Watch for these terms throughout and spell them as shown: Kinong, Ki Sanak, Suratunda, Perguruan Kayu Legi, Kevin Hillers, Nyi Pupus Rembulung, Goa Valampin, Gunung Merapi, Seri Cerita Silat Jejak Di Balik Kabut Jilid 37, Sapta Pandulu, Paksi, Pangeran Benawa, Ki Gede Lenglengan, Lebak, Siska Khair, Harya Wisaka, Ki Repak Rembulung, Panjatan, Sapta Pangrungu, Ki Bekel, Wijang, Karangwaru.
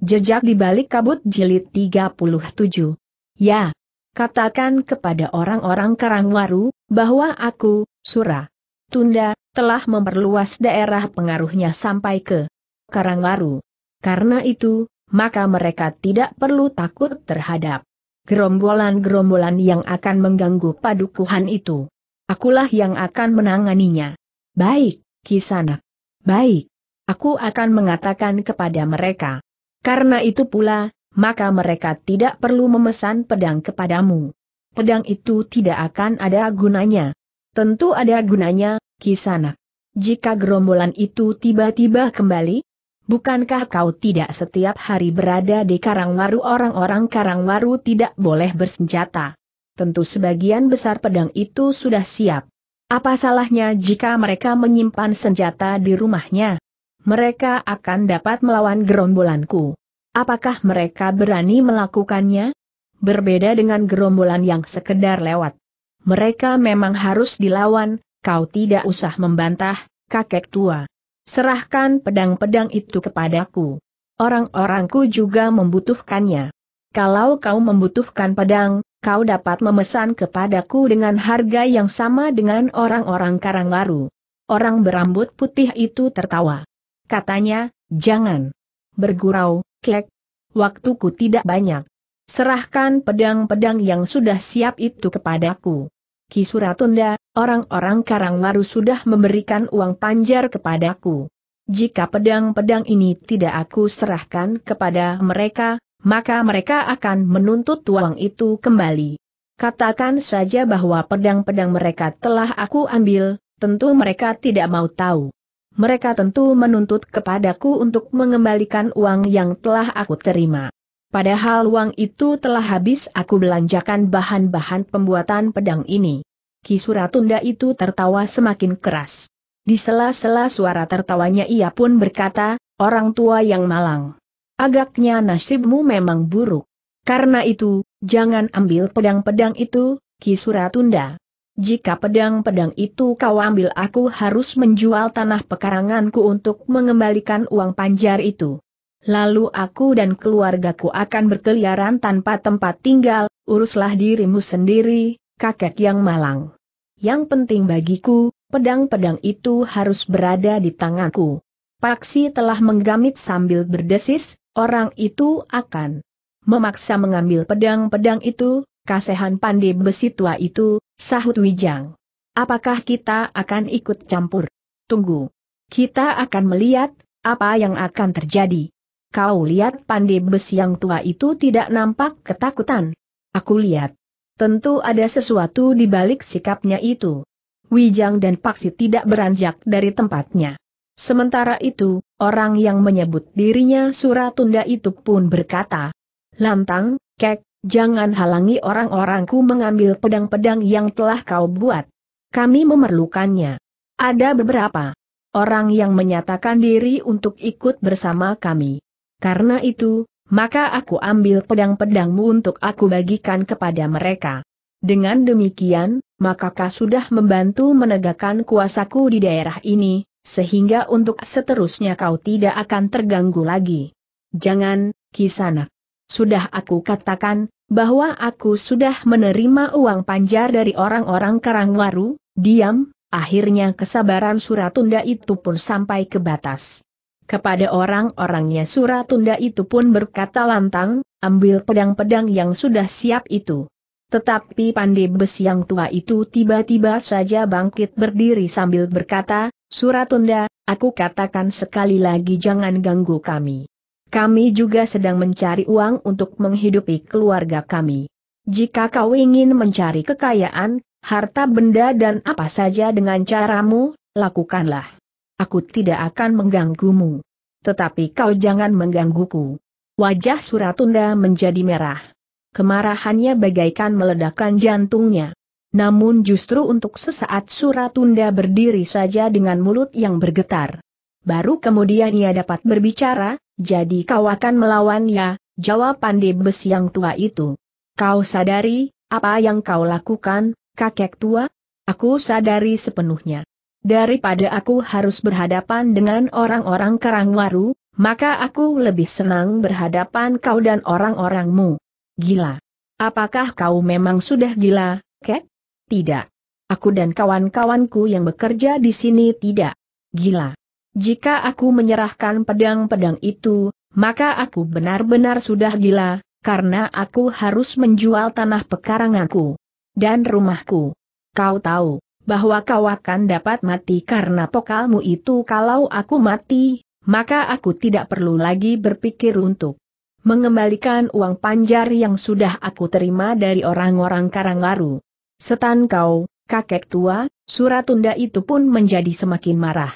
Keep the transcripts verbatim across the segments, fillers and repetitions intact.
Jejak di Balik Kabut Jilid tiga puluh tujuh. Ya, katakan kepada orang-orang Karangwaru, bahwa aku, Suratunda, telah memperluas daerah pengaruhnya sampai ke Karangwaru. Karena itu, maka mereka tidak perlu takut terhadap gerombolan-gerombolan yang akan mengganggu padukuhan itu. Akulah yang akan menanganinya. Baik, Ki Sanak. Baik. Aku akan mengatakan kepada mereka. Karena itu pula, maka mereka tidak perlu memesan pedang kepadamu. Pedang itu tidak akan ada gunanya. Tentu ada gunanya, Ki Sanak. Jika gerombolan itu tiba-tiba kembali, bukankah kau tidak setiap hari berada di Karangwaru? Orang-orang Karangwaru tidak boleh bersenjata. Tentu sebagian besar pedang itu sudah siap. Apa salahnya jika mereka menyimpan senjata di rumahnya? Mereka akan dapat melawan gerombolanku. Apakah mereka berani melakukannya? Berbeda dengan gerombolan yang sekedar lewat. Mereka memang harus dilawan, kau tidak usah membantah, kakek tua. Serahkan pedang-pedang itu kepadaku. Orang-orangku juga membutuhkannya. Kalau kau membutuhkan pedang, kau dapat memesan kepadaku dengan harga yang sama dengan orang-orang Karangwaru. Orang berambut putih itu tertawa. Katanya, jangan bergurau, kek. Waktuku tidak banyak. Serahkan pedang-pedang yang sudah siap itu kepadaku. Ki Suratunda, orang-orang Karangwaru sudah memberikan uang panjar kepadaku. Jika pedang-pedang ini tidak aku serahkan kepada mereka, maka mereka akan menuntut uang itu kembali. Katakan saja bahwa pedang-pedang mereka telah aku ambil, tentu mereka tidak mau tahu. Mereka tentu menuntut kepadaku untuk mengembalikan uang yang telah aku terima. Padahal uang itu telah habis aku belanjakan bahan-bahan pembuatan pedang ini. Ki Suratunda itu tertawa semakin keras. Di sela-sela suara tertawanya ia pun berkata, orang tua yang malang. Agaknya nasibmu memang buruk. Karena itu, jangan ambil pedang-pedang itu, Ki Suratunda. Jika pedang-pedang itu kau ambil, aku harus menjual tanah pekaranganku untuk mengembalikan uang panjar itu. Lalu aku dan keluargaku akan berkeliaran tanpa tempat tinggal. Uruslah dirimu sendiri, kakek yang malang. Yang penting bagiku, pedang-pedang itu harus berada di tanganku. Paksi telah menggamit sambil berdesis, orang itu akan memaksa mengambil pedang-pedang itu, kasehan pandai besi tua itu, sahut Wijang. Apakah kita akan ikut campur? Tunggu. Kita akan melihat apa yang akan terjadi. Kau lihat pandai besi yang tua itu tidak nampak ketakutan. Aku lihat. Tentu ada sesuatu di balik sikapnya itu. Wijang dan Paksi tidak beranjak dari tempatnya. Sementara itu, orang yang menyebut dirinya Suratunda itu pun berkata, lantang, kek, jangan halangi orang-orangku mengambil pedang-pedang yang telah kau buat. Kami memerlukannya. Ada beberapa orang yang menyatakan diri untuk ikut bersama kami. Karena itu, maka aku ambil pedang-pedangmu untuk aku bagikan kepada mereka. Dengan demikian, maka kau sudah membantu menegakkan kuasaku di daerah ini, sehingga untuk seterusnya kau tidak akan terganggu lagi. Jangan, Ki Sanak. Sudah aku katakan, bahwa aku sudah menerima uang panjar dari orang-orang Karangwaru. Diam, akhirnya kesabaran Suratunda itu pun sampai ke batas. Kepada orang-orangnya Suratunda itu pun berkata lantang, ambil pedang-pedang yang sudah siap itu. Tetapi pandai besi yang tua itu tiba-tiba saja bangkit berdiri sambil berkata, Suratunda, aku katakan sekali lagi jangan ganggu kami. Kami juga sedang mencari uang untuk menghidupi keluarga kami. Jika kau ingin mencari kekayaan, harta benda dan apa saja dengan caramu, lakukanlah. Aku tidak akan mengganggumu. Tetapi kau jangan menggangguku. Wajah Suratunda menjadi merah. Kemarahannya bagaikan meledakkan jantungnya. Namun justru untuk sesaat Suratunda berdiri saja dengan mulut yang bergetar. Baru kemudian ia dapat berbicara, jadi kau akan melawan ya, jawab pandai besi yang tua itu. Kau sadari, apa yang kau lakukan, kakek tua? Aku sadari sepenuhnya. Daripada aku harus berhadapan dengan orang-orang Karangwaru, maka aku lebih senang berhadapan kau dan orang-orangmu. Gila. Apakah kau memang sudah gila, Kek? Tidak. Aku dan kawan-kawanku yang bekerja di sini tidak gila. Jika aku menyerahkan pedang-pedang itu, maka aku benar-benar sudah gila, karena aku harus menjual tanah pekaranganku dan rumahku. Kau tahu bahwa kau akan dapat mati karena tokalmu itu. Kalau aku mati, maka aku tidak perlu lagi berpikir untuk mengembalikan uang panjar yang sudah aku terima dari orang-orang Karangwaru. Setan kau, kakek tua. Suratunda itu pun menjadi semakin marah.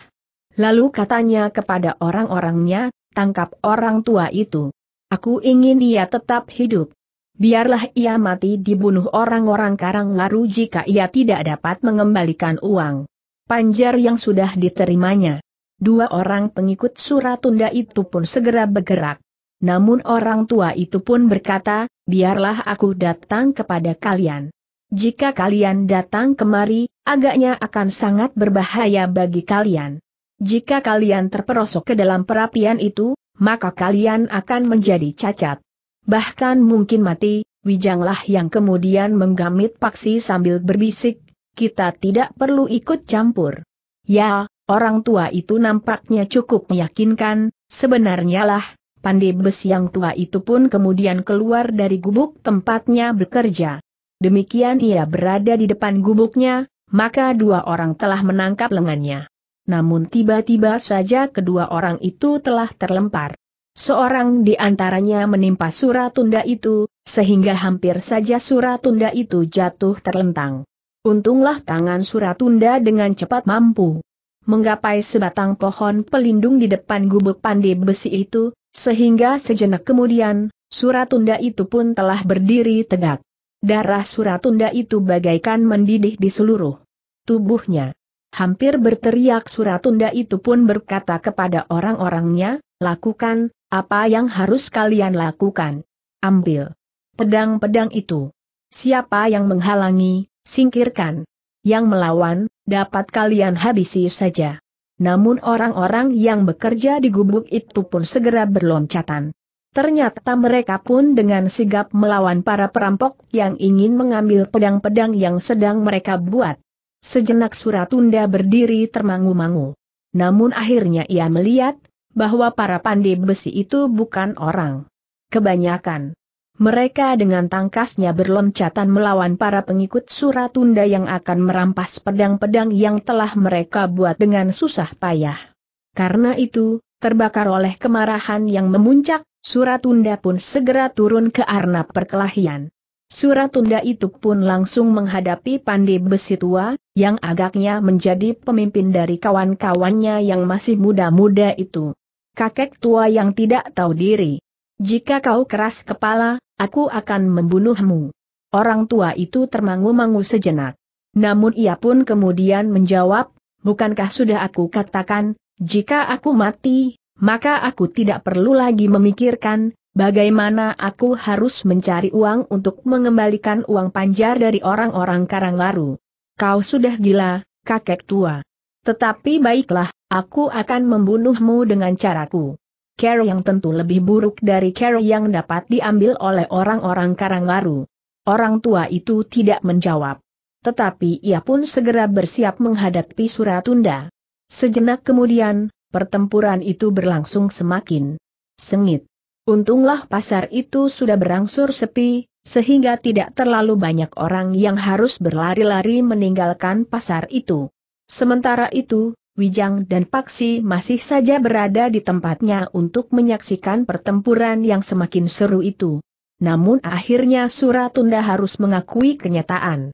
Lalu katanya kepada orang-orangnya, tangkap orang tua itu. Aku ingin dia tetap hidup. Biarlah ia mati dibunuh orang-orang Karangwaru jika ia tidak dapat mengembalikan uang panjar yang sudah diterimanya. Dua orang pengikut Suratunda itu pun segera bergerak. Namun orang tua itu pun berkata, biarlah aku datang kepada kalian. Jika kalian datang kemari, agaknya akan sangat berbahaya bagi kalian. Jika kalian terperosok ke dalam perapian itu, maka kalian akan menjadi cacat. Bahkan mungkin mati. Wijanglah yang kemudian menggamit Paksi sambil berbisik, kita tidak perlu ikut campur. Ya, orang tua itu nampaknya cukup meyakinkan. Sebenarnya lah, pandai besi yang tua itu pun kemudian keluar dari gubuk tempatnya bekerja. Demikian ia berada di depan gubuknya, maka dua orang telah menangkap lengannya. Namun tiba-tiba saja kedua orang itu telah terlempar. Seorang di antaranya menimpa Suratunda itu, sehingga hampir saja Suratunda itu jatuh terlentang. Untunglah tangan Suratunda dengan cepat mampu menggapai sebatang pohon pelindung di depan gubuk pandai besi itu, sehingga sejenak kemudian, Suratunda itu pun telah berdiri tegak. Darah Suratunda itu bagaikan mendidih di seluruh tubuhnya. Hampir berteriak Suratunda itu pun berkata kepada orang-orangnya, lakukan apa yang harus kalian lakukan. Ambil pedang-pedang itu. Siapa yang menghalangi, singkirkan. Yang melawan, dapat kalian habisi saja. Namun orang-orang yang bekerja di gubuk itu pun segera berloncatan. Ternyata mereka pun dengan sigap melawan para perampok yang ingin mengambil pedang-pedang yang sedang mereka buat. Sejenak Suratunda berdiri termangu-mangu. Namun akhirnya ia melihat bahwa para pandai besi itu bukan orang kebanyakan. Mereka dengan tangkasnya berloncatan melawan para pengikut Suratunda yang akan merampas pedang-pedang yang telah mereka buat dengan susah payah. Karena itu, terbakar oleh kemarahan yang memuncak, Suratunda pun segera turun ke arena perkelahian. Suratunda itu pun langsung menghadapi pandai besi tua, yang agaknya menjadi pemimpin dari kawan-kawannya yang masih muda-muda itu. Kakek tua yang tidak tahu diri. Jika kau keras kepala, aku akan membunuhmu. Orang tua itu termangu-mangu sejenak. Namun ia pun kemudian menjawab, bukankah sudah aku katakan, jika aku mati, maka aku tidak perlu lagi memikirkan bagaimana aku harus mencari uang untuk mengembalikan uang panjar dari orang-orang Karangwaru. Kau sudah gila, kakek tua. Tetapi baiklah, aku akan membunuhmu dengan caraku. Cara yang tentu lebih buruk dari cara yang dapat diambil oleh orang-orang Karangwaru. Orang tua itu tidak menjawab. Tetapi ia pun segera bersiap menghadapi Suratunda. Sejenak kemudian, pertempuran itu berlangsung semakin sengit. Untunglah pasar itu sudah berangsur sepi, sehingga tidak terlalu banyak orang yang harus berlari-lari meninggalkan pasar itu. Sementara itu, Wijang dan Paksi masih saja berada di tempatnya untuk menyaksikan pertempuran yang semakin seru itu. Namun akhirnya Suratunda harus mengakui kenyataan.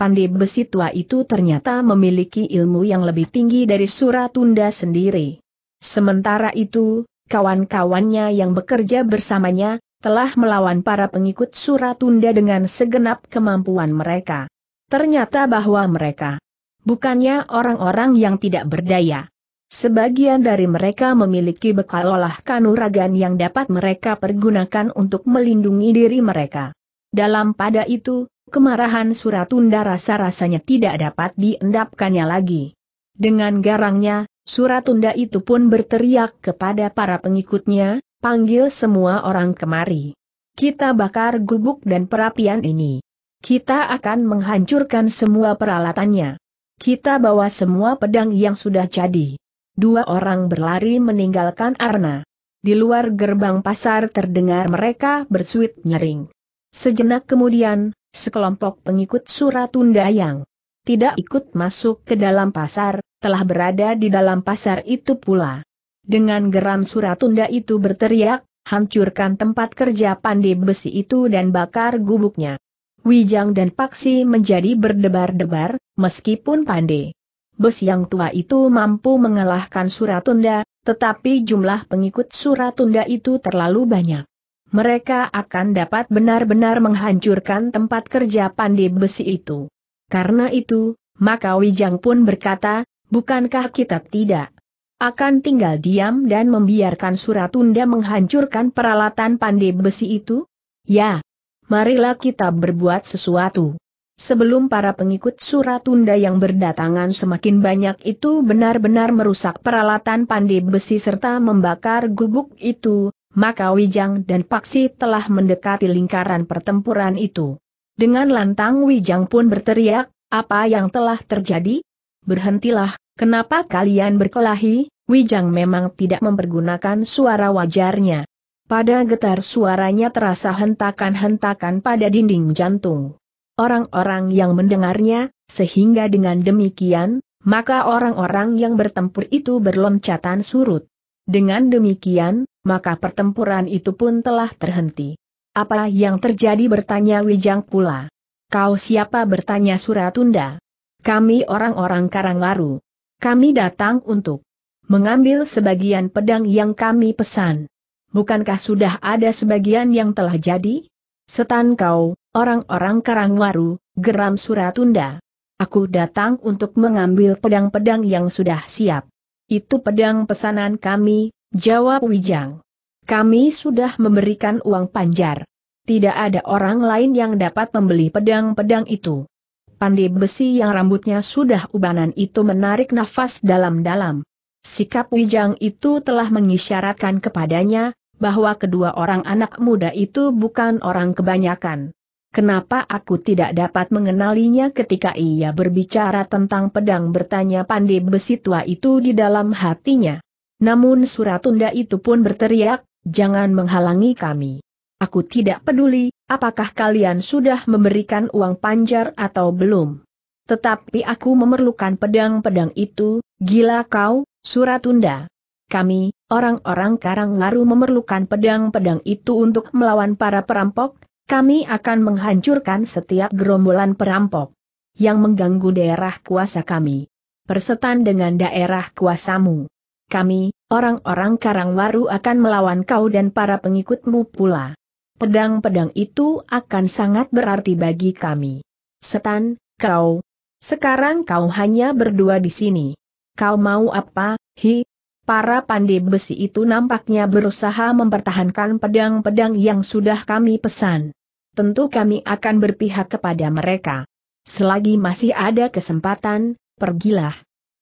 Pandai besi tua itu ternyata memiliki ilmu yang lebih tinggi dari Suratunda sendiri. Sementara itu, kawan-kawannya yang bekerja bersamanya telah melawan para pengikut Suratunda dengan segenap kemampuan mereka. Ternyata bahwa mereka bukannya orang-orang yang tidak berdaya. Sebagian dari mereka memiliki bekal olah kanuragan yang dapat mereka pergunakan untuk melindungi diri mereka. Dalam pada itu, kemarahan Suratunda rasa-rasanya tidak dapat diendapkannya lagi. Dengan garangnya, Suratunda itu pun berteriak kepada para pengikutnya, "Panggil semua orang kemari. Kita bakar gubuk dan perapian ini. Kita akan menghancurkan semua peralatannya. Kita bawa semua pedang yang sudah jadi." Dua orang berlari meninggalkan arena. Di luar gerbang pasar terdengar mereka bersuit nyaring. Sejenak kemudian, sekelompok pengikut Suratunda yang tidak ikut masuk ke dalam pasar, telah berada di dalam pasar itu pula. Dengan geram Suratunda itu berteriak, "Hancurkan tempat kerja pandai besi itu dan bakar gubuknya." Wijang dan Paksi menjadi berdebar-debar, meskipun pandai besi yang tua itu mampu mengalahkan Suratunda, tetapi jumlah pengikut Suratunda itu terlalu banyak. Mereka akan dapat benar-benar menghancurkan tempat kerja pandai besi itu. Karena itu, maka Wijang pun berkata, "Bukankah kita tidak akan tinggal diam dan membiarkan Suratunda menghancurkan peralatan pandai besi itu? Ya, marilah kita berbuat sesuatu." Sebelum para pengikut Suratunda yang berdatangan semakin banyak itu benar-benar merusak peralatan pandai besi serta membakar gubuk itu, maka Wijang dan Paksi telah mendekati lingkaran pertempuran itu. Dengan lantang Wijang pun berteriak, "Apa yang telah terjadi? Berhentilah, kenapa kalian berkelahi?" Wijang memang tidak mempergunakan suara wajarnya. Pada getar suaranya terasa hentakan-hentakan pada dinding jantung orang-orang yang mendengarnya, sehingga dengan demikian, maka orang-orang yang bertempur itu berloncatan surut. Dengan demikian, maka pertempuran itu pun telah terhenti. "Apa yang terjadi?" bertanya Wijang pula. "Kau siapa?" bertanya Suratunda. "Kami orang-orang Karangwaru. Kami datang untuk mengambil sebagian pedang yang kami pesan. Bukankah sudah ada sebagian yang telah jadi?" "Setan kau, orang-orang Karangwaru," geram Suratunda. "Aku datang untuk mengambil pedang-pedang yang sudah siap." "Itu pedang pesanan kami," jawab Wijang. "Kami sudah memberikan uang panjar. Tidak ada orang lain yang dapat membeli pedang-pedang itu." Pandai besi yang rambutnya sudah ubanan itu menarik nafas dalam-dalam. Sikap Wijang itu telah mengisyaratkan kepadanya bahwa kedua orang anak muda itu bukan orang kebanyakan. "Kenapa aku tidak dapat mengenalinya ketika ia berbicara tentang pedang?" bertanya pandai besi tua itu di dalam hatinya. Namun Suratunda itu pun berteriak, "Jangan menghalangi kami. Aku tidak peduli, apakah kalian sudah memberikan uang panjar atau belum. Tetapi aku memerlukan pedang-pedang itu." "Gila kau, Suratunda. Kami, orang-orang Karangwaru memerlukan pedang-pedang itu untuk melawan para perampok. Kami akan menghancurkan setiap gerombolan perampok yang mengganggu daerah kuasa kami. Persetan dengan daerah kuasamu. Kami, orang-orang Karangwaru akan melawan kau dan para pengikutmu pula. Pedang-pedang itu akan sangat berarti bagi kami." "Setan, kau. Sekarang kau hanya berdua di sini. Kau mau apa?" "Hi." Para pandai besi itu nampaknya berusaha mempertahankan pedang-pedang yang sudah kami pesan. Tentu kami akan berpihak kepada mereka. Selagi masih ada kesempatan, pergilah.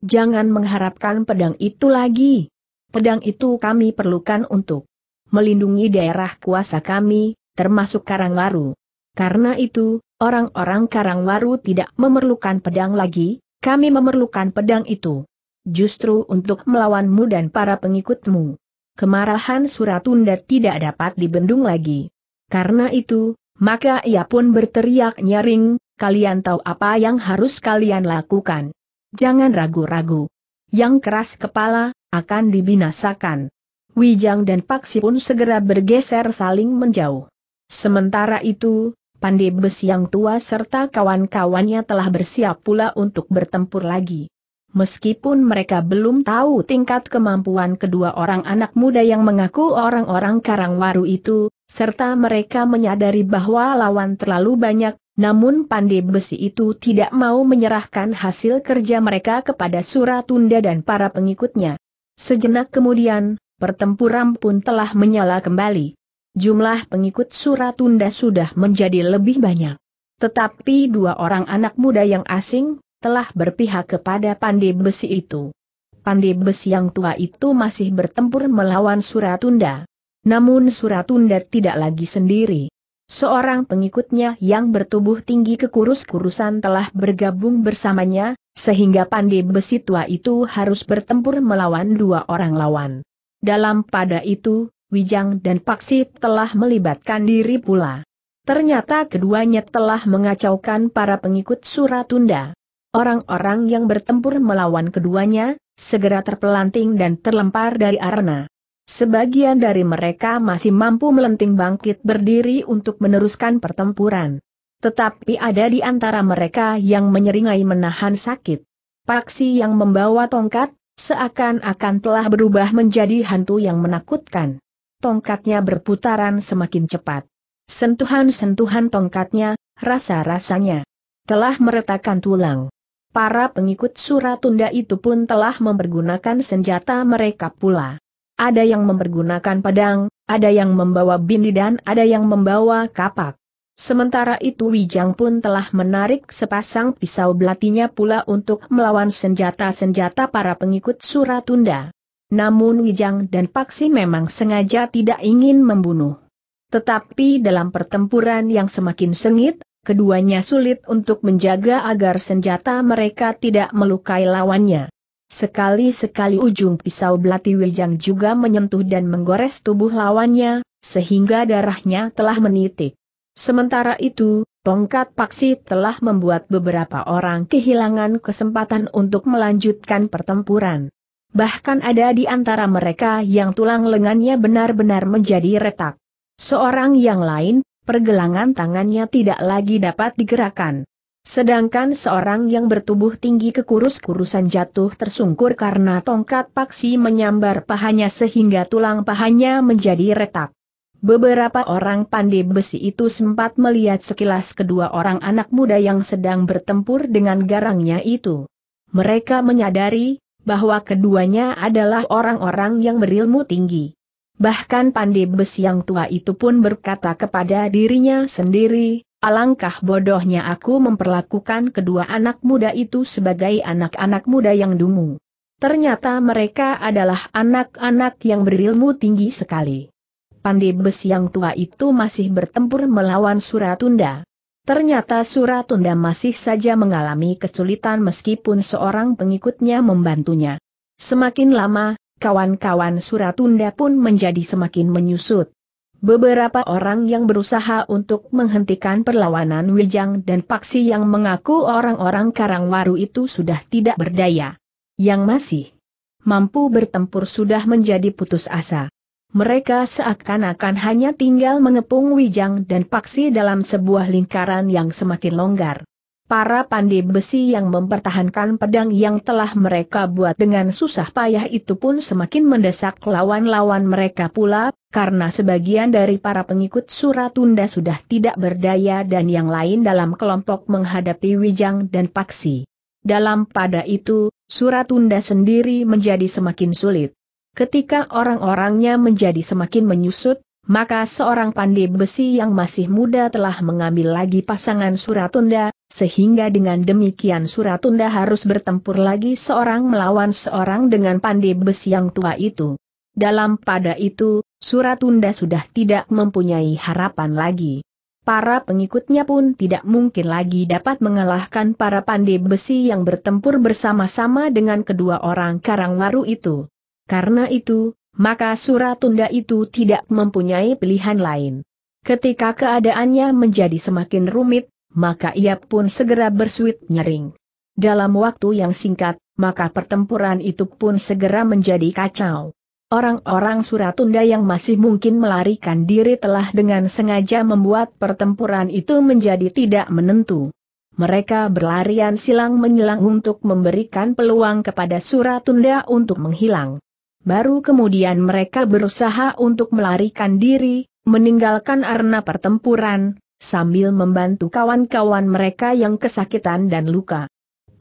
Jangan mengharapkan pedang itu lagi. Pedang itu kami perlukan untuk melindungi daerah kuasa kami, termasuk Karangwaru. Karena itu, orang-orang Karangwaru tidak memerlukan pedang lagi, kami memerlukan pedang itu. Justru untuk melawanmu dan para pengikutmu." Kemarahan Suratunda tidak dapat dibendung lagi. Karena itu, maka ia pun berteriak nyaring, "Kalian tahu apa yang harus kalian lakukan. Jangan ragu-ragu. Yang keras kepala akan dibinasakan." Wijang dan Paksi pun segera bergeser saling menjauh. Sementara itu, pandai besi yang tua serta kawan-kawannya telah bersiap pula untuk bertempur lagi. Meskipun mereka belum tahu tingkat kemampuan kedua orang anak muda yang mengaku orang-orang Karangwaru itu, serta mereka menyadari bahwa lawan terlalu banyak, namun pandai besi itu tidak mau menyerahkan hasil kerja mereka kepada Suratunda dan para pengikutnya. Sejenak kemudian, pertempuran pun telah menyala kembali. Jumlah pengikut Suratunda sudah menjadi lebih banyak. Tetapi dua orang anak muda yang asing telah berpihak kepada pandai besi itu. pandai besi yang tua itu masih bertempur melawan Suratunda. Namun Suratunda tidak lagi sendiri. Seorang pengikutnya yang bertubuh tinggi kekurus-kurusan telah bergabung bersamanya, sehingga pandai besi tua itu harus bertempur melawan dua orang lawan. Dalam pada itu, Wijang dan Paksi telah melibatkan diri pula. Ternyata keduanya telah mengacaukan para pengikut Suratunda. Orang-orang yang bertempur melawan keduanya, segera terpelanting dan terlempar dari arena. Sebagian dari mereka masih mampu melenting bangkit berdiri untuk meneruskan pertempuran. Tetapi ada di antara mereka yang menyeringai menahan sakit. Paksi yang membawa tongkat, seakan-akan telah berubah menjadi hantu yang menakutkan. Tongkatnya berputaran semakin cepat. Sentuhan-sentuhan tongkatnya, rasa-rasanya telah meretakkan tulang. Para pengikut Suratunda itu pun telah mempergunakan senjata mereka pula. Ada yang mempergunakan pedang, ada yang membawa bindi dan ada yang membawa kapak. Sementara itu Wijang pun telah menarik sepasang pisau belatinya pula untuk melawan senjata-senjata para pengikut Suratunda. Namun Wijang dan Paksi memang sengaja tidak ingin membunuh. Tetapi dalam pertempuran yang semakin sengit, keduanya sulit untuk menjaga agar senjata mereka tidak melukai lawannya. Sekali-sekali ujung pisau belati Wijang juga menyentuh dan menggores tubuh lawannya, sehingga darahnya telah menitik. Sementara itu, tongkat Paksi telah membuat beberapa orang kehilangan kesempatan untuk melanjutkan pertempuran. Bahkan ada di antara mereka yang tulang lengannya benar-benar menjadi retak. Seorang yang lain, pergelangan tangannya tidak lagi dapat digerakkan. Sedangkan seorang yang bertubuh tinggi kekurus-kurusan jatuh tersungkur karena tongkat Paksi menyambar pahanya sehingga tulang pahanya menjadi retak. Beberapa orang pandai besi itu sempat melihat sekilas kedua orang anak muda yang sedang bertempur dengan garangnya itu. Mereka menyadari bahwa keduanya adalah orang-orang yang berilmu tinggi. Bahkan pandai besi yang tua itu pun berkata kepada dirinya sendiri, alangkah bodohnya aku memperlakukan kedua anak muda itu sebagai anak-anak muda yang dungu. Ternyata mereka adalah anak-anak yang berilmu tinggi sekali. Pandai besi yang tua itu masih bertempur melawan Suratunda. Ternyata Suratunda masih saja mengalami kesulitan meskipun seorang pengikutnya membantunya. Semakin lama, kawan-kawan Suratunda pun menjadi semakin menyusut. Beberapa orang yang berusaha untuk menghentikan perlawanan Wijang dan Paksi yang mengaku orang-orang Karangwaru itu sudah tidak berdaya. Yang masih mampu bertempur sudah menjadi putus asa. Mereka seakan-akan hanya tinggal mengepung Wijang dan Paksi dalam sebuah lingkaran yang semakin longgar. Para pandai besi yang mempertahankan pedang yang telah mereka buat dengan susah payah itu pun semakin mendesak lawan-lawan mereka pula, karena sebagian dari para pengikut Suratunda sudah tidak berdaya dan yang lain dalam kelompok menghadapi Wijang dan Paksi. Dalam pada itu, Suratunda sendiri menjadi semakin sulit. Ketika orang-orangnya menjadi semakin menyusut, maka seorang pandai besi yang masih muda telah mengambil lagi pasangan Suratunda, sehingga dengan demikian Suratunda harus bertempur lagi seorang melawan seorang dengan pandai besi yang tua itu. Dalam pada itu, Suratunda sudah tidak mempunyai harapan lagi. Para pengikutnya pun tidak mungkin lagi dapat mengalahkan para pandai besi yang bertempur bersama-sama dengan kedua orang Karangwaru itu. Karena itu, maka Suratunda itu tidak mempunyai pilihan lain. Ketika keadaannya menjadi semakin rumit, maka ia pun segera bersuit nyaring. Dalam waktu yang singkat, maka pertempuran itu pun segera menjadi kacau. Orang-orang Suratunda yang masih mungkin melarikan diri telah dengan sengaja membuat pertempuran itu menjadi tidak menentu. Mereka berlarian silang menyelang untuk memberikan peluang kepada Suratunda untuk menghilang. Baru kemudian mereka berusaha untuk melarikan diri, meninggalkan arena pertempuran, sambil membantu kawan-kawan mereka yang kesakitan dan luka.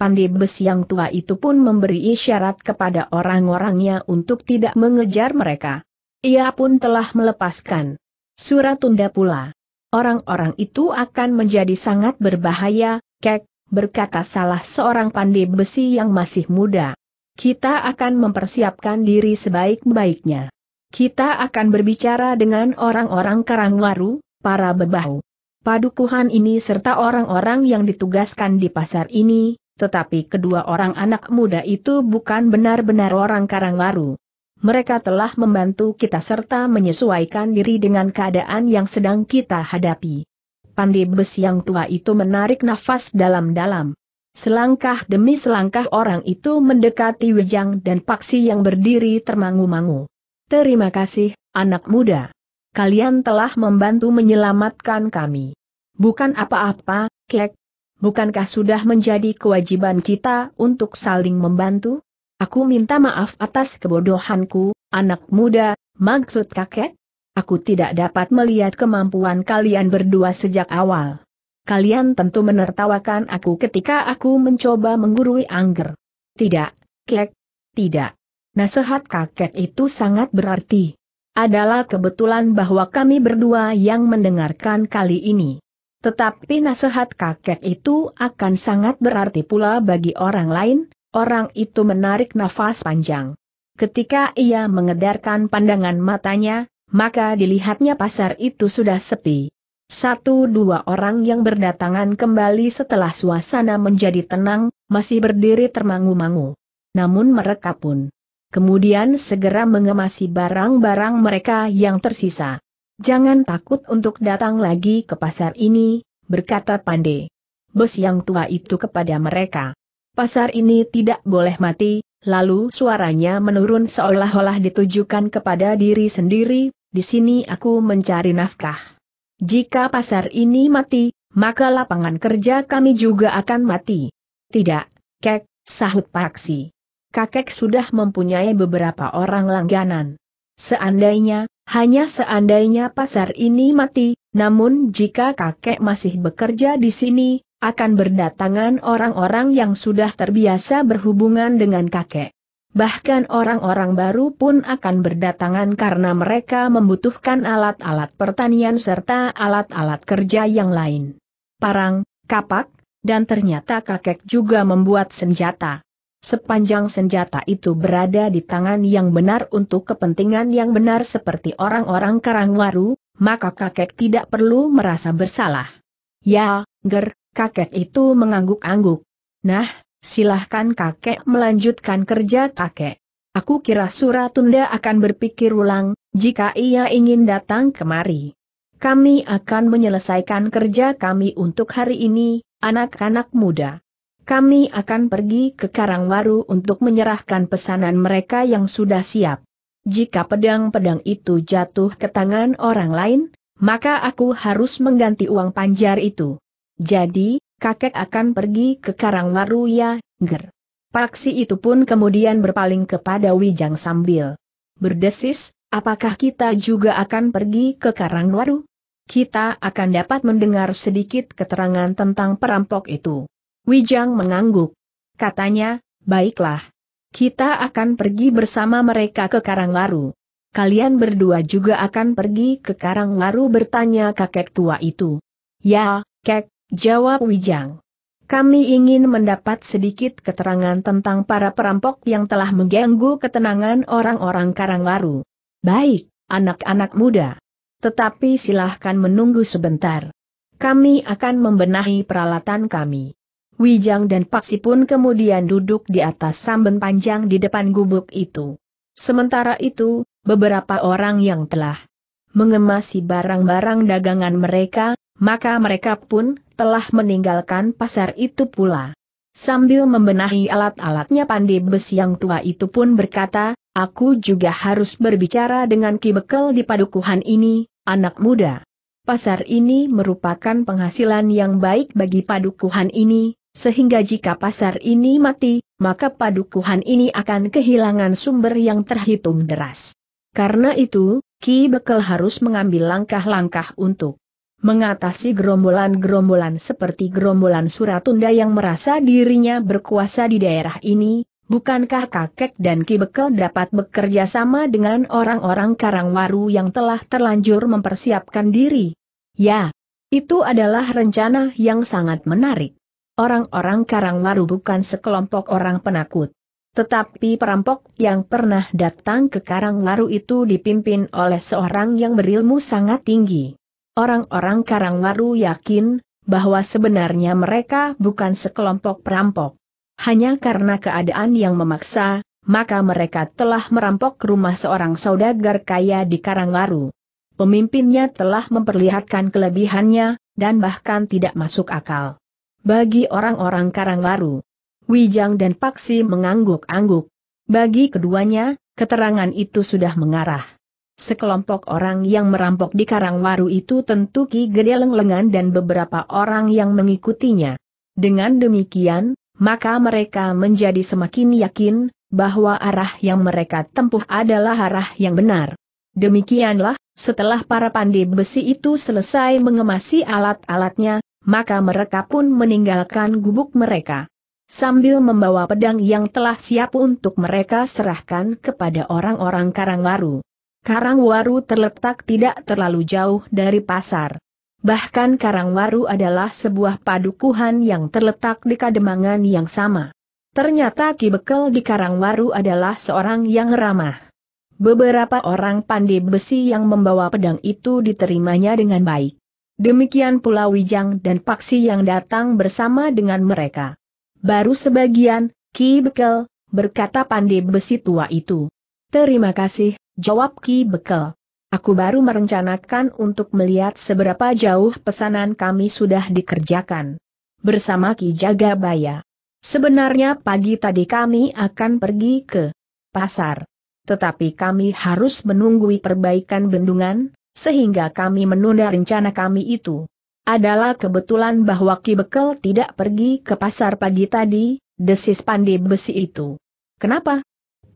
Pandai besi yang tua itu pun memberi isyarat kepada orang-orangnya untuk tidak mengejar mereka. Ia pun telah melepaskan Suratunda pula. Orang-orang itu akan menjadi sangat berbahaya, Kek, berkata salah seorang pandai besi yang masih muda. Kita akan mempersiapkan diri sebaik-baiknya. Kita akan berbicara dengan orang-orang Karangwaru, para bebahu, padukuhan ini serta orang-orang yang ditugaskan di pasar ini, tetapi kedua orang anak muda itu bukan benar-benar orang Karangwaru. Mereka telah membantu kita serta menyesuaikan diri dengan keadaan yang sedang kita hadapi. Pandai besi yang tua itu menarik nafas dalam-dalam. Selangkah demi selangkah orang itu mendekati Wijang dan Paksi yang berdiri termangu-mangu. Terima kasih, anak muda. Kalian telah membantu menyelamatkan kami. Bukan apa-apa, Kek. Bukankah sudah menjadi kewajiban kita untuk saling membantu? Aku minta maaf atas kebodohanku, anak muda, maksud kakek? Aku tidak dapat melihat kemampuan kalian berdua sejak awal. Kalian tentu menertawakan aku ketika aku mencoba menggurui Angger. Tidak, Kek, tidak. Nasihat kakek itu sangat berarti. Adalah kebetulan bahwa kami berdua yang mendengarkan kali ini. Tetapi nasihat kakek itu akan sangat berarti pula bagi orang lain. Orang itu menarik nafas panjang. Ketika ia mengedarkan pandangan matanya, maka dilihatnya pasar itu sudah sepi. Satu dua orang yang berdatangan kembali setelah suasana menjadi tenang, masih berdiri termangu-mangu. Namun mereka pun kemudian segera mengemasi barang-barang mereka yang tersisa. Jangan takut untuk datang lagi ke pasar ini, berkata pandai bos yang tua itu kepada mereka. Pasar ini tidak boleh mati. Lalu suaranya menurun seolah-olah ditujukan kepada diri sendiri, di sini aku mencari nafkah. Jika pasar ini mati, maka lapangan kerja kami juga akan mati. Tidak, Kek, sahut Paksi. Kakek sudah mempunyai beberapa orang langganan. Seandainya, hanya seandainya pasar ini mati, namun jika kakek masih bekerja di sini, akan berdatangan orang-orang yang sudah terbiasa berhubungan dengan kakek. Bahkan orang-orang baru pun akan berdatangan karena mereka membutuhkan alat-alat pertanian serta alat-alat kerja yang lain. Parang, kapak, dan ternyata kakek juga membuat senjata. Sepanjang senjata itu berada di tangan yang benar untuk kepentingan yang benar seperti orang-orang Karangwaru, maka kakek tidak perlu merasa bersalah. Ya, Ger. Kakek itu mengangguk-angguk. Nah, silahkan kakek melanjutkan kerja kakek. Aku kira Suratunda akan berpikir ulang, jika ia ingin datang kemari. Kami akan menyelesaikan kerja kami untuk hari ini, anak-anak muda. Kami akan pergi ke Karangwaru untuk menyerahkan pesanan mereka yang sudah siap. Jika pedang-pedang itu jatuh ke tangan orang lain, maka aku harus mengganti uang panjar itu. Jadi, kakek akan pergi ke Karangwaru ya, Ger. Paksi itu pun kemudian berpaling kepada Wijang sambil berdesis, apakah kita juga akan pergi ke Karangwaru? Kita akan dapat mendengar sedikit keterangan tentang perampok itu. Wijang mengangguk. Katanya, baiklah. Kita akan pergi bersama mereka ke Karangwaru. Kalian berdua juga akan pergi ke Karangwaru, bertanya kakek tua itu. Ya, Kek. Jawab Wijang. Kami ingin mendapat sedikit keterangan tentang para perampok yang telah mengganggu ketenangan orang-orang Karangwaru. Baik, anak-anak muda. Tetapi silahkan menunggu sebentar. Kami akan membenahi peralatan kami. Wijang dan Paksi pun kemudian duduk di atas samben panjang di depan gubuk itu. Sementara itu, beberapa orang yang telah mengemasi barang-barang dagangan mereka, maka mereka pun telah meninggalkan pasar itu pula. Sambil membenahi alat-alatnya, pandai besi yang tua itu pun berkata, aku juga harus berbicara dengan Ki Bekel di padukuhan ini, anak muda. Pasar ini merupakan penghasilan yang baik bagi padukuhan ini, sehingga jika pasar ini mati, maka padukuhan ini akan kehilangan sumber yang terhitung deras. Karena itu, Ki Bekel harus mengambil langkah-langkah untuk mengatasi gerombolan-gerombolan seperti gerombolan Suratunda yang merasa dirinya berkuasa di daerah ini. Bukankah kakek dan Ki Bekel dapat bekerja sama dengan orang-orang Karangwaru yang telah terlanjur mempersiapkan diri? Ya, itu adalah rencana yang sangat menarik. Orang-orang Karangwaru bukan sekelompok orang penakut. Tetapi perampok yang pernah datang ke Karangwaru itu dipimpin oleh seorang yang berilmu sangat tinggi. Orang-orang Karangwaru yakin bahwa sebenarnya mereka bukan sekelompok perampok. Hanya karena keadaan yang memaksa, maka mereka telah merampok rumah seorang saudagar kaya di Karangwaru. Pemimpinnya telah memperlihatkan kelebihannya, dan bahkan tidak masuk akal bagi orang-orang Karangwaru. Wijang dan Paksi mengangguk-angguk. Bagi keduanya, keterangan itu sudah mengarah. Sekelompok orang yang merampok di Karangwaru itu tentu Ki Gede Lenglengan dan beberapa orang yang mengikutinya. Dengan demikian, maka mereka menjadi semakin yakin bahwa arah yang mereka tempuh adalah arah yang benar. Demikianlah, setelah para pandai besi itu selesai mengemasi alat-alatnya, maka mereka pun meninggalkan gubuk mereka sambil membawa pedang yang telah siap untuk mereka serahkan kepada orang-orang Karangwaru. Karangwaru terletak tidak terlalu jauh dari pasar. Bahkan Karangwaru adalah sebuah padukuhan yang terletak di kademangan yang sama. Ternyata Ki Bekel di Karangwaru adalah seorang yang ramah. Beberapa orang pandai besi yang membawa pedang itu diterimanya dengan baik. Demikian pula Wijang dan Paksi yang datang bersama dengan mereka. Baru sebagian, Ki Bekel, berkata pandai besi tua itu. Terima kasih, jawab Ki Bekel. Aku baru merencanakan untuk melihat seberapa jauh pesanan kami sudah dikerjakan bersama Ki Jagabaya. Sebenarnya pagi tadi kami akan pergi ke pasar. Tetapi kami harus menunggui perbaikan bendungan, sehingga kami menunda rencana kami itu. Adalah kebetulan bahwa Ki Bekel tidak pergi ke pasar pagi tadi, desis pandai besi itu. Kenapa?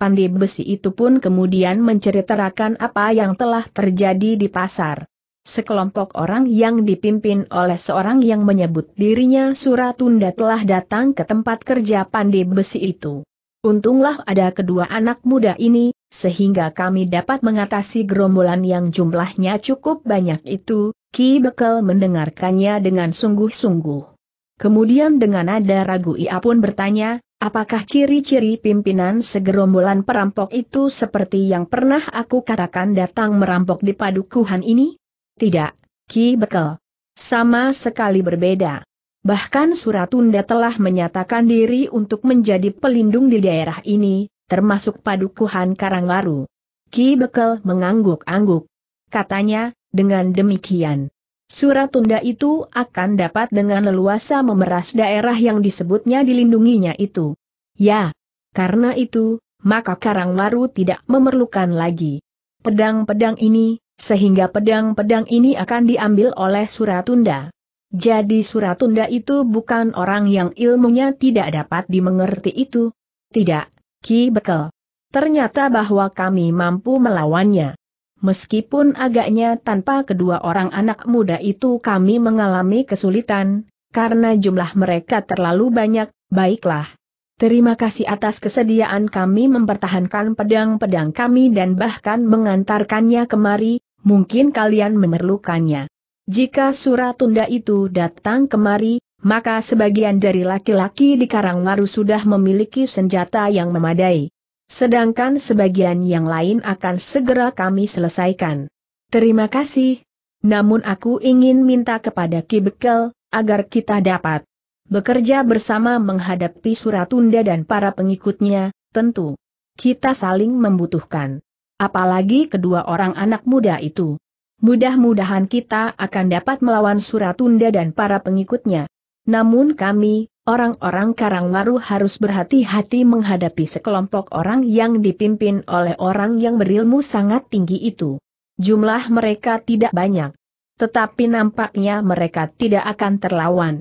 Pandai besi itu pun kemudian menceritakan apa yang telah terjadi di pasar. Sekelompok orang yang dipimpin oleh seorang yang menyebut dirinya Suratunda telah datang ke tempat kerja pandai besi itu. Untunglah ada kedua anak muda ini, sehingga kami dapat mengatasi gerombolan yang jumlahnya cukup banyak itu. Ki Bekel mendengarkannya dengan sungguh-sungguh. Kemudian dengan nada ragu ia pun bertanya, apakah ciri-ciri pimpinan segerombolan perampok itu seperti yang pernah aku katakan datang merampok di padukuhan ini? Tidak, Ki Bekel. Sama sekali berbeda. Bahkan Suratunda telah menyatakan diri untuk menjadi pelindung di daerah ini, termasuk padukuhan Karangwaru. Ki Bekel mengangguk-angguk. Katanya, dengan demikian, Suratunda itu akan dapat dengan leluasa memeras daerah yang disebutnya dilindunginya itu. Ya, karena itu, maka Karangwaru tidak memerlukan lagi pedang-pedang ini, sehingga pedang-pedang ini akan diambil oleh Suratunda. Jadi Suratunda itu bukan orang yang ilmunya tidak dapat dimengerti itu. Tidak, Ki Bekel. Ternyata bahwa kami mampu melawannya. Meskipun agaknya tanpa kedua orang anak muda itu kami mengalami kesulitan, karena jumlah mereka terlalu banyak. Baiklah. Terima kasih atas kesediaan kami mempertahankan pedang-pedang kami dan bahkan mengantarkannya kemari, mungkin kalian memerlukannya. Jika Suratunda itu datang kemari, maka sebagian dari laki-laki di Karangwaru sudah memiliki senjata yang memadai. Sedangkan sebagian yang lain akan segera kami selesaikan. Terima kasih. Namun aku ingin minta kepada Ki Bekel, agar kita dapat bekerja bersama menghadapi Suratunda dan para pengikutnya, tentu kita saling membutuhkan. Apalagi kedua orang anak muda itu. Mudah-mudahan kita akan dapat melawan Suratunda dan para pengikutnya. Namun kami, orang-orang Karangwaru harus berhati-hati menghadapi sekelompok orang yang dipimpin oleh orang yang berilmu sangat tinggi itu. Jumlah mereka tidak banyak. Tetapi nampaknya mereka tidak akan terlawan.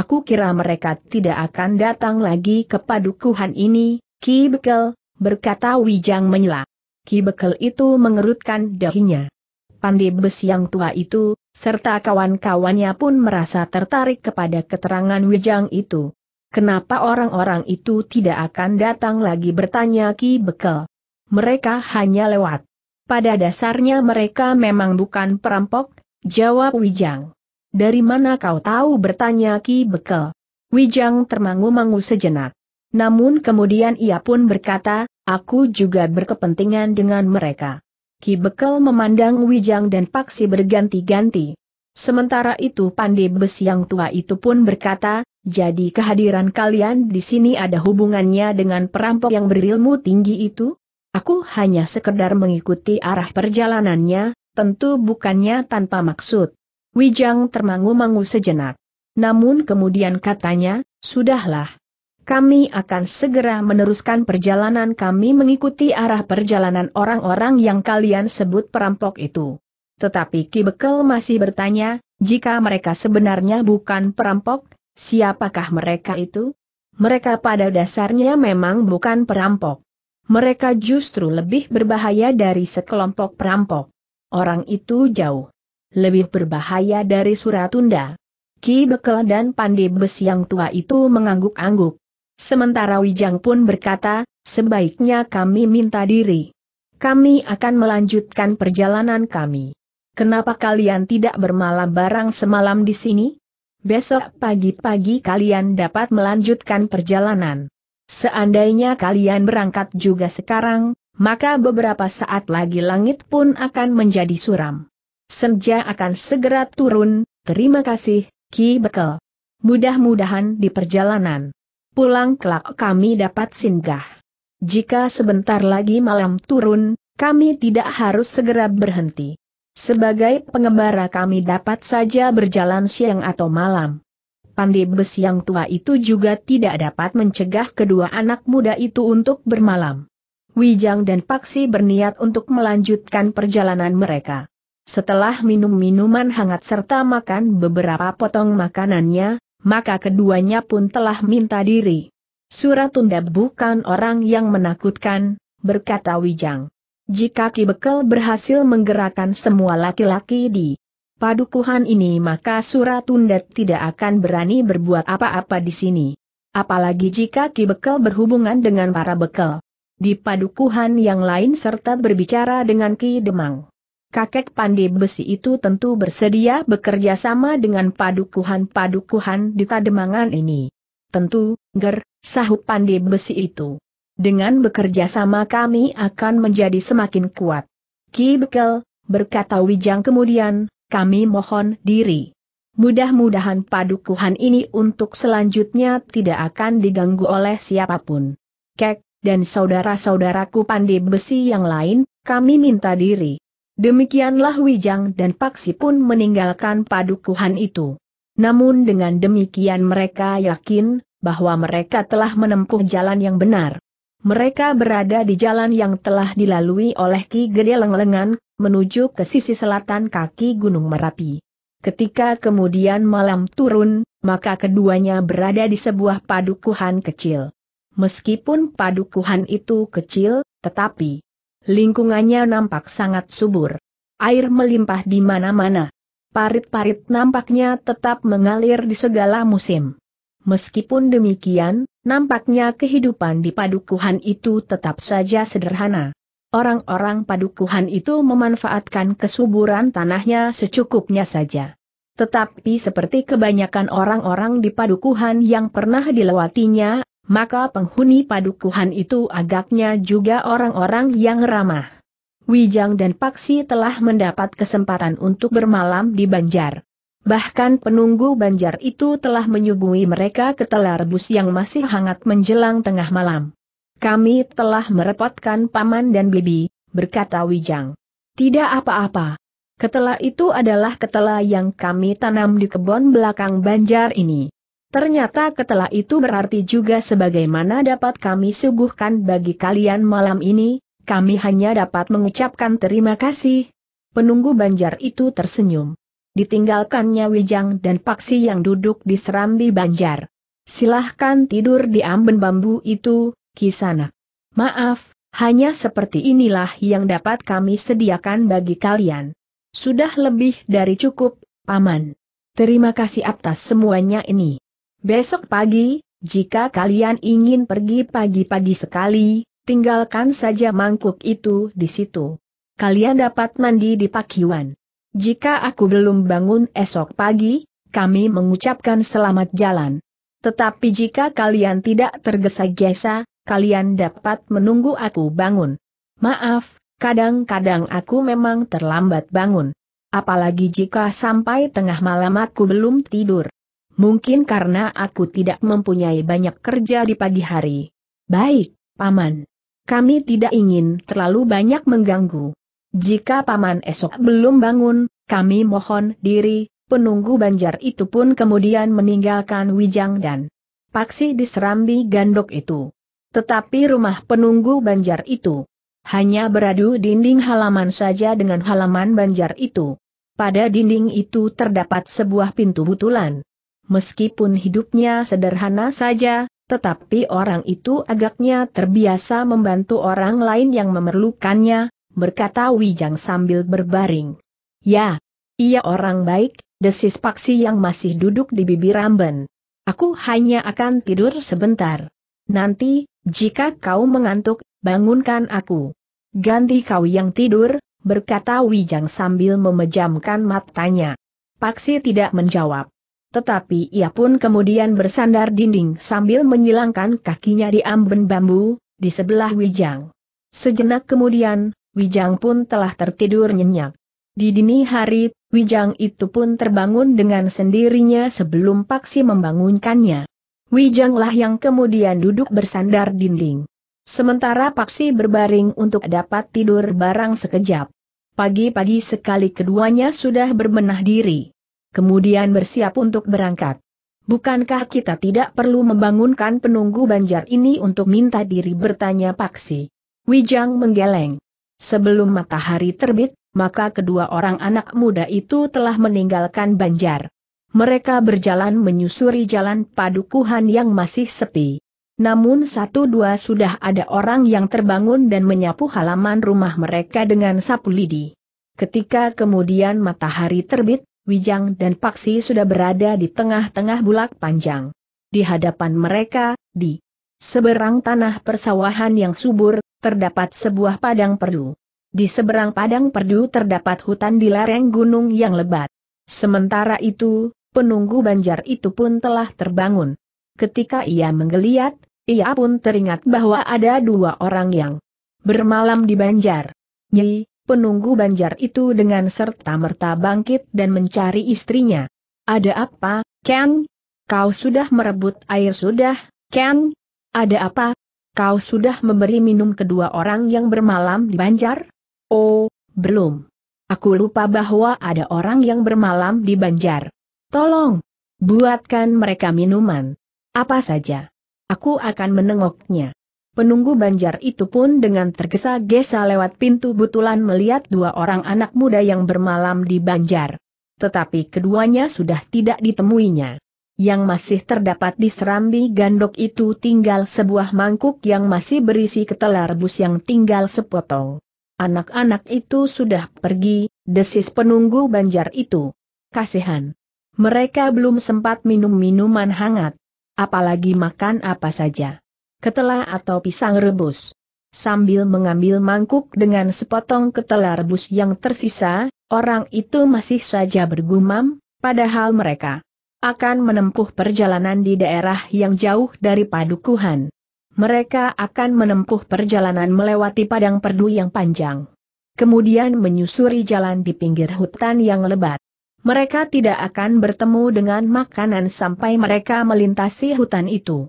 Aku kira mereka tidak akan datang lagi ke padukuhan ini, Ki Bekel, berkata Wijang menyela. Ki Bekel itu mengerutkan dahinya. Pandai besi yang tua itu, serta kawan-kawannya pun merasa tertarik kepada keterangan Wijang itu. Kenapa orang-orang itu tidak akan datang lagi, bertanya Ki Bekel. Mereka hanya lewat. Pada dasarnya mereka memang bukan perampok, jawab Wijang. Dari mana kau tahu, bertanya Ki Bekel. Wijang termangu-mangu sejenak. Namun kemudian ia pun berkata, aku juga berkepentingan dengan mereka. Ki Bekel memandang Wijang dan Paksi berganti-ganti. Sementara itu pandai besi yang tua itu pun berkata, jadi kehadiran kalian di sini ada hubungannya dengan perampok yang berilmu tinggi itu? Aku hanya sekedar mengikuti arah perjalanannya, tentu bukannya tanpa maksud. Wijang termangu-mangu sejenak. Namun kemudian katanya, sudahlah. Kami akan segera meneruskan perjalanan kami mengikuti arah perjalanan orang-orang yang kalian sebut perampok itu. Tetapi Ki Bekel masih bertanya, jika mereka sebenarnya bukan perampok, siapakah mereka itu? Mereka pada dasarnya memang bukan perampok. Mereka justru lebih berbahaya dari sekelompok perampok. Orang itu jauh lebih berbahaya dari Suratunda. Ki Bekel dan pandai besi yang tua itu mengangguk-angguk. Sementara Wijang pun berkata, sebaiknya kami minta diri. Kami akan melanjutkan perjalanan kami. Kenapa kalian tidak bermalam bareng semalam di sini? Besok pagi-pagi kalian dapat melanjutkan perjalanan. Seandainya kalian berangkat juga sekarang, maka beberapa saat lagi langit pun akan menjadi suram. Senja akan segera turun. Terima kasih, Ki Bekel. Mudah-mudahan di perjalanan pulang kelak kami dapat singgah. Jika sebentar lagi malam turun, kami tidak harus segera berhenti. Sebagai pengembara kami dapat saja berjalan siang atau malam. Pandai besi yang tua itu juga tidak dapat mencegah kedua anak muda itu untuk bermalam. Wijang dan Paksi berniat untuk melanjutkan perjalanan mereka. Setelah minum minuman hangat serta makan beberapa potong makanannya, maka keduanya pun telah minta diri. Suratunda bukan orang yang menakutkan, berkata Wijang. Jika Ki Bekel berhasil menggerakkan semua laki-laki di padukuhan ini, maka Suratunda tidak akan berani berbuat apa-apa di sini. Apalagi jika Ki Bekel berhubungan dengan para Bekel di padukuhan yang lain serta berbicara dengan Ki Demang. Kakek pandai besi itu tentu bersedia bekerja sama dengan padukuhan-padukuhan di Kademangan ini. Tentu, ger, sahut pandai besi itu. Dengan bekerja sama kami akan menjadi semakin kuat. Ki Bekel, berkata Wijang kemudian, kami mohon diri. Mudah-mudahan padukuhan ini untuk selanjutnya tidak akan diganggu oleh siapapun. Kek, dan saudara-saudaraku pandai besi yang lain, kami minta diri. Demikianlah Wijang dan Paksi pun meninggalkan padukuhan itu. Namun dengan demikian mereka yakin bahwa mereka telah menempuh jalan yang benar. Mereka berada di jalan yang telah dilalui oleh Ki Gede Lenglengan, menuju ke sisi selatan kaki Gunung Merapi. Ketika kemudian malam turun, maka keduanya berada di sebuah padukuhan kecil. Meskipun padukuhan itu kecil, tetapi lingkungannya nampak sangat subur. Air melimpah di mana-mana. Parit-parit nampaknya tetap mengalir di segala musim. Meskipun demikian, nampaknya kehidupan di padukuhan itu tetap saja sederhana. Orang-orang padukuhan itu memanfaatkan kesuburan tanahnya secukupnya saja. Tetapi seperti kebanyakan orang-orang di padukuhan yang pernah dilewatinya, maka penghuni padukuhan itu agaknya juga orang-orang yang ramah. Wijang dan Paksi telah mendapat kesempatan untuk bermalam di banjar. Bahkan penunggu banjar itu telah menyuguhi mereka ketela rebus yang masih hangat menjelang tengah malam. Kami telah merepotkan paman dan bibi, berkata Wijang. Tidak apa-apa. Ketela itu adalah ketela yang kami tanam di kebun belakang banjar ini. Ternyata ketela itu berarti juga sebagaimana dapat kami suguhkan bagi kalian malam ini, kami hanya dapat mengucapkan terima kasih. Penunggu banjar itu tersenyum. Ditinggalkannya Wijang dan Paksi yang duduk di serambi banjar. Silahkan tidur di amben bambu itu, Ki Sanak. Maaf, hanya seperti inilah yang dapat kami sediakan bagi kalian. Sudah lebih dari cukup, Paman. Terima kasih atas semuanya ini. Besok pagi, jika kalian ingin pergi pagi-pagi sekali, tinggalkan saja mangkuk itu di situ. Kalian dapat mandi di pakiwan. Jika aku belum bangun esok pagi, kami mengucapkan selamat jalan. Tetapi jika kalian tidak tergesa-gesa, kalian dapat menunggu aku bangun. Maaf, kadang-kadang aku memang terlambat bangun. Apalagi jika sampai tengah malam aku belum tidur. Mungkin karena aku tidak mempunyai banyak kerja di pagi hari. Baik, Paman. Kami tidak ingin terlalu banyak mengganggu. Jika Paman esok belum bangun, kami mohon diri. Penunggu banjar itu pun kemudian meninggalkan Wijang dan Paksi di serambi gandok itu. Tetapi rumah penunggu banjar itu hanya beradu dinding halaman saja dengan halaman banjar itu. Pada dinding itu terdapat sebuah pintu butulan. Meskipun hidupnya sederhana saja, tetapi orang itu agaknya terbiasa membantu orang lain yang memerlukannya, berkata Wijang sambil berbaring. Ya, ia orang baik. Desis Paksi yang masih duduk di bibir amben. Aku hanya akan tidur sebentar. Nanti, jika kau mengantuk, bangunkan aku. Ganti kau yang tidur, berkata Wijang sambil memejamkan matanya. Paksi tidak menjawab. Tetapi ia pun kemudian bersandar dinding sambil menyilangkan kakinya di amben bambu, di sebelah Wijang. Sejenak kemudian, Wijang pun telah tertidur nyenyak. Di dini hari, Wijang itu pun terbangun dengan sendirinya sebelum Paksi membangunkannya. Wijanglah yang kemudian duduk bersandar dinding. Sementara Paksi berbaring untuk dapat tidur barang sekejap. Pagi-pagi sekali keduanya sudah berbenah diri. Kemudian bersiap untuk berangkat. Bukankah kita tidak perlu membangunkan penunggu banjar ini untuk minta diri, bertanya Paksi. Wijang menggeleng. Sebelum matahari terbit, maka kedua orang anak muda itu telah meninggalkan banjar. Mereka berjalan menyusuri jalan padukuhan yang masih sepi. Namun satu dua sudah ada orang yang terbangun dan menyapu halaman rumah mereka dengan sapu lidi. Ketika kemudian matahari terbit, Wijang dan Paksi sudah berada di tengah-tengah bulak panjang. Di hadapan mereka, di seberang tanah persawahan yang subur, terdapat sebuah padang perdu. Di seberang padang perdu terdapat hutan di lereng gunung yang lebat. Sementara itu, penunggu banjar itu pun telah terbangun. Ketika ia menggeliat, ia pun teringat bahwa ada dua orang yang bermalam di banjar. Nyi, penunggu banjar itu dengan serta-merta bangkit dan mencari istrinya. Ada apa, Ken? Kau sudah merebut air sudah, Ken? Ada apa? Kau sudah memberi minum kedua orang yang bermalam di banjar? Oh, belum. Aku lupa bahwa ada orang yang bermalam di banjar. Tolong, buatkan mereka minuman. Apa saja. Aku akan menengoknya. Penunggu banjar itu pun dengan tergesa-gesa lewat pintu butulan melihat dua orang anak muda yang bermalam di banjar. Tetapi keduanya sudah tidak ditemuinya. Yang masih terdapat di serambi gandok itu tinggal sebuah mangkuk yang masih berisi ketela rebus yang tinggal sepotong. Anak-anak itu sudah pergi, desis penunggu banjar itu. Kasihan. Mereka belum sempat minum minuman hangat. Apalagi makan apa saja. Ketela atau pisang rebus. Sambil mengambil mangkuk dengan sepotong ketela rebus yang tersisa, orang itu masih saja bergumam, padahal mereka akan menempuh perjalanan di daerah yang jauh dari padukuhan. Mereka akan menempuh perjalanan melewati padang perdu yang panjang. Kemudian menyusuri jalan di pinggir hutan yang lebat. Mereka tidak akan bertemu dengan makanan sampai mereka melintasi hutan itu.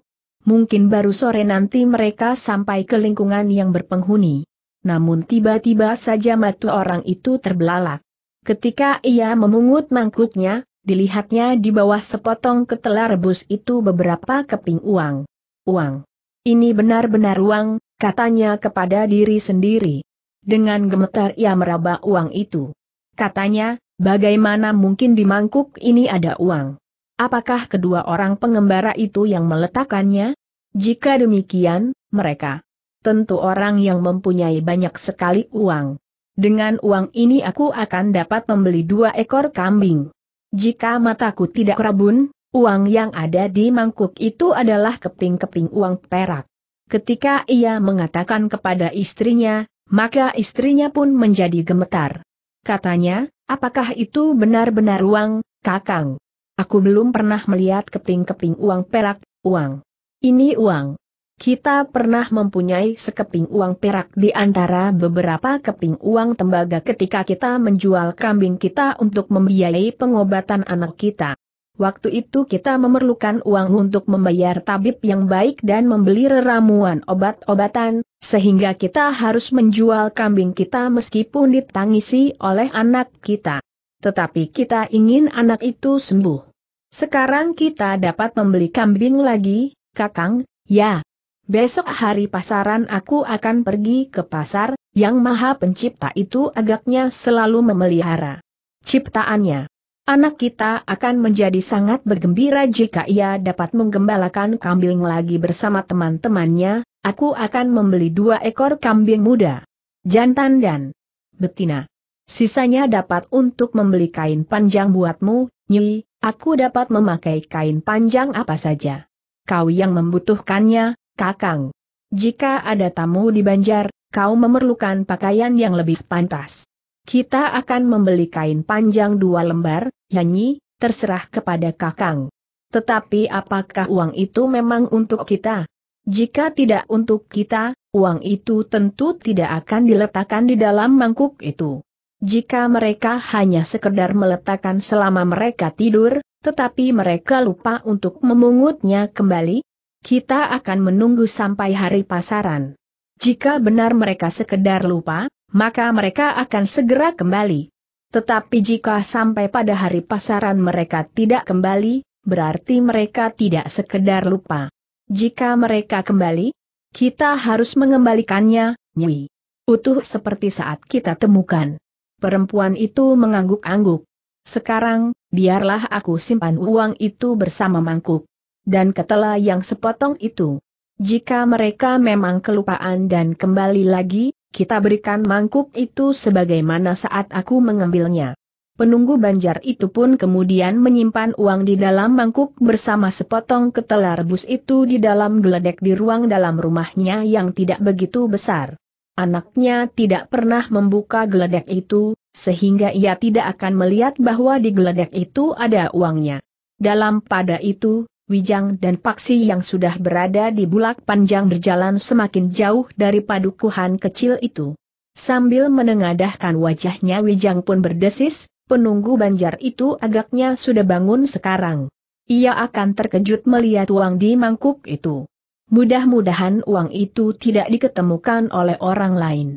Mungkin baru sore nanti mereka sampai ke lingkungan yang berpenghuni. Namun tiba-tiba saja mata orang itu terbelalak. Ketika ia memungut mangkuknya, dilihatnya di bawah sepotong ketela rebus itu beberapa keping uang. Uang. Ini benar-benar uang, katanya kepada diri sendiri. Dengan gemetar ia meraba uang itu. Katanya, bagaimana mungkin di mangkuk ini ada uang? Apakah kedua orang pengembara itu yang meletakkannya? Jika demikian, mereka tentu orang yang mempunyai banyak sekali uang. Dengan uang ini aku akan dapat membeli dua ekor kambing. Jika mataku tidak rabun, uang yang ada di mangkuk itu adalah keping-keping uang perak. Ketika ia mengatakan kepada istrinya, maka istrinya pun menjadi gemetar. Katanya, apakah itu benar-benar uang, Kakang? Aku belum pernah melihat keping-keping uang perak, uang. Ini uang. Kita pernah mempunyai sekeping uang perak di antara beberapa keping uang tembaga ketika kita menjual kambing kita untuk membiayai pengobatan anak kita. Waktu itu kita memerlukan uang untuk membayar tabib yang baik dan membeli ramuan obat-obatan, sehingga kita harus menjual kambing kita meskipun ditangisi oleh anak kita. Tetapi kita ingin anak itu sembuh. Sekarang kita dapat membeli kambing lagi, Kakang, ya. Besok hari pasaran aku akan pergi ke pasar, yang Maha Pencipta itu agaknya selalu memelihara ciptaannya. Anak kita akan menjadi sangat bergembira jika ia dapat menggembalakan kambing lagi bersama teman-temannya. Aku akan membeli dua ekor kambing muda, jantan dan betina. Sisanya dapat untuk membeli kain panjang buatmu, Nyi. Aku dapat memakai kain panjang apa saja kau yang membutuhkannya, Kakang. Jika ada tamu di Banjar, kau memerlukan pakaian yang lebih pantas. Kita akan membeli kain panjang dua lembar, Nyi, terserah kepada Kakang. Tetapi apakah uang itu memang untuk kita? Jika tidak untuk kita, uang itu tentu tidak akan diletakkan di dalam mangkuk itu. Jika mereka hanya sekedar meletakkan selama mereka tidur, tetapi mereka lupa untuk memungutnya kembali, kita akan menunggu sampai hari pasaran. Jika benar mereka sekedar lupa, maka mereka akan segera kembali. Tetapi jika sampai pada hari pasaran mereka tidak kembali, berarti mereka tidak sekedar lupa. Jika mereka kembali, kita harus mengembalikannya, Nyi. Utuh seperti saat kita temukan. Perempuan itu mengangguk-angguk. Sekarang, biarlah aku simpan uang itu bersama mangkuk dan ketela yang sepotong itu. Jika mereka memang kelupaan dan kembali lagi, kita berikan mangkuk itu sebagaimana saat aku mengambilnya. Penunggu Banjar itu pun kemudian menyimpan uang di dalam mangkuk bersama sepotong ketela rebus itu di dalam geledek di ruang dalam rumahnya yang tidak begitu besar. Anaknya tidak pernah membuka geledek itu, sehingga ia tidak akan melihat bahwa di geledek itu ada uangnya. Dalam pada itu, Wijang dan Paksi yang sudah berada di bulak panjang berjalan semakin jauh dari padukuhan kecil itu. Sambil menengadahkan wajahnya, Wijang pun berdesis, penunggu Banjar itu agaknya sudah bangun sekarang. Ia akan terkejut melihat uang di mangkuk itu. Mudah-mudahan uang itu tidak diketemukan oleh orang lain.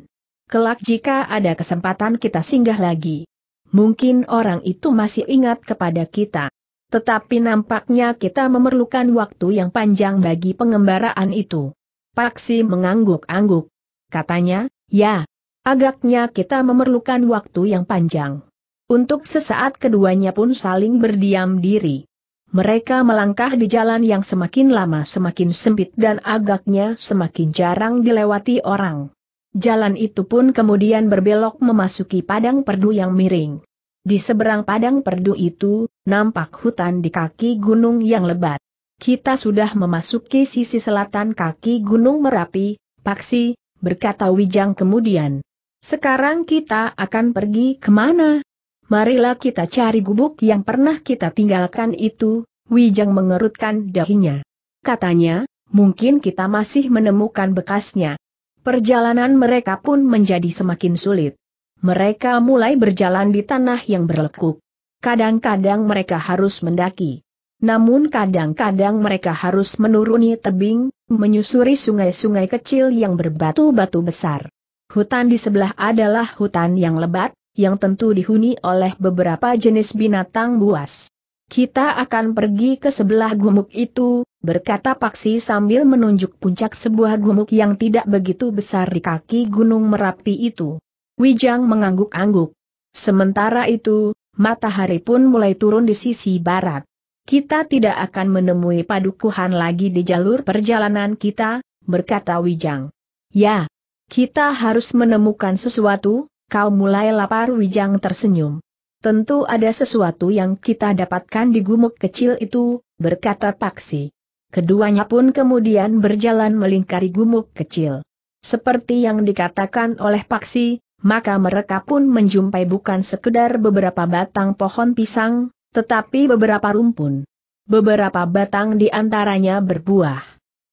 Kelak jika ada kesempatan kita singgah lagi, mungkin orang itu masih ingat kepada kita. Tetapi nampaknya kita memerlukan waktu yang panjang bagi pengembaraan itu. Paksi mengangguk-angguk. Katanya, ya, agaknya kita memerlukan waktu yang panjang. Untuk sesaat keduanya pun saling berdiam diri. Mereka melangkah di jalan yang semakin lama semakin sempit dan agaknya semakin jarang dilewati orang. Jalan itu pun kemudian berbelok memasuki padang perdu yang miring. Di seberang padang perdu itu, nampak hutan di kaki gunung yang lebat. Kita sudah memasuki sisi selatan kaki Gunung Merapi, Paksi, berkata Wijang kemudian. Sekarang kita akan pergi kemana? Marilah kita cari gubuk yang pernah kita tinggalkan itu, Wijang mengerutkan dahinya. Katanya, mungkin kita masih menemukan bekasnya. Perjalanan mereka pun menjadi semakin sulit. Mereka mulai berjalan di tanah yang berlekuk. Kadang-kadang mereka harus mendaki. Namun kadang-kadang mereka harus menuruni tebing, menyusuri sungai-sungai kecil yang berbatu-batu besar. Hutan di sebelah adalah hutan yang lebat, yang tentu dihuni oleh beberapa jenis binatang buas. Kita akan pergi ke sebelah gumuk itu, berkata Paksi sambil menunjuk puncak sebuah gumuk yang tidak begitu besar di kaki Gunung Merapi itu. Wijang mengangguk-angguk. Sementara itu, matahari pun mulai turun di sisi barat. Kita tidak akan menemui padukuhan lagi di jalur perjalanan kita, berkata Wijang. Ya, kita harus menemukan sesuatu, kau mulai lapar. Wijang tersenyum. Tentu ada sesuatu yang kita dapatkan di gumuk kecil itu, berkata Paksi. Keduanya pun kemudian berjalan melingkari gumuk kecil. Seperti yang dikatakan oleh Paksi, maka mereka pun menjumpai bukan sekedar beberapa batang pohon pisang, tetapi beberapa rumpun. Beberapa batang di antaranya berbuah.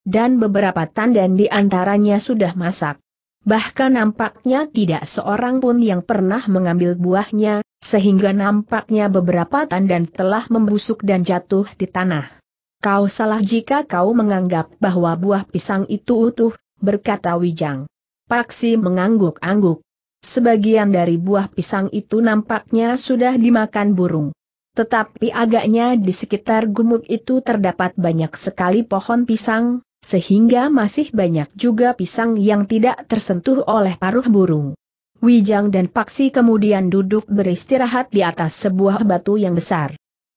Dan beberapa tandan di antaranya sudah masak. Bahkan nampaknya tidak seorang pun yang pernah mengambil buahnya, sehingga nampaknya beberapa tandan telah membusuk dan jatuh di tanah. Kau salah jika kau menganggap bahwa buah pisang itu utuh, berkata Wijang. Paksi mengangguk-angguk. Sebagian dari buah pisang itu nampaknya sudah dimakan burung. Tetapi agaknya di sekitar gumuk itu terdapat banyak sekali pohon pisang, sehingga masih banyak juga pisang yang tidak tersentuh oleh paruh burung. Wijang dan Paksi kemudian duduk beristirahat di atas sebuah batu yang besar.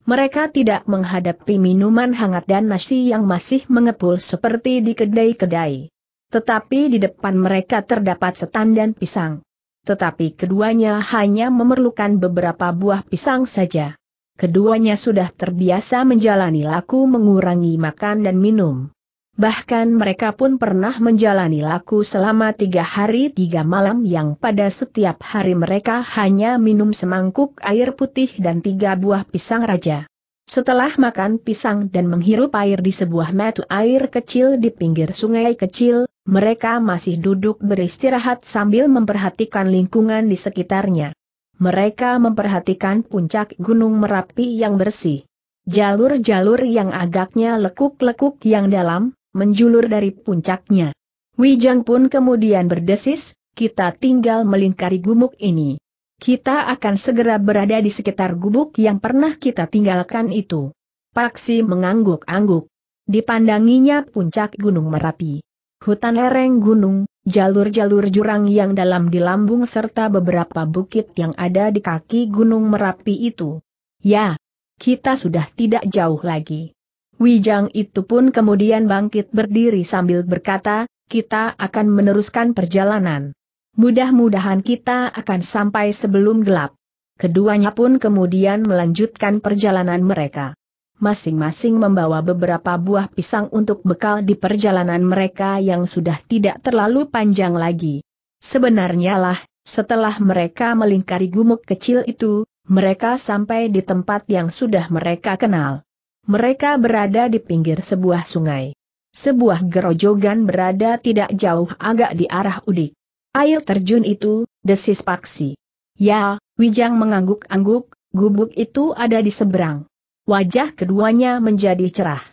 Mereka tidak menghadapi minuman hangat dan nasi yang masih mengepul seperti di kedai-kedai. Tetapi di depan mereka terdapat setandan pisang. Tetapi keduanya hanya memerlukan beberapa buah pisang saja. Keduanya sudah terbiasa menjalani laku mengurangi makan dan minum. Bahkan mereka pun pernah menjalani laku selama tiga hari tiga malam yang pada setiap hari mereka hanya minum semangkuk air putih dan tiga buah pisang raja. Setelah makan pisang dan menghirup air di sebuah mata air kecil di pinggir sungai kecil, mereka masih duduk beristirahat sambil memperhatikan lingkungan di sekitarnya. Mereka memperhatikan puncak Gunung Merapi yang bersih. Jalur-jalur yang agaknya lekuk-lekuk yang dalam, menjulur dari puncaknya. Wijang pun kemudian berdesis, kita tinggal melingkari gumuk ini. Kita akan segera berada di sekitar gubuk yang pernah kita tinggalkan itu. Paksi mengangguk-angguk. Dipandanginya puncak Gunung Merapi. Hutan lereng gunung, jalur-jalur jurang yang dalam di lambung serta beberapa bukit yang ada di kaki Gunung Merapi itu. Ya, kita sudah tidak jauh lagi. Wijang itu pun kemudian bangkit berdiri sambil berkata, kita akan meneruskan perjalanan. Mudah-mudahan kita akan sampai sebelum gelap. Keduanya pun kemudian melanjutkan perjalanan mereka. Masing-masing membawa beberapa buah pisang untuk bekal di perjalanan mereka yang sudah tidak terlalu panjang lagi. Sebenarnya lah, setelah mereka melingkari gumuk kecil itu, mereka sampai di tempat yang sudah mereka kenal. Mereka berada di pinggir sebuah sungai. Sebuah gerojogan berada tidak jauh agak di arah udik. Air terjun itu, desis Paksi. Ya, Wijang mengangguk-angguk, gubuk itu ada di seberang. Wajah keduanya menjadi cerah.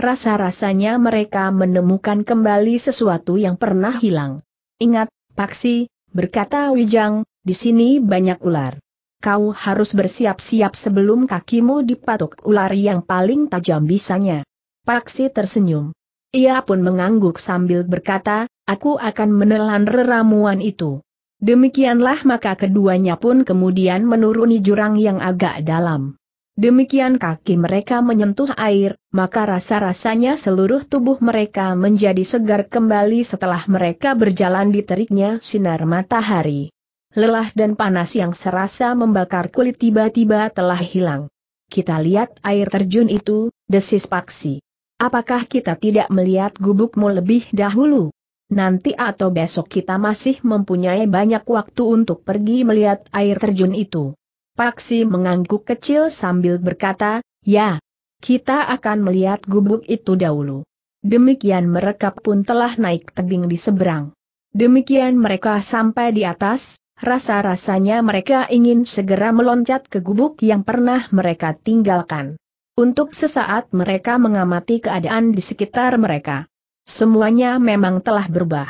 Rasa-rasanya mereka menemukan kembali sesuatu yang pernah hilang. Ingat, Paksi, berkata Wijang, di sini banyak ular. Kau harus bersiap-siap sebelum kakimu dipatuk ular yang paling tajam bisanya. Paksi tersenyum. Ia pun mengangguk sambil berkata, aku akan menelan ramuan itu. Demikianlah maka keduanya pun kemudian menuruni jurang yang agak dalam. Demikian kaki mereka menyentuh air, maka rasa-rasanya seluruh tubuh mereka menjadi segar kembali setelah mereka berjalan di teriknya sinar matahari. Lelah dan panas yang serasa membakar kulit tiba-tiba telah hilang. Kita lihat air terjun itu, desis Paksi. Apakah kita tidak melihat gubukmu lebih dahulu? Nanti atau besok kita masih mempunyai banyak waktu untuk pergi melihat air terjun itu. Paksi mengangguk kecil sambil berkata, ya, kita akan melihat gubuk itu dahulu. Demikian mereka pun telah naik tebing di seberang. Demikian mereka sampai di atas, rasa-rasanya mereka ingin segera meloncat ke gubuk yang pernah mereka tinggalkan. Untuk sesaat mereka mengamati keadaan di sekitar mereka. Semuanya memang telah berubah.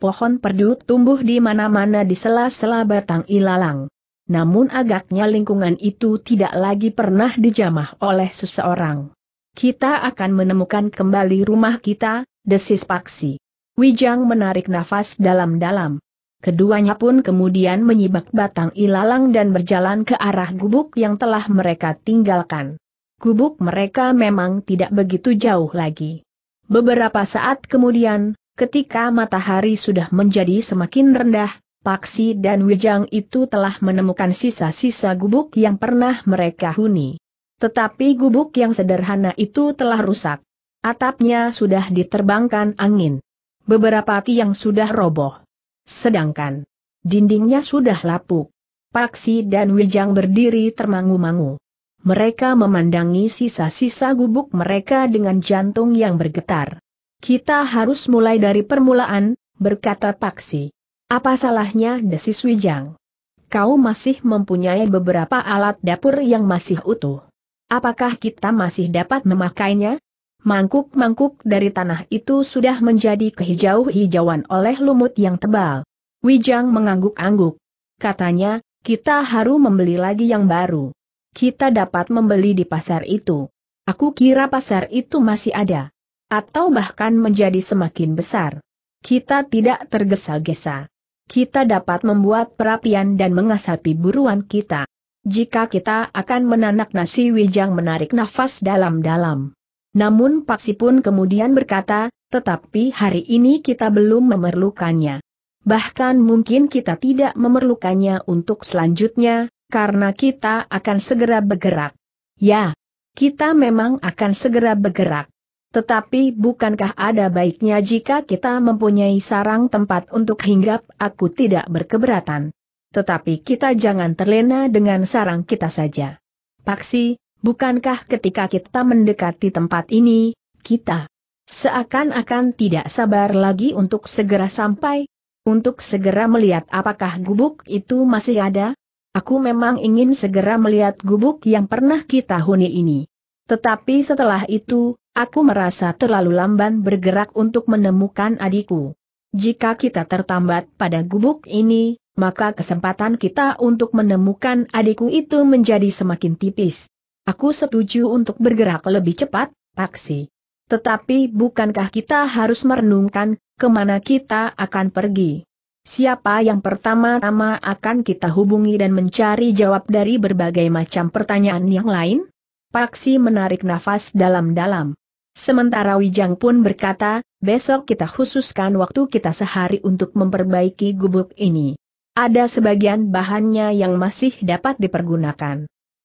Pohon perdu tumbuh di mana-mana di sela-sela batang ilalang. Namun agaknya lingkungan itu tidak lagi pernah dijamah oleh seseorang. Kita akan menemukan kembali rumah kita, desis Paksi. Wijang menarik nafas dalam-dalam. Keduanya pun kemudian menyibak batang ilalang dan berjalan ke arah gubuk yang telah mereka tinggalkan. Gubuk mereka memang tidak begitu jauh lagi. Beberapa saat kemudian, ketika matahari sudah menjadi semakin rendah, Paksi dan Wijang itu telah menemukan sisa-sisa gubuk yang pernah mereka huni. Tetapi gubuk yang sederhana itu telah rusak. Atapnya sudah diterbangkan angin. Beberapa tiang sudah roboh. Sedangkan dindingnya sudah lapuk. Paksi dan Wijang berdiri termangu-mangu. Mereka memandangi sisa-sisa gubuk mereka dengan jantung yang bergetar. "Kita harus mulai dari permulaan," berkata Paksi. "Apa salahnya?" desis Wijang. "Kau masih mempunyai beberapa alat dapur yang masih utuh. Apakah kita masih dapat memakainya?" Mangkuk-mangkuk dari tanah itu sudah menjadi kehijau-hijauan oleh lumut yang tebal. Wijang mengangguk-angguk. Katanya, "Kita harus membeli lagi yang baru. Kita dapat membeli di pasar itu. Aku kira pasar itu masih ada. Atau bahkan menjadi semakin besar. Kita tidak tergesa-gesa. Kita dapat membuat perapian dan mengasapi buruan kita. Jika kita akan menanak nasi." Wijang menarik nafas dalam-dalam. Namun Paksi pun kemudian berkata, "Tetapi hari ini kita belum memerlukannya. Bahkan mungkin kita tidak memerlukannya untuk selanjutnya, karena kita akan segera bergerak." "Ya, kita memang akan segera bergerak. Tetapi bukankah ada baiknya jika kita mempunyai sarang tempat untuk hinggap?" "Aku tidak berkeberatan. Tetapi kita jangan terlena dengan sarang kita saja. Paksi, bukankah ketika kita mendekati tempat ini, kita seakan-akan tidak sabar lagi untuk segera sampai, untuk segera melihat apakah gubuk itu masih ada? Aku memang ingin segera melihat gubuk yang pernah kita huni ini. Tetapi setelah itu, aku merasa terlalu lamban bergerak untuk menemukan adikku. Jika kita tertambat pada gubuk ini, maka kesempatan kita untuk menemukan adikku itu menjadi semakin tipis." "Aku setuju untuk bergerak lebih cepat, Paksi. Tetapi bukankah kita harus merenungkan kemana kita akan pergi? Siapa yang pertama-tama akan kita hubungi dan mencari jawab dari berbagai macam pertanyaan yang lain?" Paksi menarik nafas dalam-dalam. Sementara Wijang pun berkata, "Besok kita khususkan waktu kita sehari untuk memperbaiki gubuk ini. Ada sebagian bahannya yang masih dapat dipergunakan."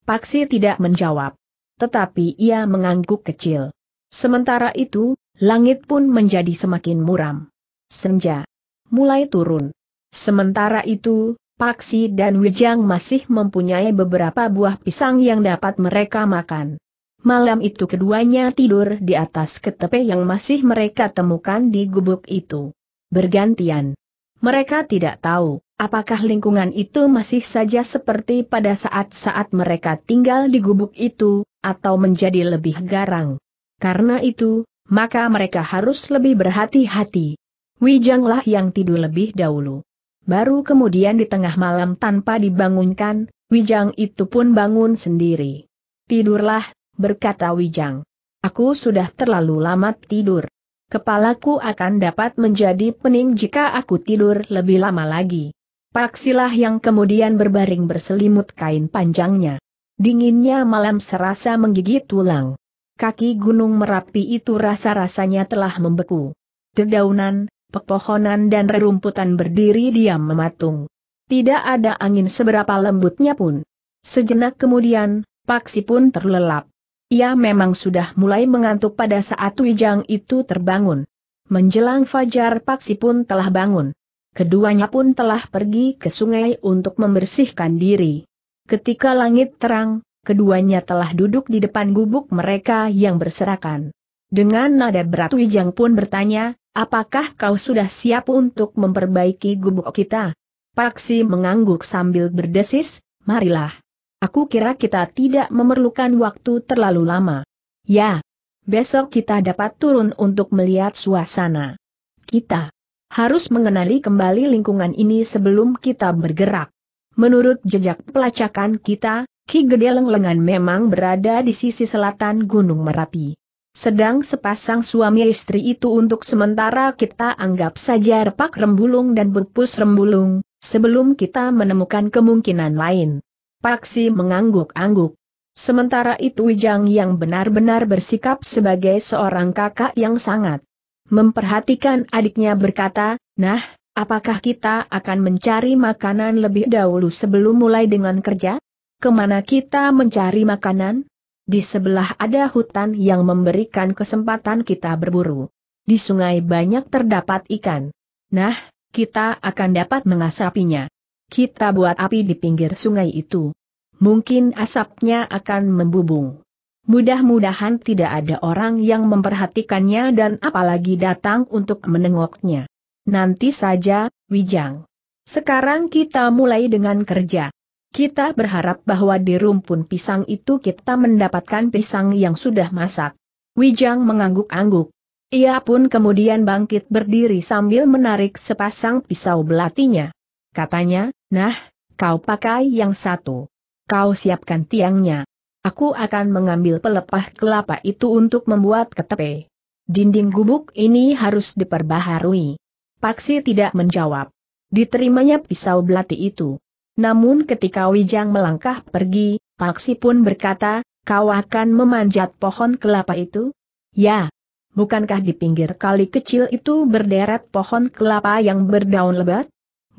Paksi tidak menjawab. Tetapi ia mengangguk kecil. Sementara itu, langit pun menjadi semakin muram. Senja mulai turun. Sementara itu, Paksi dan Wijang masih mempunyai beberapa buah pisang yang dapat mereka makan. Malam itu keduanya tidur di atas ketepe yang masih mereka temukan di gubuk itu. Bergantian. Mereka tidak tahu apakah lingkungan itu masih saja seperti pada saat-saat mereka tinggal di gubuk itu, atau menjadi lebih garang. Karena itu, maka mereka harus lebih berhati-hati. Wijanglah yang tidur lebih dahulu. Baru kemudian di tengah malam tanpa dibangunkan, Wijang itu pun bangun sendiri. "Tidurlah," berkata Wijang. "Aku sudah terlalu lama tidur. Kepalaku akan dapat menjadi pening jika aku tidur lebih lama lagi." Paksilah yang kemudian berbaring berselimut kain panjangnya. Dinginnya malam serasa menggigit tulang. Kaki Gunung Merapi itu rasa-rasanya telah membeku. Dedaunan, pepohonan dan rerumputan berdiri diam mematung. Tidak ada angin seberapa lembutnya pun. Sejenak kemudian, Paksi pun terlelap. Ia memang sudah mulai mengantuk pada saat Wijang itu terbangun. Menjelang fajar Paksi pun telah bangun. Keduanya pun telah pergi ke sungai untuk membersihkan diri. Ketika langit terang, keduanya telah duduk di depan gubuk mereka yang berserakan. Dengan nada berat Wijang pun bertanya, "Apakah kau sudah siap untuk memperbaiki gubuk kita?" Paksi mengangguk sambil berdesis, "Marilah. Aku kira kita tidak memerlukan waktu terlalu lama." "Ya. Besok kita dapat turun untuk melihat suasana. Kita harus mengenali kembali lingkungan ini sebelum kita bergerak. Menurut jejak pelacakan kita, Ki Gede Lenglengan memang berada di sisi selatan Gunung Merapi. Sedang sepasang suami istri itu untuk sementara kita anggap saja Repak Rembulung dan Pupus Rembulung, sebelum kita menemukan kemungkinan lain." Paksi mengangguk-angguk. Sementara itu Wijang yang benar-benar bersikap sebagai seorang kakak yang sangat memperhatikan adiknya berkata, "Nah, apakah kita akan mencari makanan lebih dahulu sebelum mulai dengan kerja? Kemana kita mencari makanan? Di sebelah ada hutan yang memberikan kesempatan kita berburu. Di sungai banyak terdapat ikan. Nah, kita akan dapat mengasapinya. Kita buat api di pinggir sungai itu. mungkin asapnya akan membubung. Mudah-mudahan tidak ada orang yang memperhatikannya dan apalagi datang untuk menengoknya. Nanti saja, Wijang. Sekarang kita mulai dengan kerja. Kita berharap bahwa di rumpun pisang itu kita mendapatkan pisang yang sudah masak. Wijang mengangguk-angguk. Ia pun kemudian bangkit berdiri sambil menarik sepasang pisau belatinya. Katanya, nah, kau pakai yang satu. Kau siapkan tiangnya. Aku akan mengambil pelepah kelapa itu untuk membuat ketepe. Dinding gubuk ini harus diperbaharui. Paksi tidak menjawab. Diterimanya pisau belati itu. Namun ketika Wijang melangkah pergi, Paksi pun berkata, kau akan memanjat pohon kelapa itu? Ya. Bukankah di pinggir kali kecil itu berderet pohon kelapa yang berdaun lebat?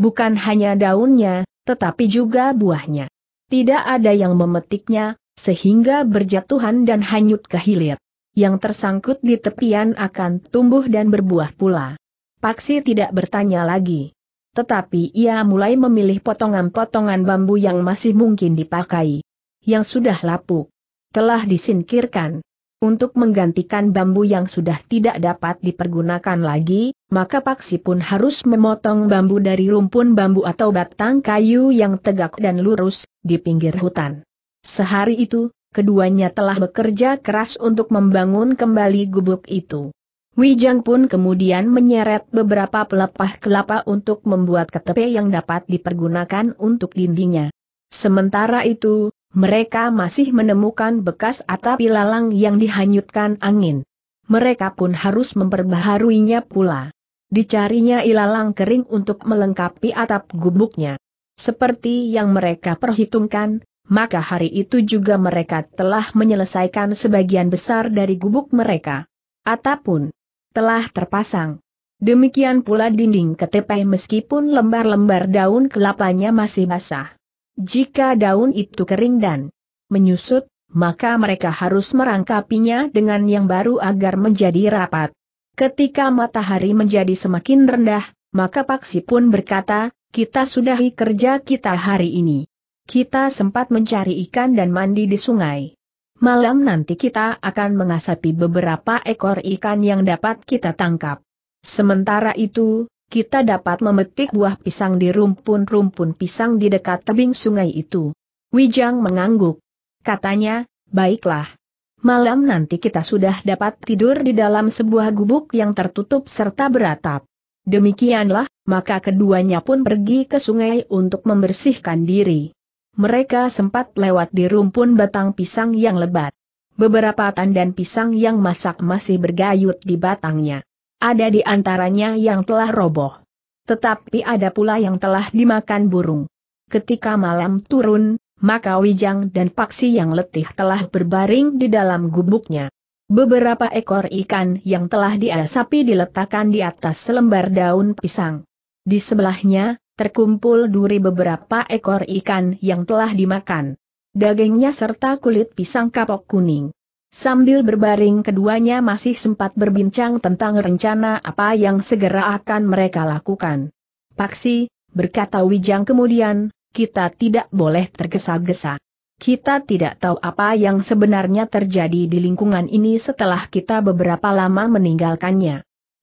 Bukan hanya daunnya, tetapi juga buahnya. Tidak ada yang memetiknya, sehingga berjatuhan dan hanyut ke hilir. Yang tersangkut di tepian akan tumbuh dan berbuah pula. Paksi tidak bertanya lagi. Tetapi ia mulai memilih potongan-potongan bambu yang masih mungkin dipakai. Yang sudah lapuk. Telah disingkirkan. Untuk menggantikan bambu yang sudah tidak dapat dipergunakan lagi, maka Paksi pun harus memotong bambu dari rumpun bambu atau batang kayu yang tegak dan lurus, di pinggir hutan. Sehari itu, keduanya telah bekerja keras untuk membangun kembali gubuk itu. Wijang pun kemudian menyeret beberapa pelepah kelapa untuk membuat ketepe yang dapat dipergunakan untuk dindingnya. Sementara itu, mereka masih menemukan bekas atap ilalang yang dihanyutkan angin. Mereka pun harus memperbaharuinya pula. Dicarinya ilalang kering untuk melengkapi atap gubuknya. Seperti yang mereka perhitungkan, maka hari itu juga mereka telah menyelesaikan sebagian besar dari gubuk mereka. Atap pun telah terpasang. Demikian pula dinding ketepai meskipun lembar-lembar daun kelapanya masih basah. Jika daun itu kering dan menyusut, maka mereka harus merangkapinya dengan yang baru agar menjadi rapat. Ketika matahari menjadi semakin rendah, maka Paksi pun berkata, kita sudahi kerja kita hari ini. Kita sempat mencari ikan dan mandi di sungai. Malam nanti kita akan mengasapi beberapa ekor ikan yang dapat kita tangkap. Sementara itu, kita dapat memetik buah pisang di rumpun-rumpun pisang di dekat tebing sungai itu. Wijang mengangguk. Katanya, baiklah. Malam nanti kita sudah dapat tidur di dalam sebuah gubuk yang tertutup serta beratap. Demikianlah, maka keduanya pun pergi ke sungai untuk membersihkan diri. Mereka sempat lewat di rumpun batang pisang yang lebat. Beberapa tandan pisang yang masak masih bergayut di batangnya. Ada di antaranya yang telah roboh. Tetapi ada pula yang telah dimakan burung. Ketika malam turun, maka Wijang dan Paksi yang letih telah berbaring di dalam gubuknya. Beberapa ekor ikan yang telah diasapi diletakkan di atas selembar daun pisang. Di sebelahnya, terkumpul duri beberapa ekor ikan yang telah dimakan. Dagingnya serta kulit pisang kapok kuning. Sambil berbaring keduanya masih sempat berbincang tentang rencana apa yang segera akan mereka lakukan. Paksi, berkata Wijang kemudian, kita tidak boleh tergesa-gesa. Kita tidak tahu apa yang sebenarnya terjadi di lingkungan ini setelah kita beberapa lama meninggalkannya.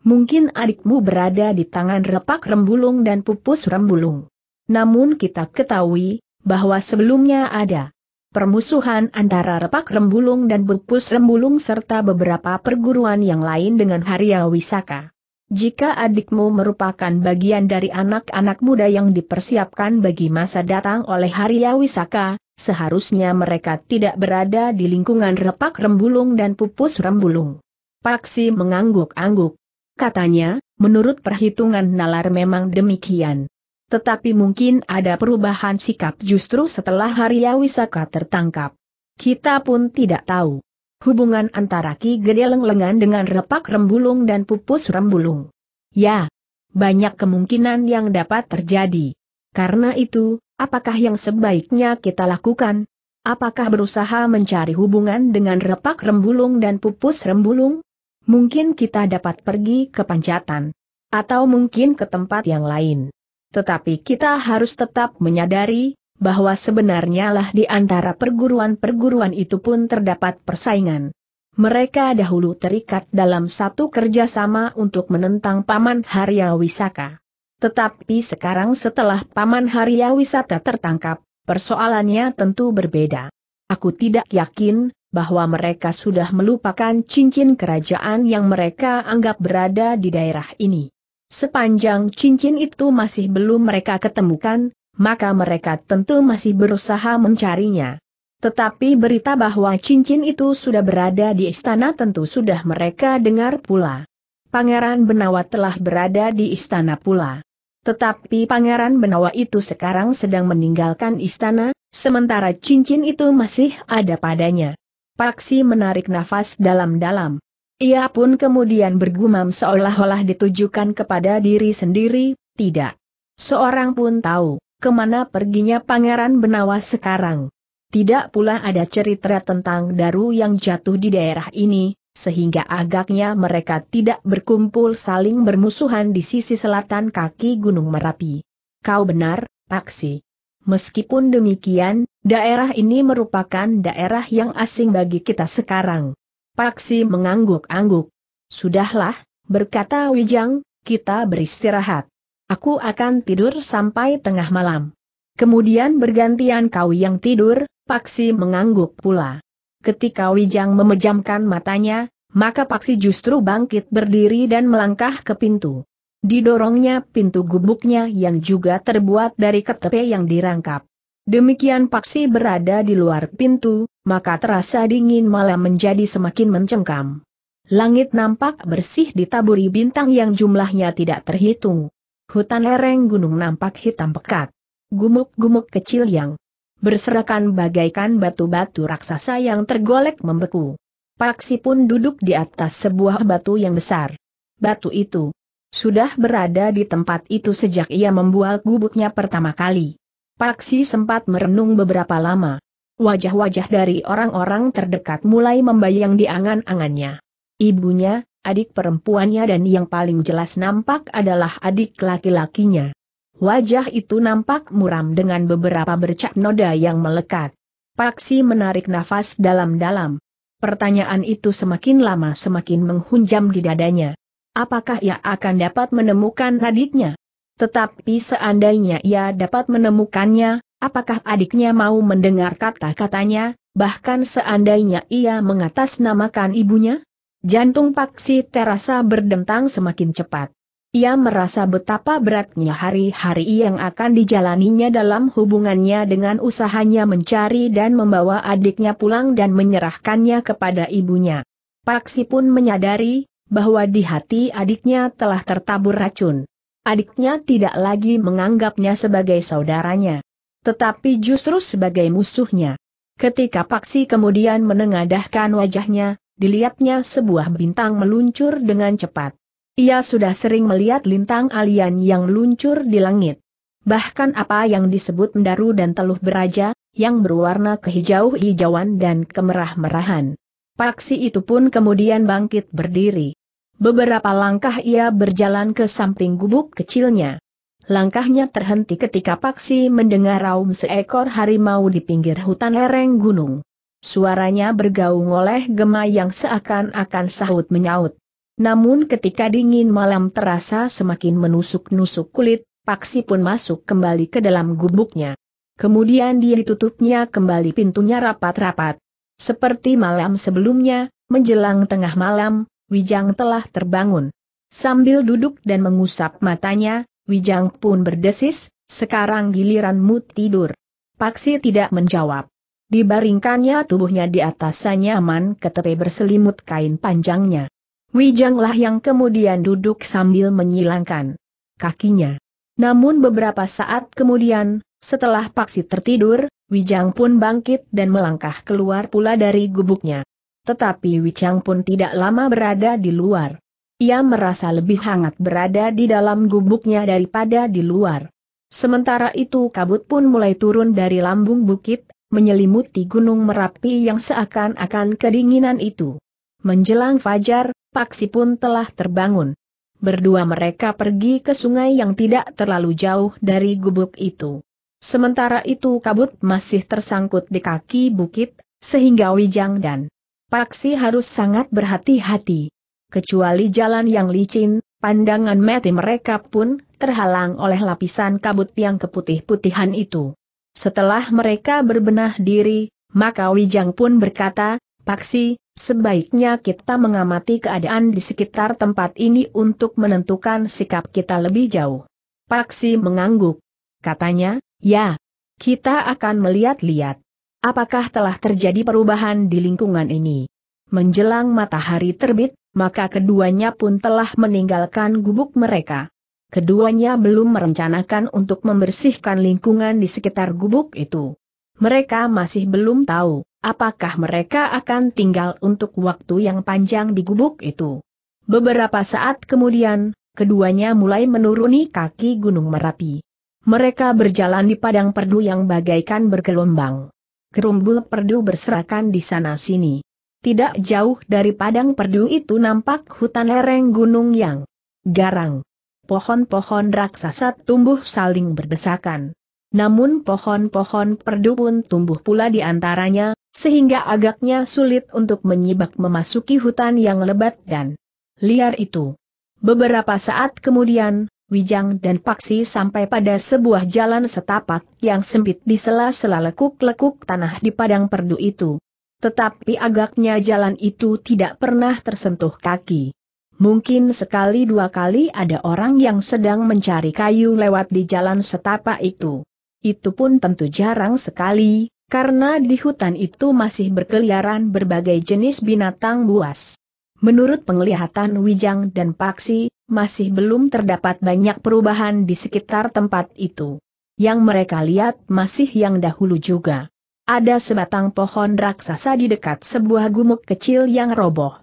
Mungkin adikmu berada di tangan Repak Rembulung dan Pupus Rembulung. Namun kita ketahui, bahwa sebelumnya ada permusuhan antara Repak Rembulung dan Pupus Rembulung serta beberapa perguruan yang lain dengan Harya Wisaka. Jika adikmu merupakan bagian dari anak-anak muda yang dipersiapkan bagi masa datang oleh Harya Wisaka, seharusnya mereka tidak berada di lingkungan Repak Rembulung dan Pupus Rembulung. Paksi mengangguk-angguk. Katanya, menurut perhitungan nalar memang demikian. Tetapi mungkin ada perubahan sikap justru setelah Harya Wisaka tertangkap. Kita pun tidak tahu. Hubungan antara Ki Gede Lenglengan dengan Repak Rembulung dan Pupus Rembulung. Ya, banyak kemungkinan yang dapat terjadi. Karena itu, apakah yang sebaiknya kita lakukan? Apakah berusaha mencari hubungan dengan Repak Rembulung dan Pupus Rembulung? Mungkin kita dapat pergi ke Panjatan, atau mungkin ke tempat yang lain. Tetapi kita harus tetap menyadari, bahwa sebenarnya lah di antara perguruan-perguruan itu pun terdapat persaingan. Mereka dahulu terikat dalam satu kerjasama untuk menentang Paman Harya Wisaka. Tetapi sekarang setelah Paman Harya Wisaka tertangkap, persoalannya tentu berbeda. Aku tidak yakin bahwa mereka sudah melupakan cincin kerajaan yang mereka anggap berada di daerah ini. Sepanjang cincin itu masih belum mereka ketemukan, maka mereka tentu masih berusaha mencarinya. Tetapi berita bahwa cincin itu sudah berada di istana tentu sudah mereka dengar pula. Pangeran Benawa telah berada di istana pula. Tetapi Pangeran Benawa itu sekarang sedang meninggalkan istana, sementara cincin itu masih ada padanya. Paksi menarik nafas dalam-dalam. Ia pun kemudian bergumam seolah-olah ditujukan kepada diri sendiri, tidak. Seorang pun tahu, kemana perginya Pangeran Benawa sekarang. Tidak pula ada cerita tentang daru yang jatuh di daerah ini, sehingga agaknya mereka tidak berkumpul saling bermusuhan di sisi selatan kaki Gunung Merapi. Kau benar, Paksi. Meskipun demikian, daerah ini merupakan daerah yang asing bagi kita sekarang. Paksi mengangguk-angguk. Sudahlah, berkata Wijang, kita beristirahat. Aku akan tidur sampai tengah malam. Kemudian bergantian kau yang tidur. Paksi mengangguk pula. Ketika Wijang memejamkan matanya, maka Paksi justru bangkit berdiri dan melangkah ke pintu. Didorongnya pintu gubuknya yang juga terbuat dari ketepe yang dirangkap. Demikian Paksi berada di luar pintu, maka terasa dingin malam menjadi semakin mencengkam. Langit nampak bersih ditaburi bintang yang jumlahnya tidak terhitung. Hutan lereng gunung nampak hitam pekat. Gumuk-gumuk kecil yang berserakan bagaikan batu-batu raksasa yang tergolek membeku. Paksi pun duduk di atas sebuah batu yang besar. Batu itu sudah berada di tempat itu sejak ia membual gubuknya pertama kali. Paksi sempat merenung beberapa lama. Wajah-wajah dari orang-orang terdekat mulai membayang di angan-angannya. Ibunya, adik perempuannya dan yang paling jelas nampak adalah adik laki-lakinya. Wajah itu nampak muram dengan beberapa bercak noda yang melekat. Paksi menarik nafas dalam-dalam. Pertanyaan itu semakin lama semakin menghunjam di dadanya. Apakah ia akan dapat menemukan adiknya? Tetapi seandainya ia dapat menemukannya, apakah adiknya mau mendengar kata-katanya, bahkan seandainya ia mengatasnamakan ibunya? Jantung Paksi terasa berdentang semakin cepat. Ia merasa betapa beratnya hari-hari yang akan dijalaninya dalam hubungannya dengan usahanya mencari dan membawa adiknya pulang dan menyerahkannya kepada ibunya. Paksi pun menyadari bahwa di hati adiknya telah tertabur racun. Adiknya tidak lagi menganggapnya sebagai saudaranya, tetapi justru sebagai musuhnya. Ketika Paksi kemudian menengadahkan wajahnya, dilihatnya sebuah bintang meluncur dengan cepat. Ia sudah sering melihat lintang alien yang meluncur di langit. Bahkan apa yang disebut mendaru dan teluh beraja, yang berwarna kehijau-hijauan dan kemerah-merahan. Paksi itu pun kemudian bangkit berdiri. Beberapa langkah ia berjalan ke samping gubuk kecilnya. Langkahnya terhenti ketika Paksi mendengar raung seekor harimau di pinggir hutan lereng gunung. Suaranya bergaung oleh gema yang seakan-akan sahut menyaut. Namun ketika dingin malam terasa semakin menusuk-nusuk kulit, Paksi pun masuk kembali ke dalam gubuknya. Kemudian dia ditutupnya kembali pintunya rapat-rapat. Seperti malam sebelumnya, menjelang tengah malam, Wijang telah terbangun. Sambil duduk dan mengusap matanya, Wijang pun berdesis, "Sekarang giliranmu tidur." Paksi tidak menjawab. Dibaringkannya tubuhnya di atas sanyaman ketepe berselimut kain panjangnya. Wijanglah yang kemudian duduk sambil menyilangkan kakinya. Namun beberapa saat kemudian, setelah Paksi tertidur, Wijang pun bangkit dan melangkah keluar pula dari gubuknya. Tetapi Wijang pun tidak lama berada di luar. Ia merasa lebih hangat berada di dalam gubuknya daripada di luar. Sementara itu kabut pun mulai turun dari lambung bukit, menyelimuti Gunung Merapi yang seakan-akan kedinginan itu. Menjelang fajar, Paksi pun telah terbangun. Berdua mereka pergi ke sungai yang tidak terlalu jauh dari gubuk itu. Sementara itu kabut masih tersangkut di kaki bukit, sehingga Wijang dan Paksi harus sangat berhati-hati. Kecuali jalan yang licin, pandangan mati mereka pun terhalang oleh lapisan kabut yang keputih-putihan itu. Setelah mereka berbenah diri, maka Wijang pun berkata, "Paksi, sebaiknya kita mengamati keadaan di sekitar tempat ini untuk menentukan sikap kita lebih jauh." Paksi mengangguk. Katanya, "Ya, kita akan melihat-lihat apakah telah terjadi perubahan di lingkungan ini." Menjelang matahari terbit, maka keduanya pun telah meninggalkan gubuk mereka. Keduanya belum merencanakan untuk membersihkan lingkungan di sekitar gubuk itu. Mereka masih belum tahu apakah mereka akan tinggal untuk waktu yang panjang di gubuk itu. Beberapa saat kemudian, keduanya mulai menuruni kaki Gunung Merapi. Mereka berjalan di padang perdu yang bagaikan bergelombang. Kerumbul perdu berserakan di sana-sini. Tidak jauh dari padang perdu itu nampak hutan lereng gunung yang garang. Pohon-pohon raksasa tumbuh saling berdesakan. Namun pohon-pohon perdu pun tumbuh pula di antaranya, sehingga agaknya sulit untuk menyibak memasuki hutan yang lebat dan liar itu. Beberapa saat kemudian, Wijang dan Paksi sampai pada sebuah jalan setapak yang sempit di sela-sela lekuk-lekuk tanah di padang perdu itu. Tetapi agaknya jalan itu tidak pernah tersentuh kaki. Mungkin sekali dua kali ada orang yang sedang mencari kayu lewat di jalan setapak itu. Itu pun tentu jarang sekali, karena di hutan itu masih berkeliaran berbagai jenis binatang buas. Menurut penglihatan Wijang dan Paksi, masih belum terdapat banyak perubahan di sekitar tempat itu. Yang mereka lihat masih yang dahulu juga. Ada sebatang pohon raksasa di dekat sebuah gumuk kecil yang roboh.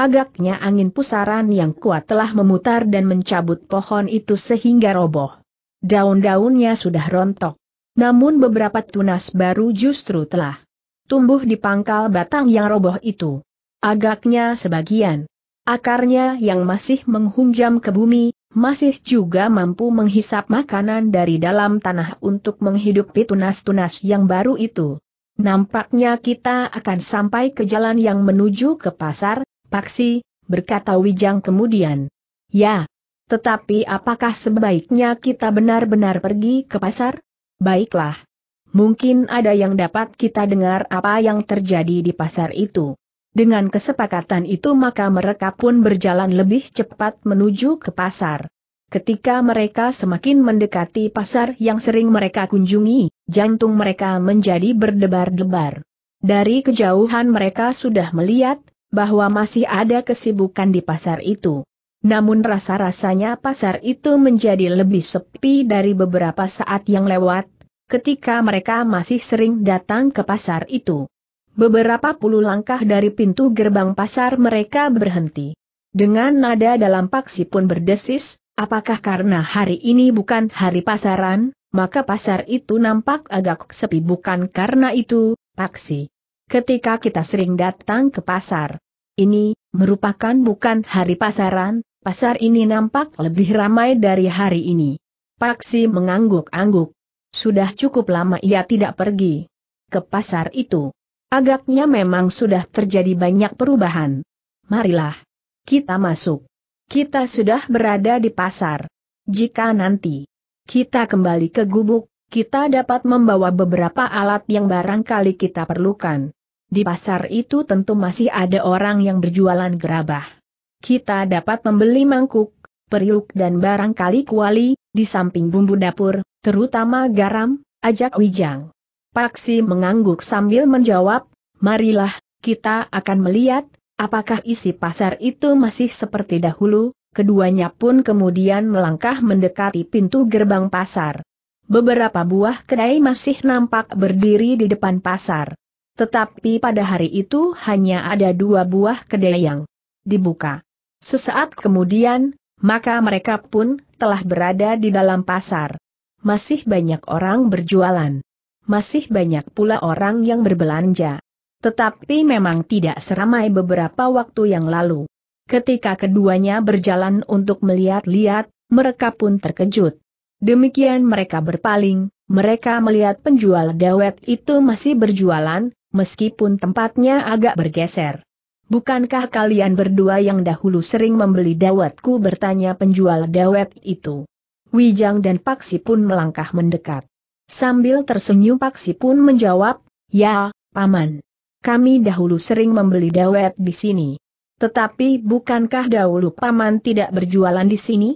Agaknya angin pusaran yang kuat telah memutar dan mencabut pohon itu sehingga roboh. Daun-daunnya sudah rontok. Namun beberapa tunas baru justru telah tumbuh di pangkal batang yang roboh itu. Agaknya sebagian akarnya yang masih menghunjam ke bumi, masih juga mampu menghisap makanan dari dalam tanah untuk menghidupi tunas-tunas yang baru itu. "Nampaknya kita akan sampai ke jalan yang menuju ke pasar, Paksi," berkata Wijang kemudian. "Ya, tetapi apakah sebaiknya kita benar-benar pergi ke pasar?" "Baiklah. Mungkin ada yang dapat kita dengar apa yang terjadi di pasar itu." Dengan kesepakatan itu maka mereka pun berjalan lebih cepat menuju ke pasar. Ketika mereka semakin mendekati pasar yang sering mereka kunjungi, jantung mereka menjadi berdebar-debar. Dari kejauhan mereka sudah melihat bahwa masih ada kesibukan di pasar itu. Namun rasa-rasanya pasar itu menjadi lebih sepi dari beberapa saat yang lewat, ketika mereka masih sering datang ke pasar itu. Beberapa puluh langkah dari pintu gerbang pasar mereka berhenti. Dengan nada dalam Paksi pun berdesis, "Apakah karena hari ini bukan hari pasaran, maka pasar itu nampak agak sepi?" "Bukan karena itu, Paksi. Ketika kita sering datang ke pasar, ini merupakan bukan hari pasaran, pasar ini nampak lebih ramai dari hari ini." Paksi mengangguk-angguk. Sudah cukup lama ia tidak pergi ke pasar itu. Agaknya memang sudah terjadi banyak perubahan. "Marilah kita masuk. Kita sudah berada di pasar. Jika nanti kita kembali ke gubuk, kita dapat membawa beberapa alat yang barangkali kita perlukan. Di pasar itu tentu masih ada orang yang berjualan gerabah. Kita dapat membeli mangkuk, periuk dan barangkali kuali, di samping bumbu dapur, terutama garam," ajak Wijang. Paksi mengangguk sambil menjawab, "Marilah, kita akan melihat apakah isi pasar itu masih seperti dahulu." Keduanya pun kemudian melangkah mendekati pintu gerbang pasar. Beberapa buah kedai masih nampak berdiri di depan pasar. Tetapi pada hari itu hanya ada dua buah kedai yang dibuka. Sesaat kemudian, maka mereka pun telah berada di dalam pasar. Masih banyak orang berjualan. Masih banyak pula orang yang berbelanja. Tetapi memang tidak seramai beberapa waktu yang lalu. Ketika keduanya berjalan untuk melihat-lihat, mereka pun terkejut. Demikian mereka berpaling, mereka melihat penjual dawet itu masih berjualan, meskipun tempatnya agak bergeser. "Bukankah kalian berdua yang dahulu sering membeli dawetku?" bertanya penjual dawet itu. Wijang dan Paksi pun melangkah mendekat. Sambil tersenyum Paksi pun menjawab, "Ya, Paman. Kami dahulu sering membeli dawet di sini. Tetapi bukankah dahulu Paman tidak berjualan di sini?"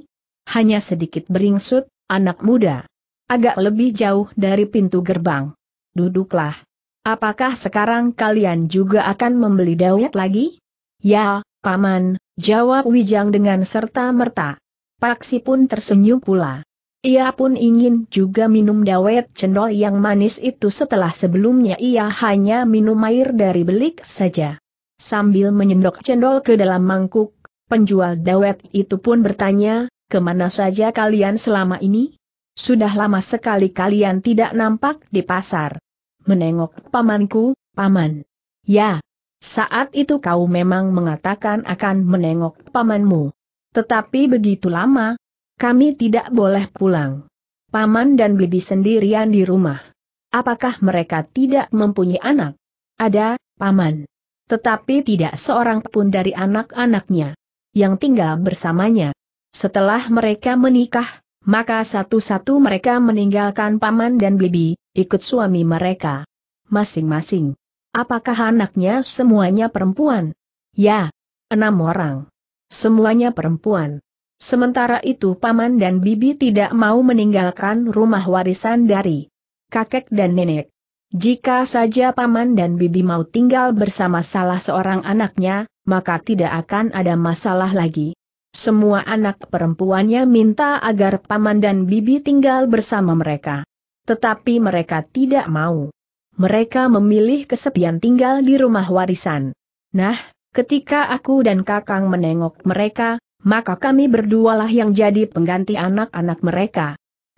"Hanya sedikit," beringsut anak muda. "Agak lebih jauh dari pintu gerbang. Duduklah. Apakah sekarang kalian juga akan membeli dawet lagi?" "Ya, Paman," jawab Wijang dengan serta-merta. Paksi pun tersenyum pula. Ia pun ingin juga minum dawet cendol yang manis itu setelah sebelumnya ia hanya minum air dari belik saja. Sambil menyendok cendol ke dalam mangkuk, penjual dawet itu pun bertanya, "Kemana saja kalian selama ini? Sudah lama sekali kalian tidak nampak di pasar." "Menengok pamanku, Paman." "Ya, saat itu kau memang mengatakan akan menengok pamanmu. Tetapi begitu lama, kami tidak boleh pulang. Paman dan bibi sendirian di rumah." "Apakah mereka tidak mempunyai anak?" "Ada, Paman. Tetapi tidak seorang pun dari anak-anaknya yang tinggal bersamanya. Setelah mereka menikah, maka satu-satu mereka meninggalkan Paman dan bibi, ikut suami mereka masing-masing." "Apakah anaknya semuanya perempuan?" "Ya, enam orang. Semuanya perempuan. Sementara itu Paman dan bibi tidak mau meninggalkan rumah warisan dari kakek dan nenek. Jika saja Paman dan bibi mau tinggal bersama salah seorang anaknya, maka tidak akan ada masalah lagi. Semua anak perempuannya minta agar Paman dan bibi tinggal bersama mereka. Tetapi mereka tidak mau. Mereka memilih kesepian tinggal di rumah warisan. Nah, ketika aku dan Kakang menengok mereka, maka kami berdualah yang jadi pengganti anak-anak mereka.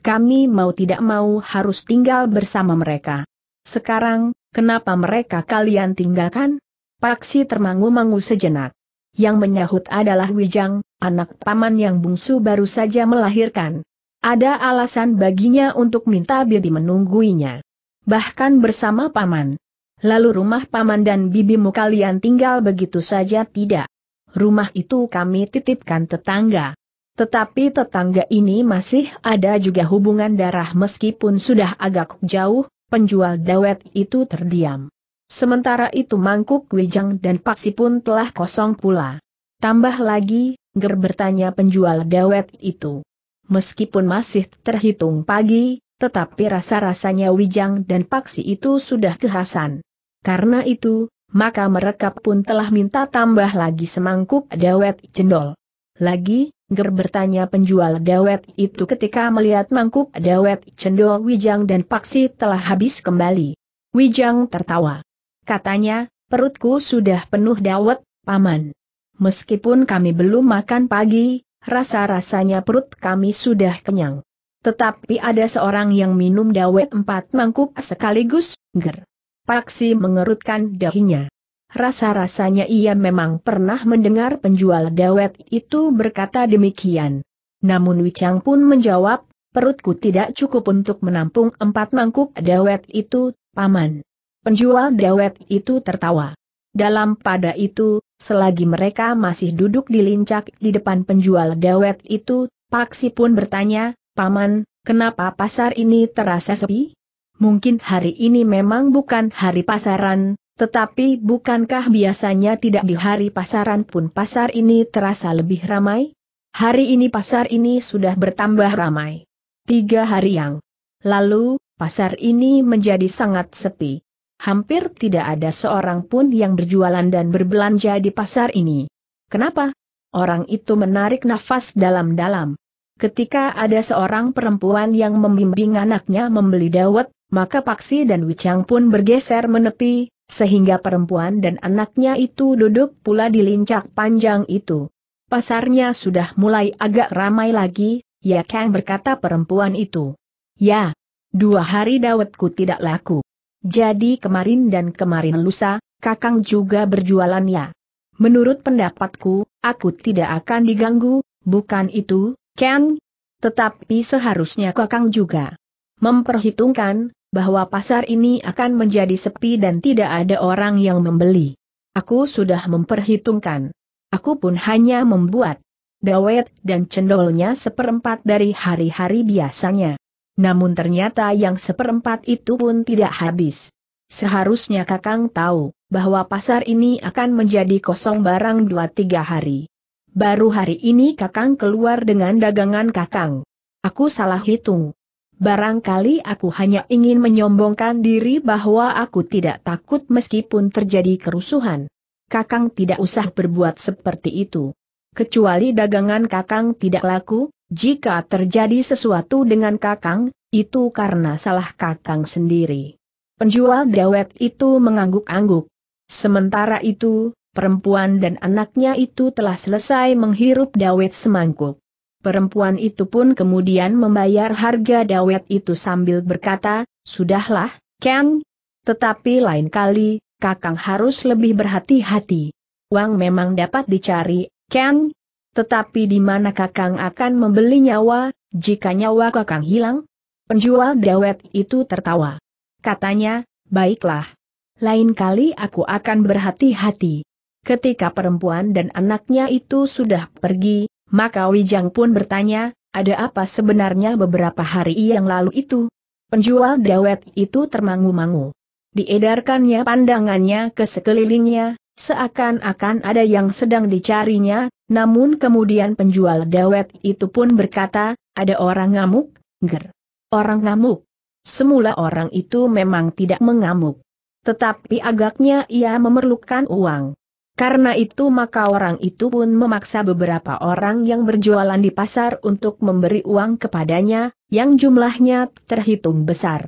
Kami mau tidak mau harus tinggal bersama mereka. Sekarang, kenapa mereka kalian tinggalkan?" Paksi termangu-mangu sejenak. Yang menyahut adalah Wijang, anak Paman yang bungsu baru saja melahirkan. Ada alasan baginya untuk minta bibi menungguinya, bahkan bersama Paman. "Lalu rumah Paman dan bibimu kalian tinggal begitu saja?" "Tidak. Rumah itu kami titipkan tetangga. Tetapi tetangga ini masih ada juga hubungan darah." Meskipun sudah agak jauh, penjual dawet itu terdiam. Sementara itu mangkuk Wijang dan Paksi pun telah kosong pula. "Tambah lagi, ger?" bertanya penjual dawet itu. Meskipun masih terhitung pagi, tetapi rasa-rasanya Wijang dan Paksi itu sudah kehausan. Karena itu, maka mereka pun telah minta tambah lagi semangkuk dawet cendol. "Lagi, ger?" bertanya penjual dawet itu ketika melihat mangkuk dawet cendol Wijang dan Paksi telah habis kembali. Wijang tertawa. Katanya, "Perutku sudah penuh dawet, Paman. Meskipun kami belum makan pagi, rasa-rasanya perut kami sudah kenyang. Tetapi ada seorang yang minum dawet empat mangkuk sekaligus, ger?" Paksi mengerutkan dahinya. Rasa-rasanya ia memang pernah mendengar penjual dawet itu berkata demikian. Namun Wijang pun menjawab, "Perutku tidak cukup untuk menampung empat mangkuk dawet itu, Paman." Penjual dawet itu tertawa. Dalam pada itu, selagi mereka masih duduk di lincak di depan penjual dawet itu, Paksi pun bertanya, "Paman, kenapa pasar ini terasa sepi? Mungkin hari ini memang bukan hari pasaran, tetapi bukankah biasanya tidak di hari pasaran pun pasar ini terasa lebih ramai? Hari ini pasar ini sudah bertambah ramai. Tiga hari yang lalu, pasar ini menjadi sangat sepi. Hampir tidak ada seorang pun yang berjualan dan berbelanja di pasar ini." "Kenapa?" Orang itu menarik nafas dalam-dalam. Ketika ada seorang perempuan yang membimbing anaknya membeli dawet, maka Paksi dan Wijang pun bergeser menepi, sehingga perempuan dan anaknya itu duduk pula di lincak panjang itu. "Pasarnya sudah mulai agak ramai lagi, ya Kang?" berkata perempuan itu. "Ya, dua hari dawetku tidak laku. Jadi kemarin dan kemarin lusa, Kakang juga berjualan ya. Menurut pendapatku, aku tidak akan diganggu, bukan itu, Ken?" Tetapi seharusnya Kakang juga memperhitungkan bahwa pasar ini akan menjadi sepi dan tidak ada orang yang membeli. Aku sudah memperhitungkan. Aku pun hanya membuat dawet dan cendolnya seperempat dari hari-hari biasanya. Namun ternyata yang seperempat itu pun tidak habis. Seharusnya Kakang tahu bahwa pasar ini akan menjadi kosong barang dua tiga hari. Baru hari ini Kakang keluar dengan dagangan Kakang. Aku salah hitung. Barangkali aku hanya ingin menyombongkan diri bahwa aku tidak takut meskipun terjadi kerusuhan. Kakang tidak usah berbuat seperti itu. Kecuali dagangan Kakang tidak laku, jika terjadi sesuatu dengan Kakang, itu karena salah Kakang sendiri. Penjual dawet itu mengangguk-angguk. Sementara itu, perempuan dan anaknya itu telah selesai menghirup dawet semangkuk. Perempuan itu pun kemudian membayar harga dawet itu sambil berkata, "Sudahlah, Kang. Tetapi lain kali, Kakang harus lebih berhati-hati. Uang memang dapat dicari, Kang. Tetapi di mana Kakang akan membeli nyawa, jika nyawa Kakang hilang?" Penjual dawet itu tertawa. Katanya, "Baiklah. Lain kali aku akan berhati-hati." Ketika perempuan dan anaknya itu sudah pergi, maka Wijang pun bertanya, "Ada apa sebenarnya beberapa hari yang lalu itu?" Penjual dawet itu termangu-mangu. Diedarkannya pandangannya ke sekelilingnya, seakan-akan ada yang sedang dicarinya, namun kemudian penjual dawet itu pun berkata, "Ada orang ngamuk, ger. Orang ngamuk." Semula orang itu memang tidak mengamuk. Tetapi agaknya ia memerlukan uang. Karena itu maka orang itu pun memaksa beberapa orang yang berjualan di pasar untuk memberi uang kepadanya, yang jumlahnya terhitung besar.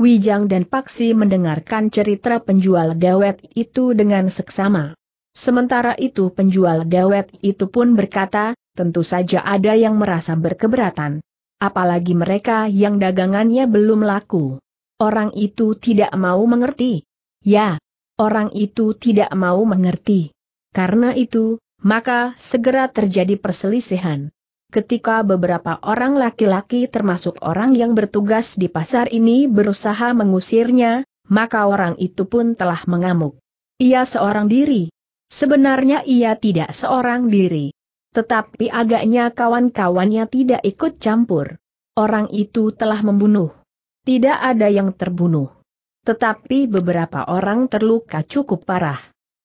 Wijang dan Paksi mendengarkan cerita penjual dawet itu dengan seksama. Sementara itu penjual dawet itu pun berkata, "Tentu saja ada yang merasa berkeberatan. Apalagi mereka yang dagangannya belum laku. Orang itu tidak mau mengerti." Ya. Orang itu tidak mau mengerti. Karena itu, maka segera terjadi perselisihan. Ketika beberapa orang laki-laki termasuk orang yang bertugas di pasar ini berusaha mengusirnya, maka orang itu pun telah mengamuk. Ia seorang diri. Sebenarnya ia tidak seorang diri. Tetapi agaknya kawan-kawannya tidak ikut campur. Orang itu telah membunuh. Tidak ada yang terbunuh. Tetapi beberapa orang terluka cukup parah.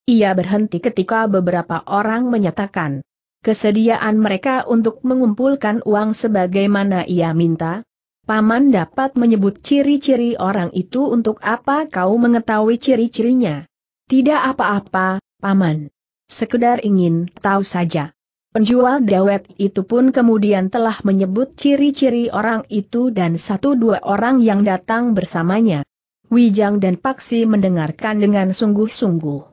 Ia berhenti ketika beberapa orang menyatakan kesediaan mereka untuk mengumpulkan uang sebagaimana ia minta. "Paman dapat menyebut ciri-ciri orang itu untuk apa kau mengetahui ciri-cirinya?" "Tidak apa-apa, Paman. Sekedar ingin tahu saja." Penjual dawet itu pun kemudian telah menyebut ciri-ciri orang itu dan satu dua orang yang datang bersamanya. Wijang dan Paksi mendengarkan dengan sungguh-sungguh.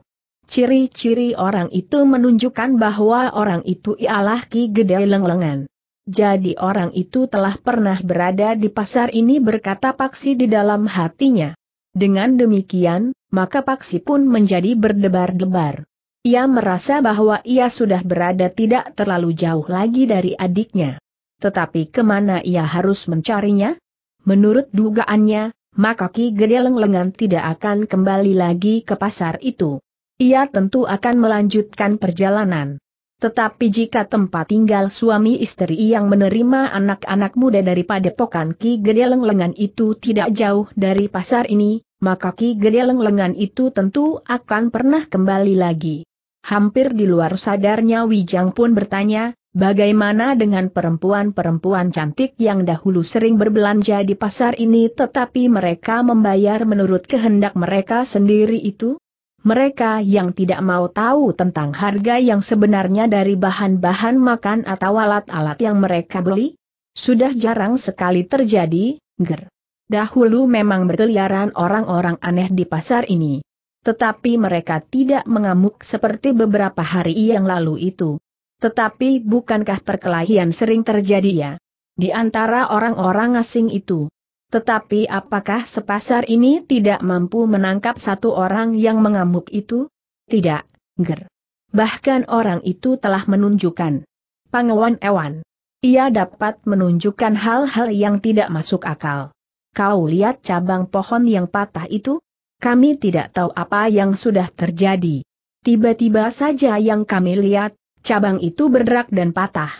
Ciri-ciri orang itu menunjukkan bahwa orang itu ialah Ki Gede Lenglengan. "Jadi orang itu telah pernah berada di pasar ini," berkata Paksi di dalam hatinya. Dengan demikian, maka Paksi pun menjadi berdebar-debar. Ia merasa bahwa ia sudah berada tidak terlalu jauh lagi dari adiknya. Tetapi kemana ia harus mencarinya? Menurut dugaannya, maka Ki Gede Lenglengan tidak akan kembali lagi ke pasar itu. Ia tentu akan melanjutkan perjalanan. Tetapi jika tempat tinggal suami istri yang menerima anak-anak muda daripada padepokan Ki Gede Lenglengan itu tidak jauh dari pasar ini, maka Ki Gede Lenglengan itu tentu akan pernah kembali lagi. Hampir di luar sadarnya Wijang pun bertanya, "Bagaimana dengan perempuan-perempuan cantik yang dahulu sering berbelanja di pasar ini tetapi mereka membayar menurut kehendak mereka sendiri itu? Mereka yang tidak mau tahu tentang harga yang sebenarnya dari bahan-bahan makan atau alat-alat yang mereka beli? Sudah jarang sekali terjadi, ger. Dahulu memang berkeliaran orang-orang aneh di pasar ini. Tetapi mereka tidak mengamuk seperti beberapa hari yang lalu itu. Tetapi bukankah perkelahian sering terjadi ya? Di antara orang-orang asing itu. Tetapi apakah sepasar ini tidak mampu menangkap satu orang yang mengamuk itu? Tidak, ger. Bahkan orang itu telah menunjukkan Pangeran Ewan. Ia dapat menunjukkan hal-hal yang tidak masuk akal. Kau lihat cabang pohon yang patah itu? Kami tidak tahu apa yang sudah terjadi. Tiba-tiba saja yang kami lihat, cabang itu berderak dan patah.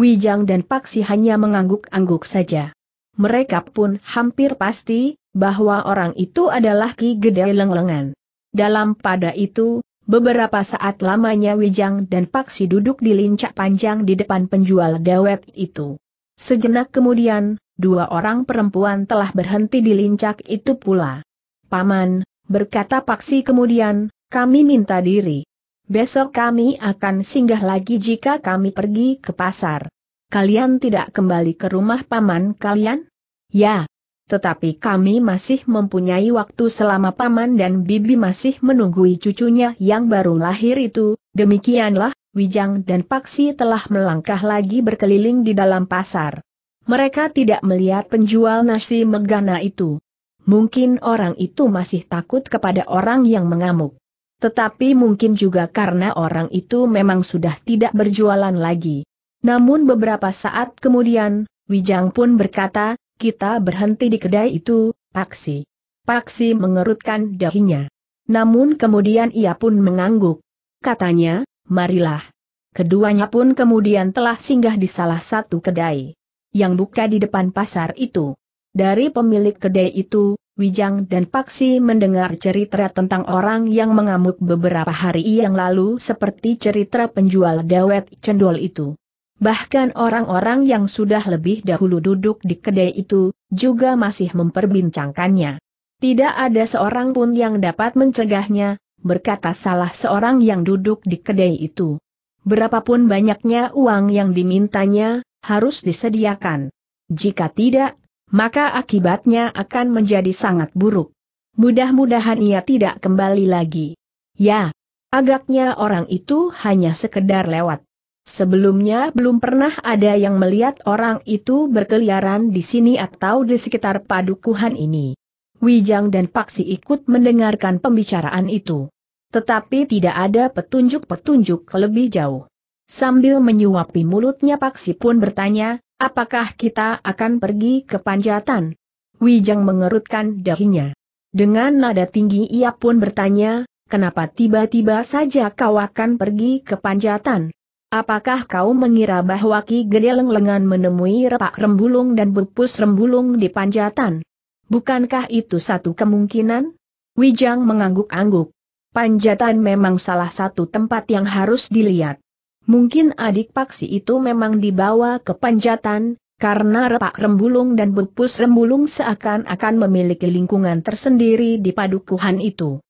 Wijang dan Paksi hanya mengangguk-angguk saja. Mereka pun hampir pasti bahwa orang itu adalah Ki Gede Lenglengan. Dalam pada itu, beberapa saat lamanya Wijang dan Paksi duduk di lincak panjang di depan penjual dawet itu. Sejenak kemudian, dua orang perempuan telah berhenti di lincak itu pula. "Paman," berkata Paksi kemudian, "kami minta diri. Besok kami akan singgah lagi jika kami pergi ke pasar. Kalian tidak kembali ke rumah paman kalian?" "Ya. Tetapi kami masih mempunyai waktu selama paman dan bibi masih menunggui cucunya yang baru lahir itu." Demikianlah, Wijang dan Paksi telah melangkah lagi berkeliling di dalam pasar. Mereka tidak melihat penjual nasi megana itu. Mungkin orang itu masih takut kepada orang yang mengamuk. Tetapi mungkin juga karena orang itu memang sudah tidak berjualan lagi. Namun beberapa saat kemudian, Wijang pun berkata, "Kita berhenti di kedai itu, Paksi." Paksi mengerutkan dahinya. Namun kemudian ia pun mengangguk. Katanya, "Marilah." Keduanya pun kemudian telah singgah di salah satu kedai yang buka di depan pasar itu. Dari pemilik kedai itu, Wijang dan Paksi mendengar cerita tentang orang yang mengamuk beberapa hari yang lalu seperti cerita penjual dawet cendol itu. Bahkan orang-orang yang sudah lebih dahulu duduk di kedai itu, juga masih memperbincangkannya. "Tidak ada seorang pun yang dapat mencegahnya," berkata salah seorang yang duduk di kedai itu. "Berapapun banyaknya uang yang dimintanya, harus disediakan. Jika tidak, maka akibatnya akan menjadi sangat buruk. Mudah-mudahan ia tidak kembali lagi." "Ya, agaknya orang itu hanya sekedar lewat. Sebelumnya belum pernah ada yang melihat orang itu berkeliaran di sini atau di sekitar padukuhan ini." Wijang dan Paksi ikut mendengarkan pembicaraan itu. Tetapi tidak ada petunjuk-petunjuk lebih jauh. Sambil menyuapi mulutnya Paksi pun bertanya, "Apakah kita akan pergi ke Panjatan?" Wijang mengerutkan dahinya. Dengan nada tinggi ia pun bertanya, "Kenapa tiba-tiba saja kau akan pergi ke Panjatan? Apakah kau mengira bahwa Ki Gede Lenglengan menemui Repak Rembulung dan Pupus Rembulung di Panjatan? Bukankah itu satu kemungkinan?" Wijang mengangguk-angguk. "Panjatan memang salah satu tempat yang harus dilihat. Mungkin adik Paksi itu memang dibawa ke Panjatan, karena Repak Rembulung dan Pupus Rembulung seakan-akan memiliki lingkungan tersendiri di padukuhan itu."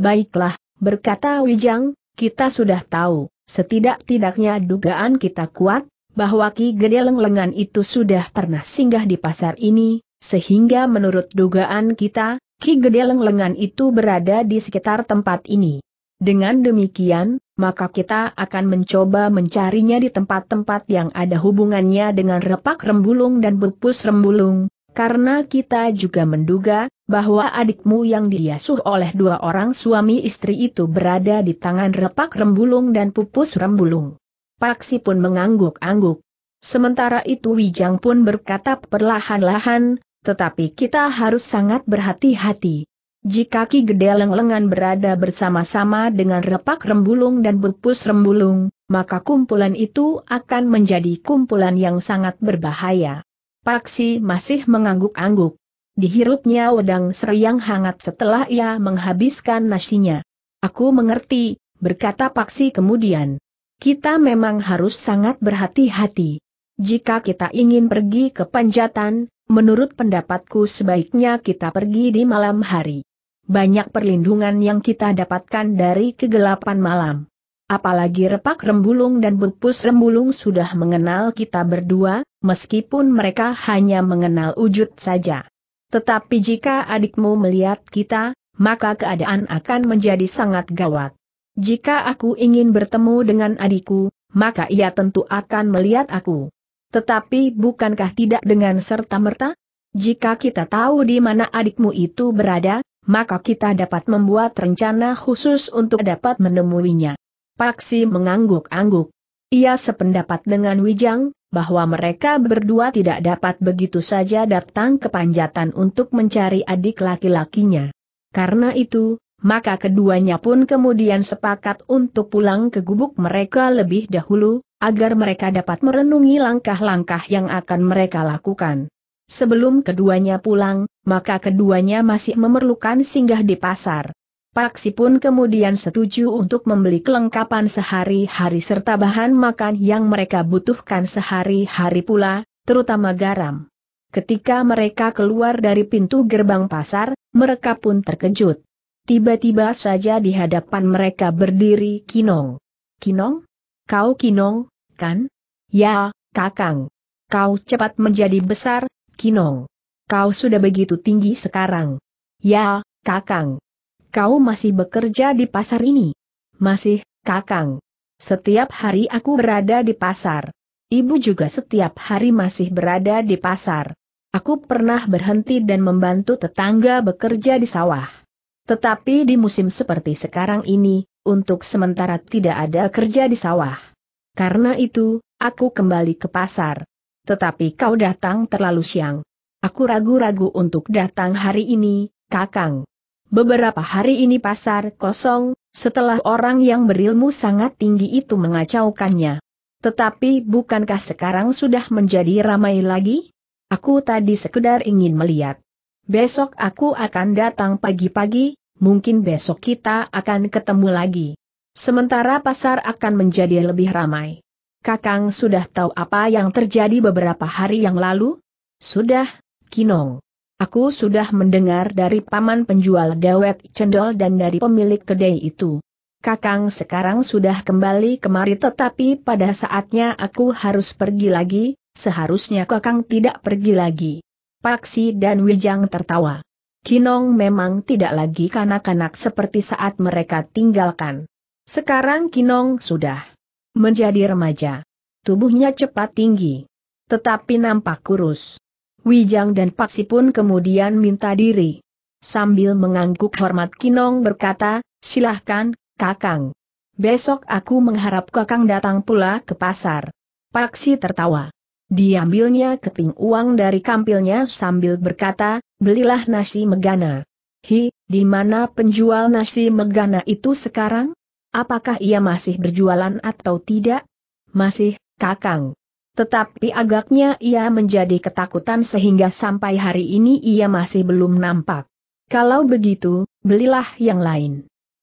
"Baiklah," berkata Wijang, "kita sudah tahu. Setidak-tidaknya dugaan kita kuat, bahwa Ki Gede Lenglengan itu sudah pernah singgah di pasar ini, sehingga menurut dugaan kita, Ki Gede Lenglengan itu berada di sekitar tempat ini. Dengan demikian, maka kita akan mencoba mencarinya di tempat-tempat yang ada hubungannya dengan Repak Rembulung dan Pupus Rembulung, karena kita juga menduga bahwa adikmu yang diasuh oleh dua orang suami istri itu berada di tangan Repak Rembulung dan Pupus Rembulung." Paksi pun mengangguk-angguk. Sementara itu Wijang pun berkata perlahan-lahan, "Tetapi kita harus sangat berhati-hati. Jika Ki Gede Lenglengan berada bersama-sama dengan Repak Rembulung dan Pupus Rembulung, maka kumpulan itu akan menjadi kumpulan yang sangat berbahaya." Paksi masih mengangguk-angguk. Dihirupnya wedang seri yang hangat setelah ia menghabiskan nasinya. "Aku mengerti," berkata Paksi kemudian. "Kita memang harus sangat berhati-hati. Jika kita ingin pergi ke Panjatan, menurut pendapatku sebaiknya kita pergi di malam hari. Banyak perlindungan yang kita dapatkan dari kegelapan malam. Apalagi Repak Rembulung dan Pupus Rembulung sudah mengenal kita berdua, meskipun mereka hanya mengenal wujud saja. Tetapi jika adikmu melihat kita, maka keadaan akan menjadi sangat gawat. Jika aku ingin bertemu dengan adikku, maka ia tentu akan melihat aku. Tetapi bukankah tidak dengan serta-merta? Jika kita tahu di mana adikmu itu berada, maka kita dapat membuat rencana khusus untuk dapat menemuinya." Paksi mengangguk-angguk. Ia sependapat dengan Wijang, bahwa mereka berdua tidak dapat begitu saja datang ke Panjatan untuk mencari adik laki-lakinya. Karena itu, maka keduanya pun kemudian sepakat untuk pulang ke gubuk mereka lebih dahulu, agar mereka dapat merenungi langkah-langkah yang akan mereka lakukan. Sebelum keduanya pulang, maka keduanya masih memerlukan singgah di pasar. Paksi pun kemudian setuju untuk membeli kelengkapan sehari-hari serta bahan makan yang mereka butuhkan sehari-hari pula, terutama garam. Ketika mereka keluar dari pintu gerbang pasar, mereka pun terkejut. Tiba-tiba saja di hadapan mereka berdiri Kinong. Kinong? Kau Kinong, kan? Ya, Kakang. Kau cepat menjadi besar, Kinong. Kau sudah begitu tinggi sekarang. Ya, Kakang. Kau masih bekerja di pasar ini? Masih, Kakang. Setiap hari aku berada di pasar. Ibu juga setiap hari masih berada di pasar. Aku pernah berhenti dan membantu tetangga bekerja di sawah. Tetapi di musim seperti sekarang ini, untuk sementara tidak ada kerja di sawah. Karena itu, aku kembali ke pasar. Tetapi kau datang terlalu siang. Aku ragu-ragu untuk datang hari ini, Kakang. Beberapa hari ini pasar kosong, setelah orang yang berilmu sangat tinggi itu mengacaukannya. Tetapi bukankah sekarang sudah menjadi ramai lagi? Aku tadi sekedar ingin melihat. Besok aku akan datang pagi-pagi, mungkin besok kita akan ketemu lagi. Sementara pasar akan menjadi lebih ramai. Kakang sudah tahu apa yang terjadi beberapa hari yang lalu? Sudah, Kinong. Aku sudah mendengar dari paman penjual dawet cendol dan dari pemilik kedai itu. Kakang sekarang sudah kembali kemari tetapi pada saatnya aku harus pergi lagi, seharusnya Kakang tidak pergi lagi. Paksi dan Wijang tertawa. Kinong memang tidak lagi kanak-kanak seperti saat mereka tinggalkan. Sekarang Kinong sudah menjadi remaja. Tubuhnya cepat tinggi, tetapi nampak kurus. Wijang dan Paksi pun kemudian minta diri. Sambil mengangguk hormat Kinong berkata, silahkan, Kakang. Besok aku mengharap Kakang datang pula ke pasar. Paksi tertawa. Diambilnya keping uang dari kampilnya sambil berkata, belilah nasi megana. Hi, di mana penjual nasi megana itu sekarang? Apakah ia masih berjualan atau tidak? Masih, Kakang. Tetapi agaknya ia menjadi ketakutan sehingga sampai hari ini ia masih belum nampak. Kalau begitu, belilah yang lain.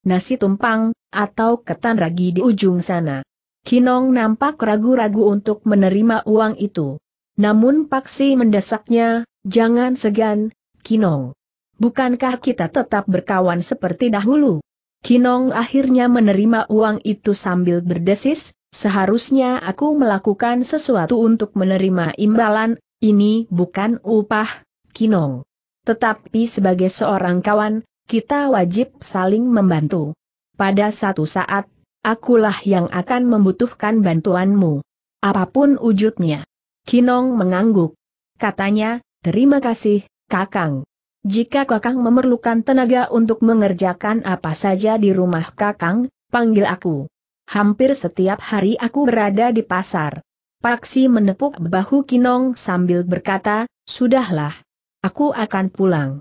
Nasi tumpang, atau ketan ragi di ujung sana. Kinong nampak ragu-ragu untuk menerima uang itu. Namun Paksi mendesaknya, jangan segan, Kinong. Bukankah kita tetap berkawan seperti dahulu? Kinong akhirnya menerima uang itu sambil berdesis, seharusnya aku melakukan sesuatu untuk menerima imbalan, ini bukan upah, Kinong. Tetapi sebagai seorang kawan, kita wajib saling membantu. Pada satu saat, akulah yang akan membutuhkan bantuanmu. Apapun wujudnya. Kinong mengangguk. Katanya, terima kasih, Kakang. Jika Kakang memerlukan tenaga untuk mengerjakan apa saja di rumah Kakang, panggil aku. Hampir setiap hari aku berada di pasar. Paksi menepuk bahu Kinong sambil berkata, sudahlah. Aku akan pulang.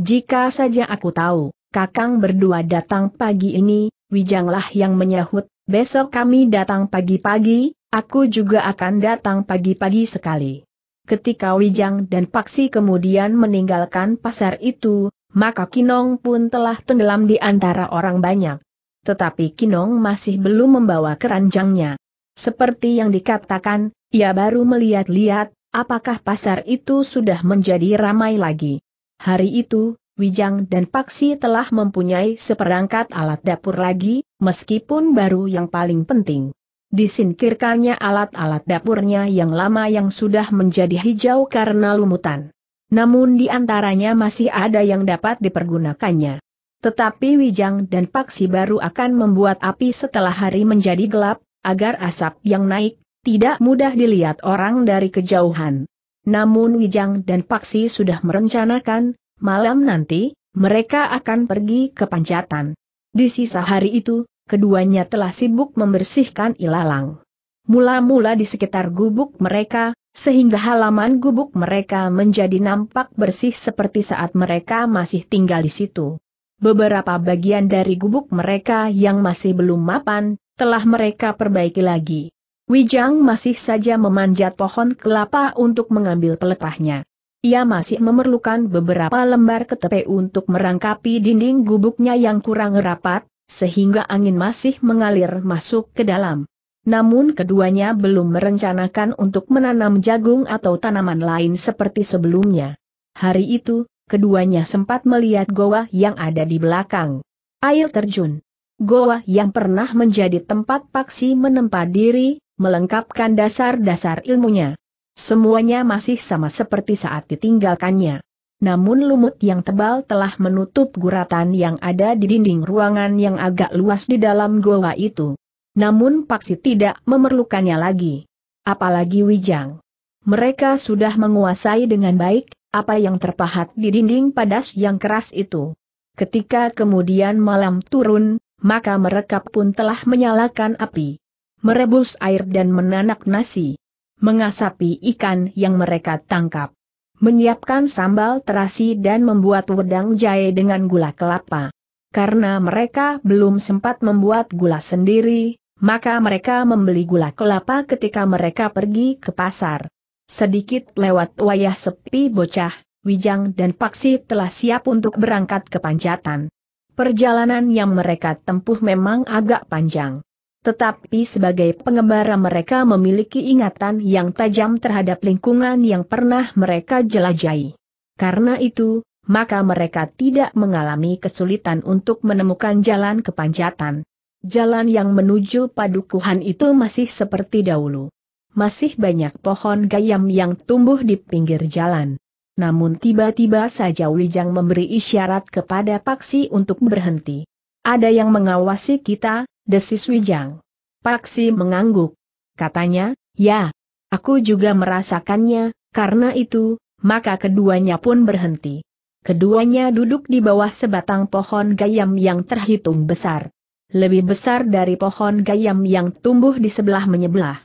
Jika saja aku tahu, Kakang berdua datang pagi ini, Wijanglah yang menyahut, besok kami datang pagi-pagi, aku juga akan datang pagi-pagi sekali. Ketika Wijang dan Paksi kemudian meninggalkan pasar itu, maka Kinong pun telah tenggelam di antara orang banyak. Tetapi Kinong masih belum membawa keranjangnya. Seperti yang dikatakan, ia baru melihat-lihat, apakah pasar itu sudah menjadi ramai lagi. Hari itu, Wijang dan Paksi telah mempunyai seperangkat alat dapur lagi, meskipun baru yang paling penting. Disingkirkannya alat-alat dapurnya yang lama yang sudah menjadi hijau karena lumutan. Namun di antaranya masih ada yang dapat dipergunakannya. Tetapi Wijang dan Paksi baru akan membuat api setelah hari menjadi gelap, agar asap yang naik tidak mudah dilihat orang dari kejauhan. Namun Wijang dan Paksi sudah merencanakan, malam nanti, mereka akan pergi ke Panjatan. Di sisa hari itu, keduanya telah sibuk membersihkan ilalang. mula-mula di sekitar gubuk mereka, sehingga halaman gubuk mereka menjadi nampak bersih seperti saat mereka masih tinggal di situ. Beberapa bagian dari gubuk mereka yang masih belum mapan, telah mereka perbaiki lagi. Wijang masih saja memanjat pohon kelapa untuk mengambil pelepahnya. Ia masih memerlukan beberapa lembar ketepe untuk merangkapi dinding gubuknya yang kurang rapat, sehingga angin masih mengalir masuk ke dalam. Namun keduanya belum merencanakan untuk menanam jagung atau tanaman lain seperti sebelumnya. Hari itu, keduanya sempat melihat goa yang ada di belakang air terjun. Goa yang pernah menjadi tempat Paksi menempa diri, melengkapkan dasar-dasar ilmunya. Semuanya masih sama seperti saat ditinggalkannya. Namun lumut yang tebal telah menutup guratan yang ada di dinding ruangan yang agak luas di dalam goa itu. Namun Paksi tidak memerlukannya lagi. Apalagi Wijang. Mereka sudah menguasai dengan baik apa yang terpahat di dinding padas yang keras itu. Ketika kemudian malam turun, maka mereka pun telah menyalakan api, merebus air dan menanak nasi, mengasapi ikan yang mereka tangkap, menyiapkan sambal terasi dan membuat wedang jahe dengan gula kelapa. Karena mereka belum sempat membuat gula sendiri, maka mereka membeli gula kelapa ketika mereka pergi ke pasar. Sedikit lewat wayah sepi bocah, Wijang dan Paksi telah siap untuk berangkat ke Panjatan. Perjalanan yang mereka tempuh memang agak panjang. Tetapi sebagai pengembara mereka memiliki ingatan yang tajam terhadap lingkungan yang pernah mereka jelajahi. Karena itu, maka mereka tidak mengalami kesulitan untuk menemukan jalan ke Panjatan. Jalan yang menuju padukuhan itu masih seperti dahulu. Masih banyak pohon gayam yang tumbuh di pinggir jalan. Namun tiba-tiba saja Wijang memberi isyarat kepada Paksi untuk berhenti. "Ada yang mengawasi kita," desis Wijang. Paksi mengangguk. Katanya, "Ya, aku juga merasakannya." Karena itu, maka keduanya pun berhenti. Keduanya duduk di bawah sebatang pohon gayam yang terhitung besar. Lebih besar dari pohon gayam yang tumbuh di sebelah menyebelah.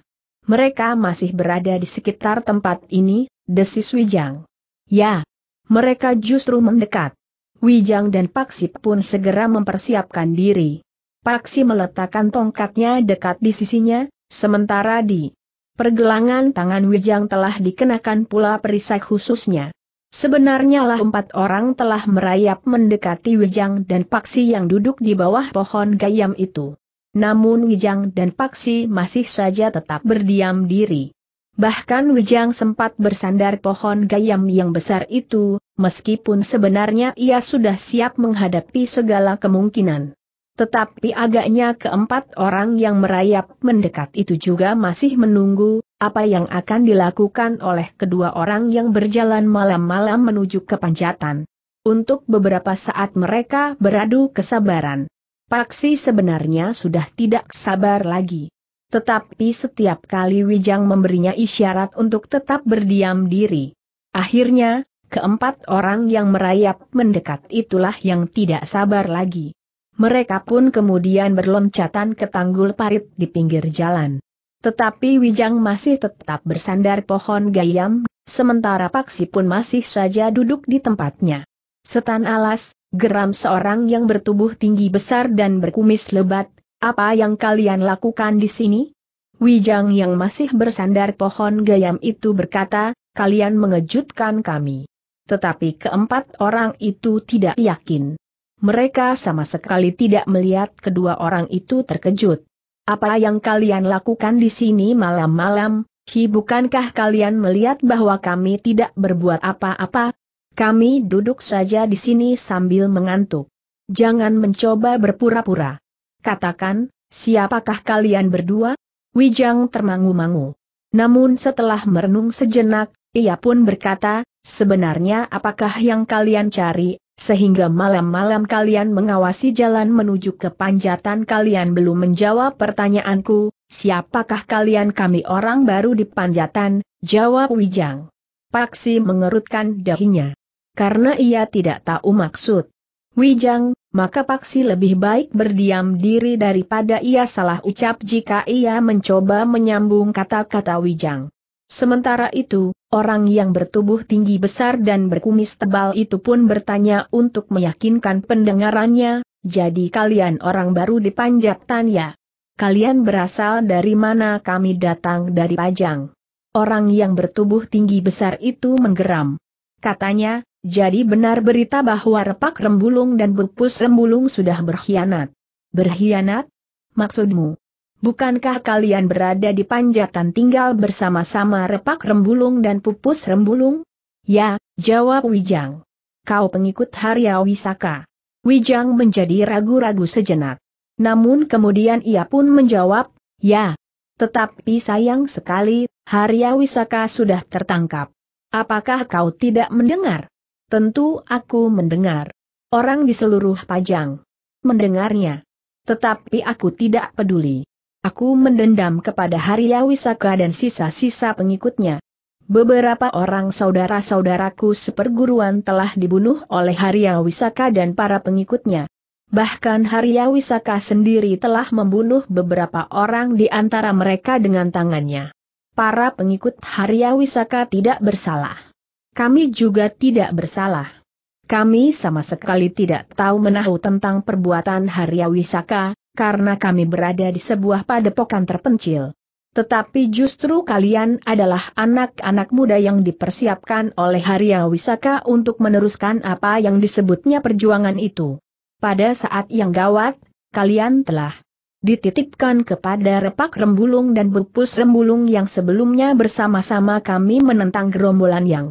"Mereka masih berada di sekitar tempat ini," desis Wijang. "Ya, mereka justru mendekat." Wijang dan Paksi pun segera mempersiapkan diri. Paksi meletakkan tongkatnya dekat di sisinya, sementara di pergelangan tangan Wijang telah dikenakan pula perisai khususnya. Sebenarnya lah empat orang telah merayap mendekati Wijang dan Paksi yang duduk di bawah pohon gayam itu. Namun Wijang dan Paksi masih saja tetap berdiam diri. Bahkan Wijang sempat bersandar pohon gayam yang besar itu, meskipun sebenarnya ia sudah siap menghadapi segala kemungkinan. Tetapi agaknya keempat orang yang merayap mendekat itu juga masih menunggu apa yang akan dilakukan oleh kedua orang yang berjalan malam-malam menuju ke Panjatan. Untuk beberapa saat mereka beradu kesabaran. Paksi sebenarnya sudah tidak sabar lagi. Tetapi setiap kali Wijang memberinya isyarat untuk tetap berdiam diri. Akhirnya, keempat orang yang merayap mendekat itulah yang tidak sabar lagi. Mereka pun kemudian berloncatan ke tanggul parit di pinggir jalan. Tetapi Wijang masih tetap bersandar pohon gayam, sementara Paksi pun masih saja duduk di tempatnya. Setan alas, geram seorang yang bertubuh tinggi besar dan berkumis lebat, "Apa yang kalian lakukan di sini?" Wijang yang masih bersandar pohon gayam itu berkata, "Kalian mengejutkan kami." Tetapi keempat orang itu tidak yakin. Mereka sama sekali tidak melihat kedua orang itu terkejut. "Apa yang kalian lakukan di sini malam-malam? Hi, bukankah kalian melihat bahwa kami tidak berbuat apa-apa? Kami duduk saja di sini sambil mengantuk. Jangan mencoba berpura-pura. Katakan, siapakah kalian berdua?" Wijang termangu-mangu. Namun setelah merenung sejenak, ia pun berkata, "Sebenarnya apakah yang kalian cari, sehingga malam-malam kalian mengawasi jalan menuju ke Panjatan?" "Kalian belum menjawab pertanyaanku, siapakah kalian?" "Kami orang baru di Panjatan," jawab Wijang. Paksi mengerutkan dahinya. Karena ia tidak tahu maksud. Wijang, maka Paksi lebih baik berdiam diri daripada ia salah ucap jika ia mencoba menyambung kata-kata Wijang. Sementara itu, orang yang bertubuh tinggi besar dan berkumis tebal itu pun bertanya untuk meyakinkan pendengarannya, "Jadi kalian orang baru di Panjatan ya? Kalian berasal dari mana?" "Kami datang dari Wijang." Orang yang bertubuh tinggi besar itu menggeram. Katanya, "Jadi benar berita bahwa Repak Rembulung dan Pupus Rembulung sudah berkhianat." "Berkhianat? Maksudmu? Bukankah kalian berada di Panjatan tinggal bersama-sama Repak Rembulung dan Pupus Rembulung?" "Ya," jawab Wijang. "Kau pengikut Harya Wisaka?" Wijang menjadi ragu-ragu sejenak. Namun kemudian ia pun menjawab, "Ya. Tetapi sayang sekali, Harya Wisaka sudah tertangkap." "Apakah kau tidak mendengar?" "Tentu aku mendengar. Orang di seluruh Wijang mendengarnya. Tetapi aku tidak peduli. Aku mendendam kepada Harya Wisaka dan sisa-sisa pengikutnya. Beberapa orang saudara-saudaraku seperguruan telah dibunuh oleh Harya Wisaka dan para pengikutnya. Bahkan Harya Wisaka sendiri telah membunuh beberapa orang di antara mereka dengan tangannya. Para pengikut Harya Wisaka tidak bersalah. Kami juga tidak bersalah. Kami sama sekali tidak tahu menahu tentang perbuatan Harya Wisaka, karena kami berada di sebuah padepokan terpencil. Tetapi justru kalian adalah anak-anak muda yang dipersiapkan oleh Harya Wisaka untuk meneruskan apa yang disebutnya perjuangan itu. Pada saat yang gawat, kalian telah dititipkan kepada Repak Rembulung dan Pupus Rembulung yang sebelumnya bersama-sama kami menentang gerombolan yang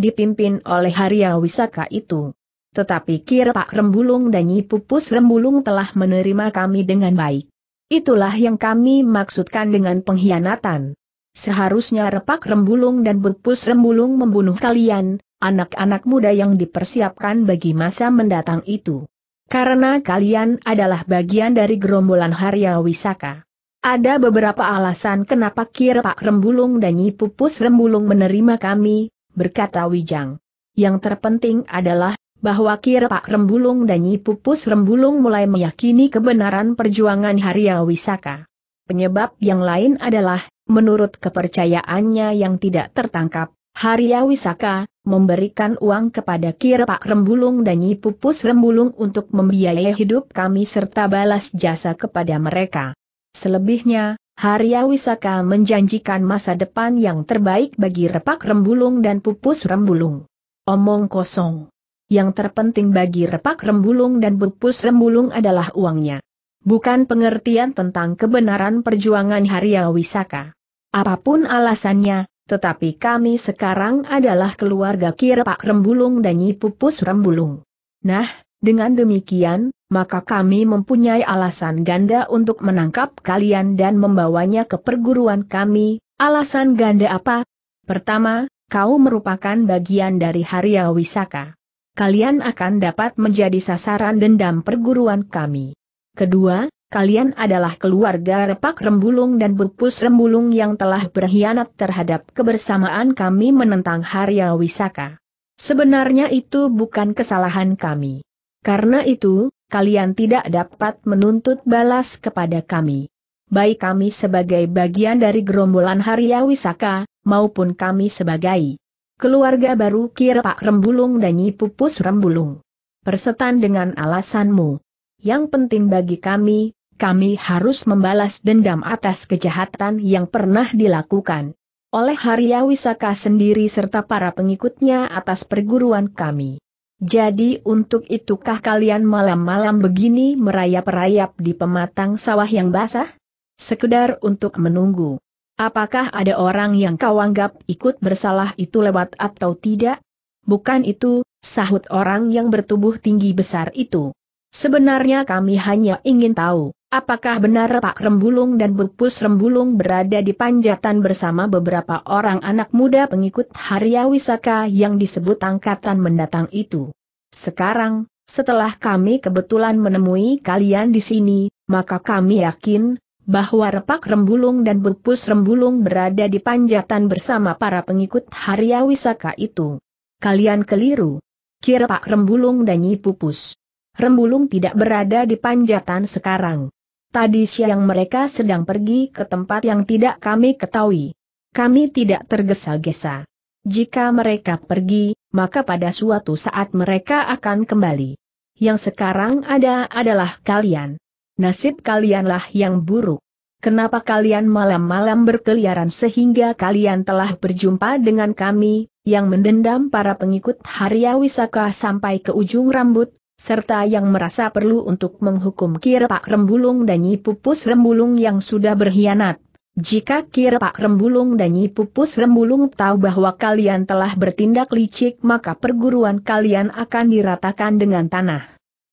dipimpin oleh Harya Wisaka itu. Tetapi Ki Repak Rembulung dan Nyi Pupus Rembulung telah menerima kami dengan baik. Itulah yang kami maksudkan dengan pengkhianatan. Seharusnya Repak Rembulung dan Pupus Rembulung membunuh kalian, anak-anak muda yang dipersiapkan bagi masa mendatang itu. Karena kalian adalah bagian dari gerombolan Harya Wisaka. Ada beberapa alasan kenapa Ki Repak Rembulung dan Nyi Pupus Rembulung menerima kami," berkata Wijang. "Yang terpenting adalah bahwa Ki Repak Rembulung dan Nyi Pupus Rembulung mulai meyakini kebenaran perjuangan Harya Wisaka. Penyebab yang lain adalah, menurut kepercayaannya yang tidak tertangkap, Harya Wisaka memberikan uang kepada Ki Repak Rembulung dan Nyi Pupus Rembulung untuk membiayai hidup kami serta balas jasa kepada mereka. Selebihnya, Harya Wisaka menjanjikan masa depan yang terbaik bagi Repak Rembulung dan Pupus Rembulung. Omong kosong. Yang terpenting bagi Repak Rembulung dan Pupus Rembulung adalah uangnya. Bukan pengertian tentang kebenaran perjuangan Harya Wisaka. Apapun alasannya, tetapi kami sekarang adalah keluarga Ki Repak Rembulung dan Nyi Pupus Rembulung. Nah, dengan demikian, maka kami mempunyai alasan ganda untuk menangkap kalian dan membawanya ke perguruan kami." "Alasan ganda apa?" "Pertama, kau merupakan bagian dari Harya Wisaka. Kalian akan dapat menjadi sasaran dendam perguruan kami. Kedua, kalian adalah keluarga Repak Rembulung dan Pupus Rembulung yang telah berkhianat terhadap kebersamaan kami menentang Harya Wisaka. Sebenarnya itu bukan kesalahan kami. Karena itu, kalian tidak dapat menuntut balas kepada kami. Baik kami sebagai bagian dari gerombolan Harya Wisaka, maupun kami sebagai keluarga baru Ki Repak Rembulung dan Nyi Pupus Rembulung. Persetan dengan alasanmu. Yang penting bagi kami, kami harus membalas dendam atas kejahatan yang pernah dilakukan oleh Harya Wisaka sendiri serta para pengikutnya atas perguruan kami. Jadi untuk itukah kalian malam-malam begini merayap-rayap di pematang sawah yang basah? Sekedar untuk menunggu. Apakah ada orang yang kau anggap ikut bersalah itu lewat atau tidak?" "Bukan itu," sahut orang yang bertubuh tinggi besar itu. "Sebenarnya kami hanya ingin tahu, apakah benar Repak Rembulung dan Pupus Rembulung berada di Panjatan bersama beberapa orang anak muda pengikut Harya Wisaka yang disebut angkatan mendatang itu. Sekarang, setelah kami kebetulan menemui kalian di sini, maka kami yakin bahwa Repak Rembulung dan Pupus Rembulung berada di Panjatan bersama para pengikut Harya Wisaka itu." "Kalian keliru. Ki Repak Rembulung dan Nyi Pupus Rembulung tidak berada di Panjatan sekarang. Tadi siang mereka sedang pergi ke tempat yang tidak kami ketahui. Kami tidak tergesa-gesa. Jika mereka pergi, maka pada suatu saat mereka akan kembali. Yang sekarang ada adalah kalian. Nasib kalianlah yang buruk. Kenapa kalian malam-malam berkeliaran sehingga kalian telah berjumpa dengan kami, yang mendendam para pengikut Harya Wisaka sampai ke ujung rambut, serta yang merasa perlu untuk menghukum Ki Repak Rembulung dan Nyi Pupus Rembulung yang sudah berkhianat? Jika Ki Repak Rembulung dan Nyi Pupus Rembulung tahu bahwa kalian telah bertindak licik, maka perguruan kalian akan diratakan dengan tanah.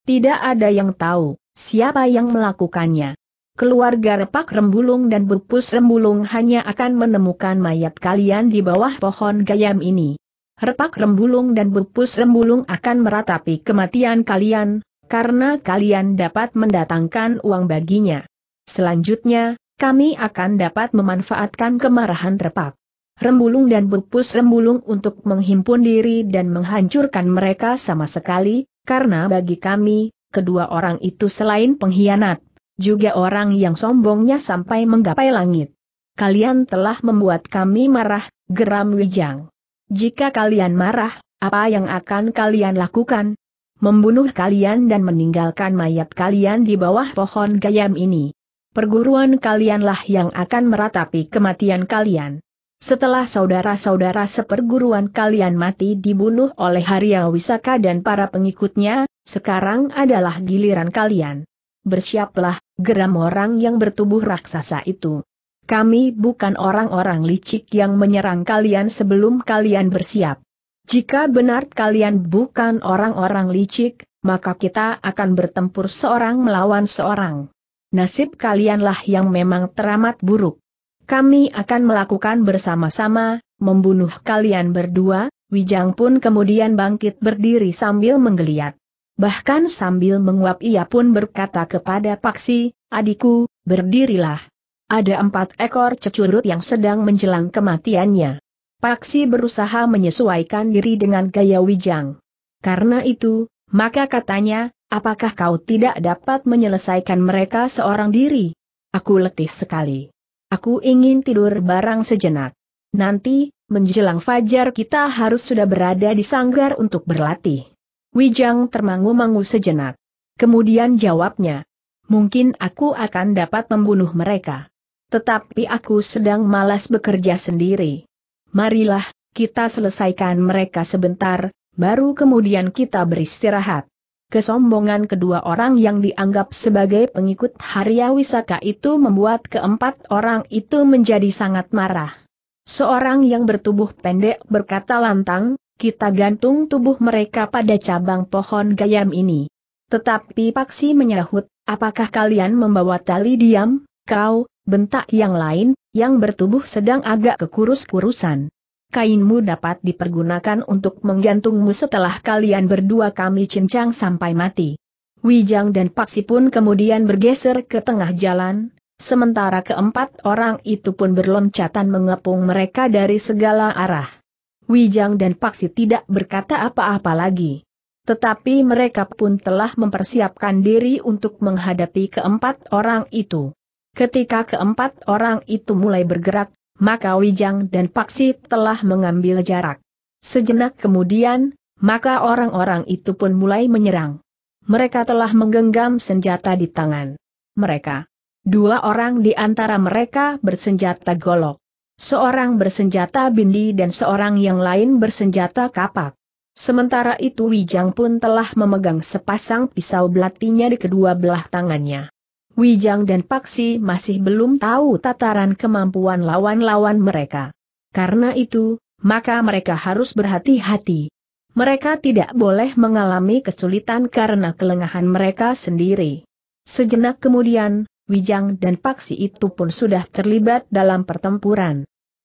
Tidak ada yang tahu siapa yang melakukannya. Keluarga Repak Rembulung dan Pupus Rembulung hanya akan menemukan mayat kalian di bawah pohon gayam ini. Repak Rembulung dan Pupus Rembulung akan meratapi kematian kalian, karena kalian dapat mendatangkan uang baginya. Selanjutnya, kami akan dapat memanfaatkan kemarahan Repak Rembulung dan Pupus Rembulung untuk menghimpun diri dan menghancurkan mereka sama sekali, karena bagi kami, kedua orang itu selain pengkhianat, juga orang yang sombongnya sampai menggapai langit. Kalian telah membuat kami marah, geram Wijang. Jika kalian marah, apa yang akan kalian lakukan? Membunuh kalian dan meninggalkan mayat kalian di bawah pohon gayam ini. Perguruan kalianlah yang akan meratapi kematian kalian. Setelah saudara-saudara seperguruan kalian mati dibunuh oleh Harya Wisaka dan para pengikutnya, sekarang adalah giliran kalian. Bersiaplah, geram orang yang bertubuh raksasa itu. Kami bukan orang-orang licik yang menyerang kalian sebelum kalian bersiap. Jika benar kalian bukan orang-orang licik, maka kita akan bertempur seorang melawan seorang. Nasib kalianlah yang memang teramat buruk. Kami akan melakukan bersama-sama, membunuh kalian berdua. Wijang pun kemudian bangkit berdiri sambil menggeliat. Bahkan sambil menguap ia pun berkata kepada Paksi, "Adikku, berdirilah. Ada empat ekor cecurut yang sedang menjelang kematiannya." Paksi berusaha menyesuaikan diri dengan gaya Wijang. Karena itu, maka katanya, "Apakah kau tidak dapat menyelesaikan mereka seorang diri? Aku letih sekali. Aku ingin tidur barang sejenak. Nanti, menjelang fajar kita harus sudah berada di sanggar untuk berlatih." Wijang termangu-mangu sejenak. Kemudian jawabnya, "Mungkin aku akan dapat membunuh mereka. Tetapi aku sedang malas bekerja sendiri. Marilah, kita selesaikan mereka sebentar, baru kemudian kita beristirahat." Kesombongan kedua orang yang dianggap sebagai pengikut Harya Wisaka itu membuat keempat orang itu menjadi sangat marah. Seorang yang bertubuh pendek berkata lantang, "Kita gantung tubuh mereka pada cabang pohon gayam ini." Tetapi Paksi menyahut, "Apakah kalian membawa tali diam?" "Kau," bentak yang lain, yang bertubuh sedang agak kekurus-kurusan. "Kainmu dapat dipergunakan untuk menggantungmu setelah kalian berdua kami cincang sampai mati." Wijang dan Paksi pun kemudian bergeser ke tengah jalan, sementara keempat orang itu pun berloncatan mengepung mereka dari segala arah. Wijang dan Paksi tidak berkata apa-apa lagi. Tetapi mereka pun telah mempersiapkan diri untuk menghadapi keempat orang itu. Ketika keempat orang itu mulai bergerak, maka Wijang dan Paksi telah mengambil jarak. Sejenak kemudian, maka orang-orang itu pun mulai menyerang. Mereka telah menggenggam senjata di tangan mereka. Dua orang di antara mereka bersenjata golok. Seorang bersenjata bindi dan seorang yang lain bersenjata kapak. Sementara itu Wijang pun telah memegang sepasang pisau belatinya di kedua belah tangannya. Wijang dan Paksi masih belum tahu tataran kemampuan lawan-lawan mereka. Karena itu, maka mereka harus berhati-hati. Mereka tidak boleh mengalami kesulitan karena kelengahan mereka sendiri. Sejenak kemudian, Wijang dan Paksi itu pun sudah terlibat dalam pertempuran.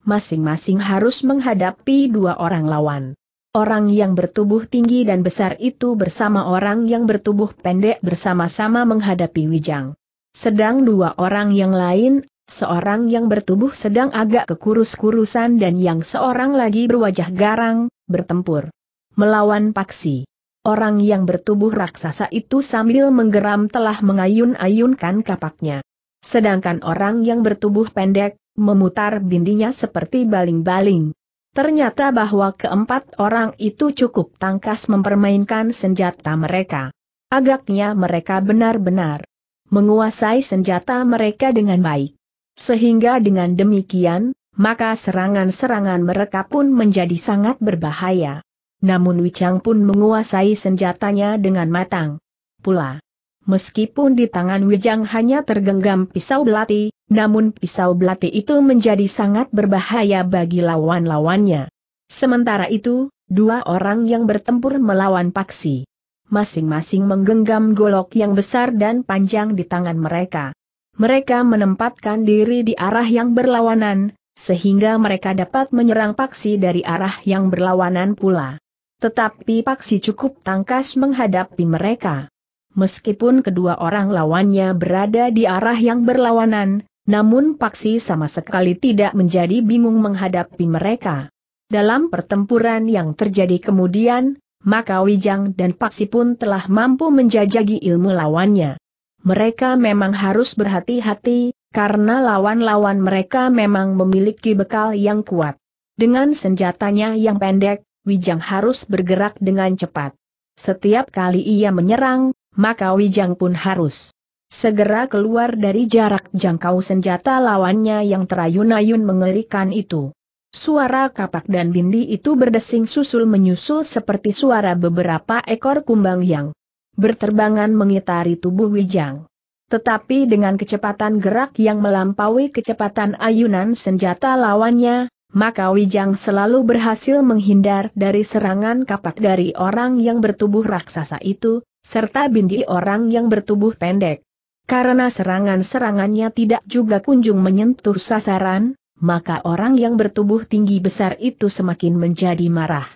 Masing-masing harus menghadapi dua orang lawan. Orang yang bertubuh tinggi dan besar itu bersama orang yang bertubuh pendek bersama-sama menghadapi Wijang. Sedang dua orang yang lain, seorang yang bertubuh sedang agak kekurus-kurusan dan yang seorang lagi berwajah garang, bertempur melawan Paksi. Orang yang bertubuh raksasa itu sambil menggeram telah mengayun-ayunkan kapaknya. Sedangkan orang yang bertubuh pendek, memutar bindinya seperti baling-baling. Ternyata bahwa keempat orang itu cukup tangkas mempermainkan senjata mereka. Agaknya mereka benar-benar menguasai senjata mereka dengan baik. Sehingga dengan demikian, maka serangan-serangan mereka pun menjadi sangat berbahaya. Namun Wijang pun menguasai senjatanya dengan matang pula. Meskipun di tangan Wijang hanya tergenggam pisau belati, namun pisau belati itu menjadi sangat berbahaya bagi lawan-lawannya. Sementara itu, dua orang yang bertempur melawan Paksi. Masing-masing menggenggam golok yang besar dan panjang di tangan mereka. Mereka menempatkan diri di arah yang berlawanan, sehingga mereka dapat menyerang Paksi dari arah yang berlawanan pula. Tetapi Paksi cukup tangkas menghadapi mereka. Meskipun kedua orang lawannya berada di arah yang berlawanan, namun Paksi sama sekali tidak menjadi bingung menghadapi mereka. Dalam pertempuran yang terjadi kemudian, maka Wijang dan Paksi pun telah mampu menjajaki ilmu lawannya. Mereka memang harus berhati-hati, karena lawan-lawan mereka memang memiliki bekal yang kuat. Dengan senjatanya yang pendek, Wijang harus bergerak dengan cepat. Setiap kali ia menyerang, maka Wijang pun harus segera keluar dari jarak jangkau senjata lawannya yang terayun-ayun mengerikan itu. Suara kapak dan bindi itu berdesing susul menyusul seperti suara beberapa ekor kumbang yang berterbangan mengitari tubuh Wijang. Tetapi dengan kecepatan gerak yang melampaui kecepatan ayunan senjata lawannya, maka Wijang selalu berhasil menghindar dari serangan kapak dari orang yang bertubuh raksasa itu, serta bindi orang yang bertubuh pendek. Karena serangan-serangannya tidak juga kunjung menyentuh sasaran, maka orang yang bertubuh tinggi besar itu semakin menjadi marah.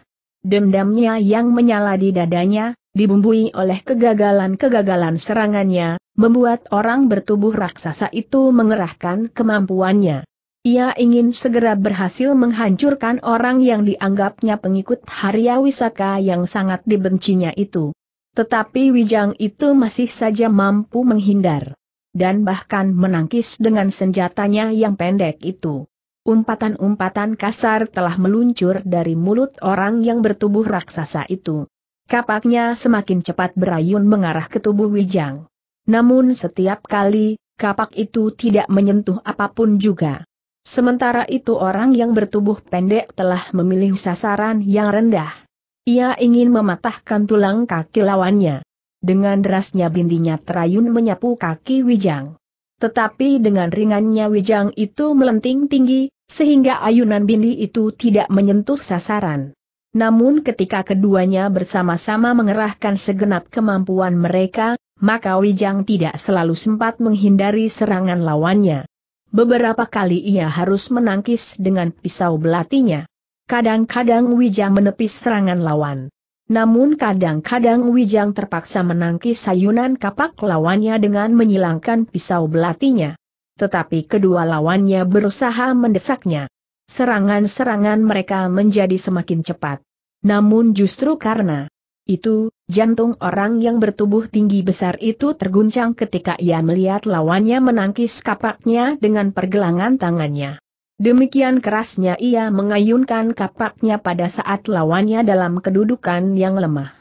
Dendamnya yang menyala di dadanya, dibumbui oleh kegagalan-kegagalan serangannya, membuat orang bertubuh raksasa itu mengerahkan kemampuannya. Ia ingin segera berhasil menghancurkan orang yang dianggapnya pengikut Harya Wisaka yang sangat dibencinya itu. Tetapi Wijang itu masih saja mampu menghindar, dan bahkan menangkis dengan senjatanya yang pendek itu. Umpatan-umpatan kasar telah meluncur dari mulut orang yang bertubuh raksasa itu. Kapaknya semakin cepat berayun mengarah ke tubuh Wijang. Namun setiap kali, kapak itu tidak menyentuh apapun juga. Sementara itu orang yang bertubuh pendek telah memilih sasaran yang rendah. Ia ingin mematahkan tulang kaki lawannya. Dengan derasnya bindinya terayun menyapu kaki Wijang. Tetapi dengan ringannya Wijang itu melenting tinggi, sehingga ayunan bindi itu tidak menyentuh sasaran. Namun ketika keduanya bersama-sama mengerahkan segenap kemampuan mereka, maka Wijang tidak selalu sempat menghindari serangan lawannya. Beberapa kali ia harus menangkis dengan pisau belatinya. Kadang-kadang Wijang menepis serangan lawan. Namun kadang-kadang Wijang terpaksa menangkis sayunan kapak lawannya dengan menyilangkan pisau belatinya. Tetapi kedua lawannya berusaha mendesaknya. Serangan-serangan mereka menjadi semakin cepat. Namun justru karena itu, jantung orang yang bertubuh tinggi besar itu terguncang ketika ia melihat lawannya menangkis kapaknya dengan pergelangan tangannya. Demikian kerasnya ia mengayunkan kapaknya pada saat lawannya dalam kedudukan yang lemah.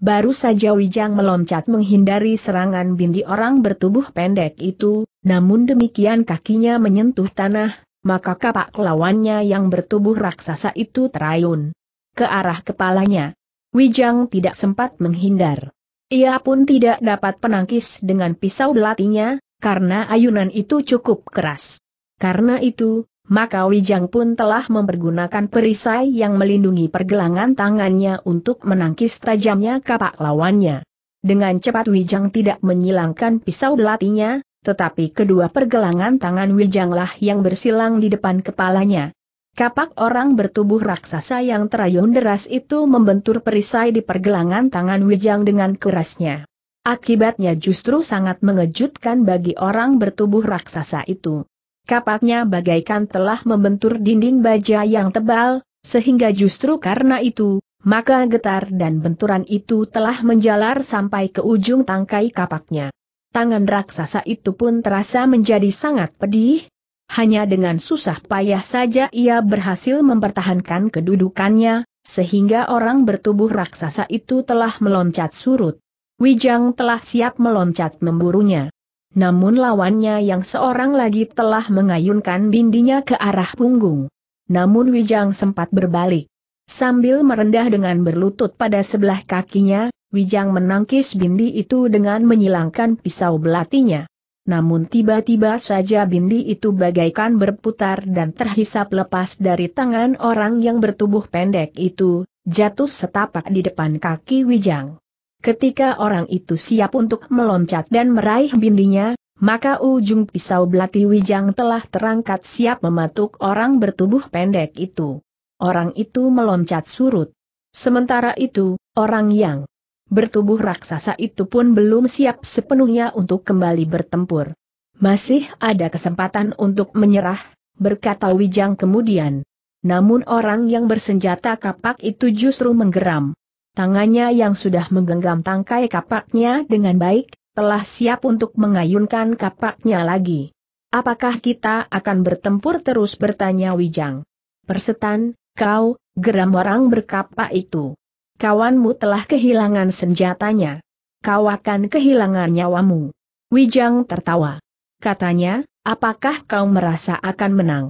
Baru saja Wijang meloncat menghindari serangan bindi orang bertubuh pendek itu, namun demikian kakinya menyentuh tanah, maka kapak lawannya yang bertubuh raksasa itu terayun ke arah kepalanya. Wijang tidak sempat menghindar. Ia pun tidak dapat penangkis dengan pisau belatinya, karena ayunan itu cukup keras. Karena itu, maka Wijang pun telah mempergunakan perisai yang melindungi pergelangan tangannya untuk menangkis tajamnya kapak lawannya. Dengan cepat Wijang tidak menyilangkan pisau belatinya, tetapi kedua pergelangan tangan Wijanglah yang bersilang di depan kepalanya. Kapak orang bertubuh raksasa yang terayun deras itu membentur perisai di pergelangan tangan Wijang dengan kerasnya. Akibatnya justru sangat mengejutkan bagi orang bertubuh raksasa itu. Kapaknya bagaikan telah membentur dinding baja yang tebal, sehingga justru karena itu, maka getar dan benturan itu telah menjalar sampai ke ujung tangkai kapaknya. Tangan raksasa itu pun terasa menjadi sangat pedih. Hanya dengan susah payah saja ia berhasil mempertahankan kedudukannya, sehingga orang bertubuh raksasa itu telah meloncat surut. Wijang telah siap meloncat memburunya. Namun lawannya yang seorang lagi telah mengayunkan bindinya ke arah punggung. Namun Wijang sempat berbalik. Sambil merendah dengan berlutut pada sebelah kakinya, Wijang menangkis bindi itu dengan menyilangkan pisau belatinya. Namun tiba-tiba saja bindi itu bagaikan berputar dan terhisap lepas dari tangan orang yang bertubuh pendek itu, jatuh setapak di depan kaki Wijang. Ketika orang itu siap untuk meloncat dan meraih bindinya, maka ujung pisau belati Wijang telah terangkat siap mematuk orang bertubuh pendek itu. Orang itu meloncat surut. Sementara itu, orang yang bertubuh raksasa itu pun belum siap sepenuhnya untuk kembali bertempur. Masih ada kesempatan untuk menyerah, berkata Wijang kemudian. Namun orang yang bersenjata kapak itu justru menggeram. Tangannya yang sudah menggenggam tangkai kapaknya dengan baik, telah siap untuk mengayunkan kapaknya lagi. Apakah kita akan bertempur terus, bertanya Wijang. Persetan, kau, geram orang berkapak itu. Kawanmu telah kehilangan senjatanya. Kau akan kehilangan nyawamu. Wijang tertawa. Katanya, apakah kau merasa akan menang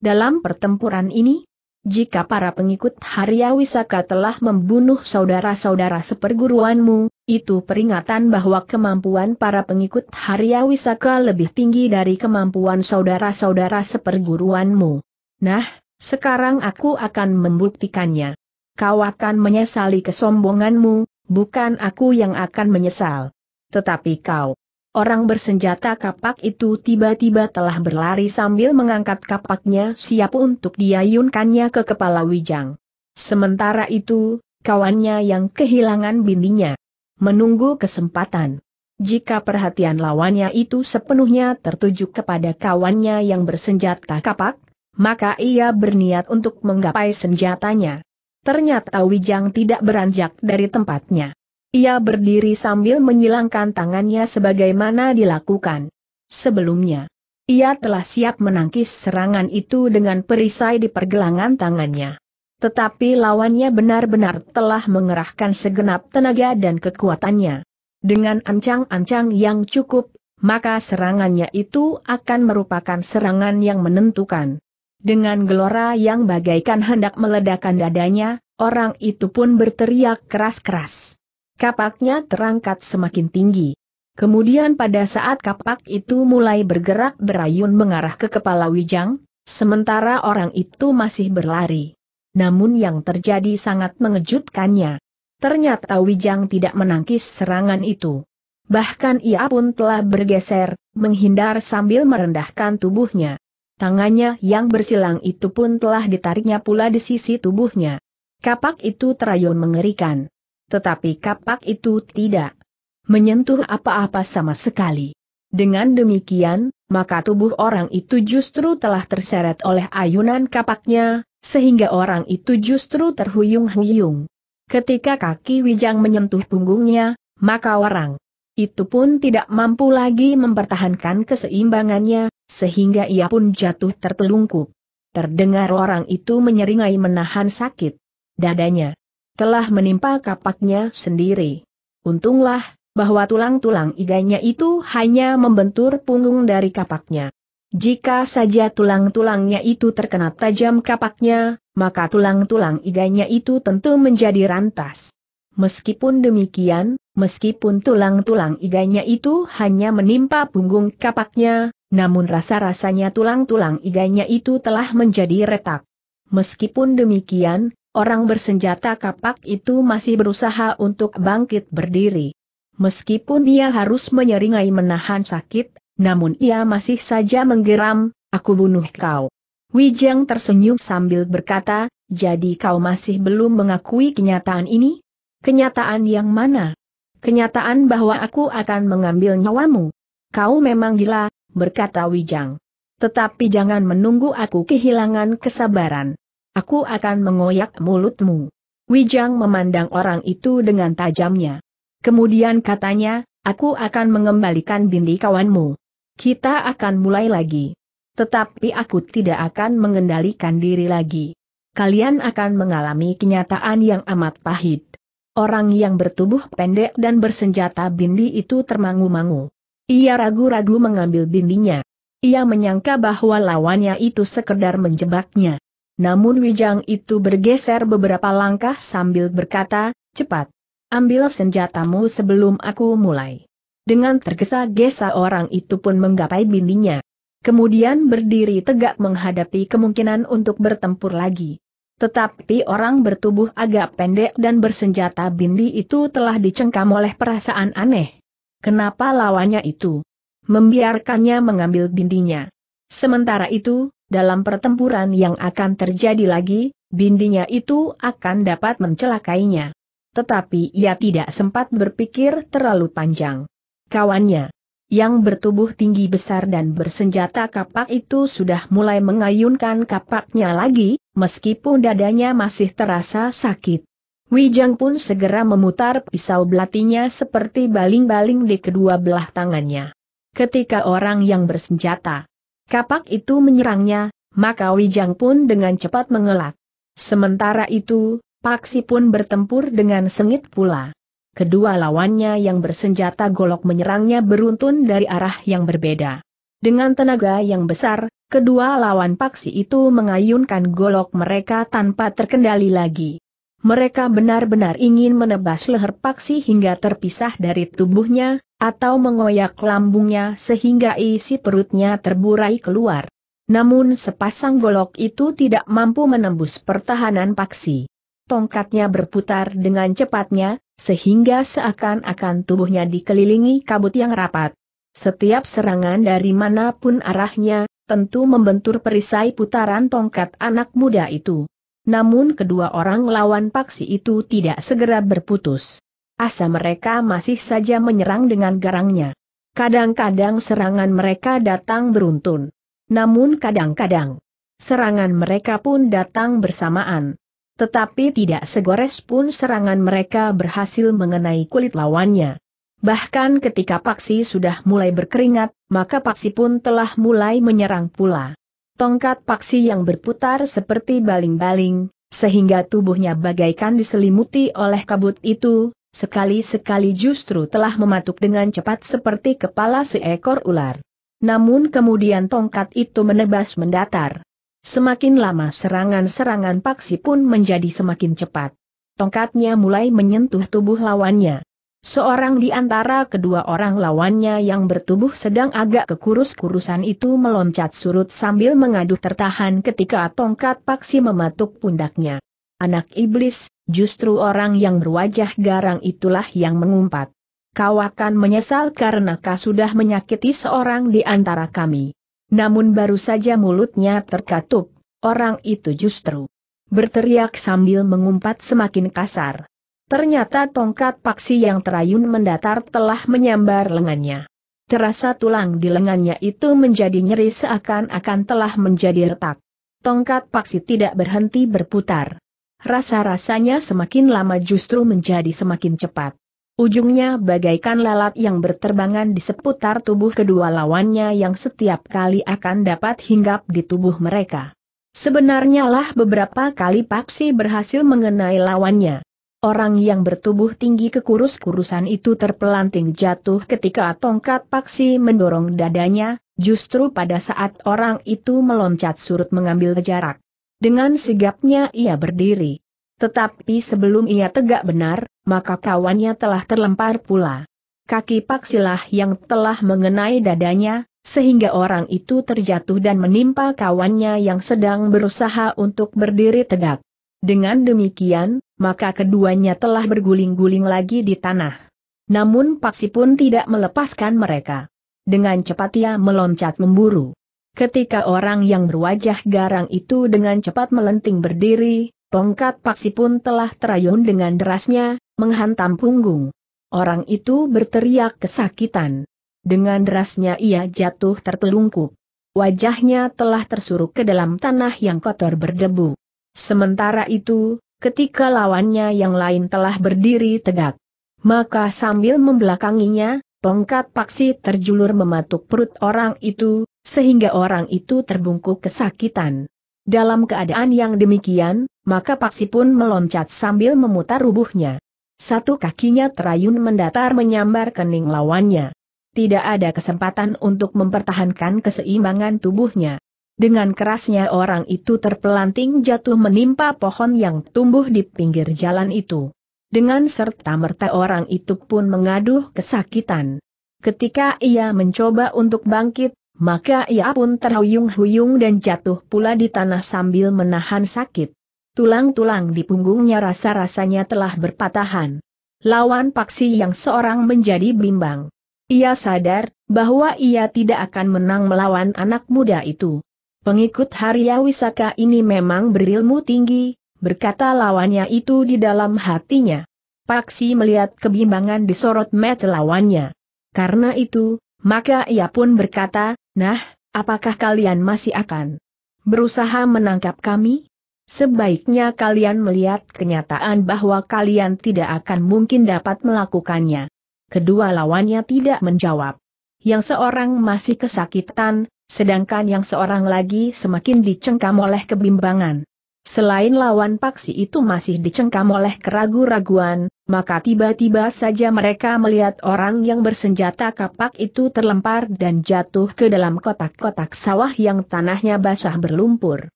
dalam pertempuran ini? Jika para pengikut Harya Wisaka telah membunuh saudara-saudara seperguruanmu, itu peringatan bahwa kemampuan para pengikut Harya Wisaka lebih tinggi dari kemampuan saudara-saudara seperguruanmu. Nah, sekarang aku akan membuktikannya. Kau akan menyesali kesombonganmu, bukan aku yang akan menyesal. Tetapi kau. Orang bersenjata kapak itu tiba-tiba telah berlari sambil mengangkat kapaknya siap untuk diayunkannya ke kepala Wijang. Sementara itu, kawannya yang kehilangan bindinya menunggu kesempatan. Jika perhatian lawannya itu sepenuhnya tertuju kepada kawannya yang bersenjata kapak, maka ia berniat untuk menggapai senjatanya. Ternyata Wijang tidak beranjak dari tempatnya. Ia berdiri sambil menyilangkan tangannya sebagaimana dilakukan sebelumnya. Ia telah siap menangkis serangan itu dengan perisai di pergelangan tangannya. Tetapi lawannya benar-benar telah mengerahkan segenap tenaga dan kekuatannya. Dengan ancang-ancang yang cukup, maka serangannya itu akan merupakan serangan yang menentukan. Dengan gelora yang bagaikan hendak meledakkan dadanya, orang itu pun berteriak keras-keras. Kapaknya terangkat semakin tinggi. Kemudian pada saat kapak itu mulai bergerak berayun mengarah ke kepala Wijang, sementara orang itu masih berlari. Namun yang terjadi sangat mengejutkannya. Ternyata Wijang tidak menangkis serangan itu. Bahkan ia pun telah bergeser, menghindar sambil merendahkan tubuhnya. Tangannya yang bersilang itu pun telah ditariknya pula di sisi tubuhnya. Kapak itu terayun mengerikan. Tetapi kapak itu tidak menyentuh apa-apa sama sekali. Dengan demikian, maka tubuh orang itu justru telah terseret oleh ayunan kapaknya, sehingga orang itu justru terhuyung-huyung. Ketika kaki Wijang menyentuh punggungnya, maka orang itu pun tidak mampu lagi mempertahankan keseimbangannya, sehingga ia pun jatuh tertelungkup. Terdengar orang itu menyeringai menahan sakit. Dadanya telah menimpa kapaknya sendiri. Untunglah, bahwa tulang-tulang iganya itu hanya membentur punggung dari kapaknya. Jika saja tulang-tulangnya itu terkena tajam kapaknya, maka tulang-tulang iganya itu tentu menjadi rantas. Meskipun demikian, meskipun tulang-tulang iganya itu hanya menimpa punggung kapaknya, namun rasa-rasanya tulang-tulang iganya itu telah menjadi retak. Meskipun demikian, orang bersenjata kapak itu masih berusaha untuk bangkit berdiri. Meskipun ia harus menyeringai menahan sakit, namun ia masih saja menggeram, "Aku bunuh kau." Wijang tersenyum sambil berkata, "Jadi kau masih belum mengakui kenyataan ini?" Kenyataan yang mana? Kenyataan bahwa aku akan mengambil nyawamu. Kau memang gila, berkata Wijang. Tetapi jangan menunggu aku kehilangan kesabaran. Aku akan mengoyak mulutmu. Wijang memandang orang itu dengan tajamnya. Kemudian katanya, aku akan mengembalikan bindi kawanmu. Kita akan mulai lagi. Tetapi aku tidak akan mengendalikan diri lagi. Kalian akan mengalami kenyataan yang amat pahit. Orang yang bertubuh pendek dan bersenjata bindi itu termangu-mangu. Ia ragu-ragu mengambil bindinya. Ia menyangka bahwa lawannya itu sekedar menjebaknya. Namun Wijang itu bergeser beberapa langkah sambil berkata, cepat, ambil senjatamu sebelum aku mulai. Dengan tergesa-gesa orang itu pun menggapai bindinya. Kemudian berdiri tegak menghadapi kemungkinan untuk bertempur lagi. Tetapi orang bertubuh agak pendek dan bersenjata bindi itu telah dicengkam oleh perasaan aneh. Kenapa lawannya itu membiarkannya mengambil bindinya? Sementara itu, dalam pertempuran yang akan terjadi lagi, bindinya itu akan dapat mencelakainya. Tetapi ia tidak sempat berpikir terlalu panjang. Kawannya, yang bertubuh tinggi besar dan bersenjata kapak itu sudah mulai mengayunkan kapaknya lagi, meskipun dadanya masih terasa sakit. Wijang pun segera memutar pisau belatinya seperti baling-baling di kedua belah tangannya. Ketika orang yang bersenjata kapak itu menyerangnya, maka Wijang pun dengan cepat mengelak. Sementara itu, Paksi pun bertempur dengan sengit pula. Kedua lawannya yang bersenjata golok menyerangnya beruntun dari arah yang berbeda. Dengan tenaga yang besar, kedua lawan Paksi itu mengayunkan golok mereka tanpa terkendali lagi. Mereka benar-benar ingin menebas leher Paksi hingga terpisah dari tubuhnya, atau mengoyak lambungnya sehingga isi perutnya terburai keluar. Namun sepasang golok itu tidak mampu menembus pertahanan Paksi. Tongkatnya berputar dengan cepatnya, sehingga seakan-akan tubuhnya dikelilingi kabut yang rapat. Setiap serangan dari manapun arahnya, tentu membentur perisai putaran tongkat anak muda itu. Namun kedua orang lawan Paksi itu tidak segera berputus. Asa mereka masih saja menyerang dengan garangnya. Kadang-kadang serangan mereka datang beruntun. Namun kadang-kadang serangan mereka pun datang bersamaan. Tetapi tidak segores pun serangan mereka berhasil mengenai kulit lawannya. Bahkan ketika Paksi sudah mulai berkeringat, maka Paksi pun telah mulai menyerang pula. Tongkat Paksi yang berputar seperti baling-baling, sehingga tubuhnya bagaikan diselimuti oleh kabut itu, sekali-sekali justru telah mematuk dengan cepat seperti kepala seekor ular. Namun kemudian tongkat itu menebas mendatar. Semakin lama serangan-serangan Paksi pun menjadi semakin cepat. Tongkatnya mulai menyentuh tubuh lawannya. Seorang di antara kedua orang lawannya yang bertubuh sedang agak kekurus-kurusan itu meloncat surut sambil mengadu tertahan ketika tongkat Paksi mematuk pundaknya. Anak iblis, justru orang yang berwajah garang itulah yang mengumpat. Kau akan menyesal karena kau sudah menyakiti seorang di antara kami. Namun baru saja mulutnya terkatup, orang itu justru berteriak sambil mengumpat semakin kasar. Ternyata tongkat Paksi yang terayun mendatar telah menyambar lengannya. Terasa tulang di lengannya itu menjadi nyeri seakan-akan telah menjadi retak. Tongkat Paksi tidak berhenti berputar. Rasa-rasanya semakin lama justru menjadi semakin cepat. Ujungnya bagaikan lalat yang berterbangan di seputar tubuh kedua lawannya yang setiap kali akan dapat hinggap di tubuh mereka. Sebenarnya lah beberapa kali Paksi berhasil mengenai lawannya. Orang yang bertubuh tinggi kekurus-kurusan itu terpelanting jatuh ketika tongkat Paksi mendorong dadanya, justru pada saat orang itu meloncat surut mengambil jarak. Dengan sigapnya ia berdiri. Tetapi sebelum ia tegak benar, maka kawannya telah terlempar pula. Kaki Paksilah yang telah mengenai dadanya, sehingga orang itu terjatuh dan menimpa kawannya yang sedang berusaha untuk berdiri tegak. Dengan demikian, maka keduanya telah berguling-guling lagi di tanah. Namun Paksi pun tidak melepaskan mereka. Dengan cepat ia meloncat memburu. Ketika orang yang berwajah garang itu dengan cepat melenting berdiri, tongkat Paksi pun telah terayun dengan derasnya, menghantam punggung. Orang itu berteriak kesakitan. Dengan derasnya ia jatuh tertelungkup. Wajahnya telah tersuruk ke dalam tanah yang kotor berdebu. Sementara itu, ketika lawannya yang lain telah berdiri tegak. Maka sambil membelakanginya, tongkat Paksi terjulur mematuk perut orang itu, sehingga orang itu terbungkuk kesakitan. Dalam keadaan yang demikian, maka Paksi pun meloncat sambil memutar tubuhnya. Satu kakinya terayun mendatar menyambar kening lawannya. Tidak ada kesempatan untuk mempertahankan keseimbangan tubuhnya. Dengan kerasnya orang itu terpelanting jatuh menimpa pohon yang tumbuh di pinggir jalan itu. Dengan serta-merta orang itu pun mengaduh kesakitan. Ketika ia mencoba untuk bangkit, maka ia pun terhuyung-huyung dan jatuh pula di tanah sambil menahan sakit. Tulang-tulang di punggungnya rasa-rasanya telah berpatahan. Lawan Paksi yang seorang menjadi bimbang. Ia sadar bahwa ia tidak akan menang melawan anak muda itu. Pengikut Harya Wisaka ini memang berilmu tinggi, berkata lawannya itu di dalam hatinya. Paksi melihat kebimbangan di sorot mata lawannya. Karena itu, maka ia pun berkata, "Nah, apakah kalian masih akan berusaha menangkap kami? Sebaiknya kalian melihat kenyataan bahwa kalian tidak akan mungkin dapat melakukannya." Kedua lawannya tidak menjawab. Yang seorang masih kesakitan, sedangkan yang seorang lagi semakin dicengkam oleh kebimbangan. Selain lawan Paksi itu masih dicengkam oleh keraguan-raguan, maka tiba-tiba saja mereka melihat orang yang bersenjata kapak itu terlempar dan jatuh ke dalam kotak-kotak sawah yang tanahnya basah berlumpur.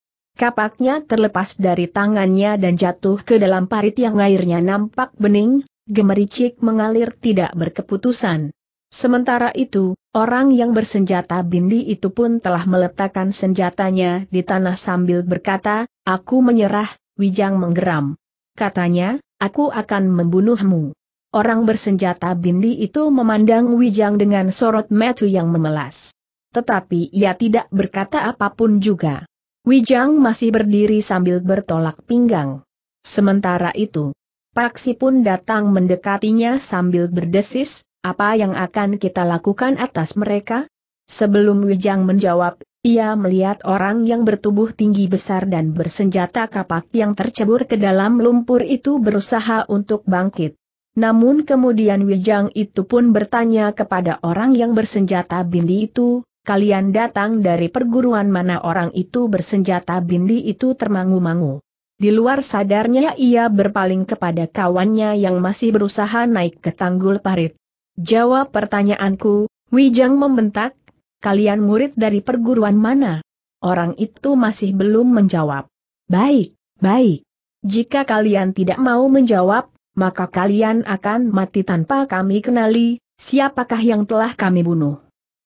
Kapaknya terlepas dari tangannya dan jatuh ke dalam parit yang airnya nampak bening, gemericik mengalir tidak berkeputusan. Sementara itu, orang yang bersenjata bindi itu pun telah meletakkan senjatanya di tanah sambil berkata, "Aku menyerah." Wijang menggeram. Katanya, "Aku akan membunuhmu." Orang bersenjata bindi itu memandang Wijang dengan sorot mata yang memelas. Tetapi ia tidak berkata apapun juga. Wijang masih berdiri sambil bertolak pinggang. Sementara itu, Paksi pun datang mendekatinya sambil berdesis, "Apa yang akan kita lakukan atas mereka?" Sebelum Wijang menjawab, ia melihat orang yang bertubuh tinggi besar dan bersenjata kapak yang tercebur ke dalam lumpur itu berusaha untuk bangkit. Namun kemudian Wijang itu pun bertanya kepada orang yang bersenjata bindi itu, "Kalian datang dari perguruan mana?" Orang itu bersenjata bindi itu termangu-mangu. Di luar sadarnya ia berpaling kepada kawannya yang masih berusaha naik ke tanggul parit. "Jawab pertanyaanku," Wijang membentak, "kalian murid dari perguruan mana?" Orang itu masih belum menjawab. "Baik, baik. Jika kalian tidak mau menjawab, maka kalian akan mati tanpa kami kenali siapakah yang telah kami bunuh.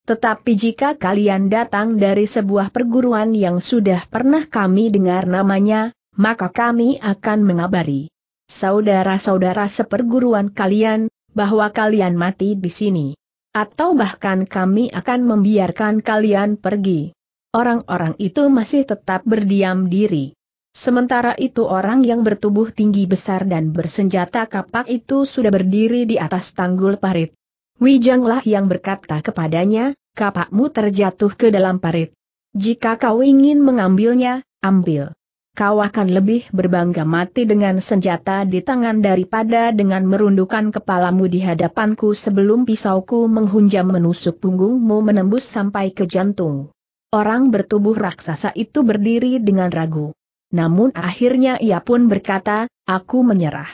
Tetapi jika kalian datang dari sebuah perguruan yang sudah pernah kami dengar namanya, maka kami akan mengabari saudara-saudara seperguruan kalian bahwa kalian mati di sini. Atau bahkan kami akan membiarkan kalian pergi." Orang-orang itu masih tetap berdiam diri. Sementara itu orang yang bertubuh tinggi besar dan bersenjata kapak itu sudah berdiri di atas tanggul parit. Wijanglah yang berkata kepadanya, "Kapakmu terjatuh ke dalam parit. Jika kau ingin mengambilnya, ambil. Kau akan lebih berbangga mati dengan senjata di tangan daripada dengan merundukkan kepalamu di hadapanku sebelum pisauku menghunjam menusuk punggungmu menembus sampai ke jantung." Orang bertubuh raksasa itu berdiri dengan ragu. Namun akhirnya ia pun berkata, "Aku menyerah.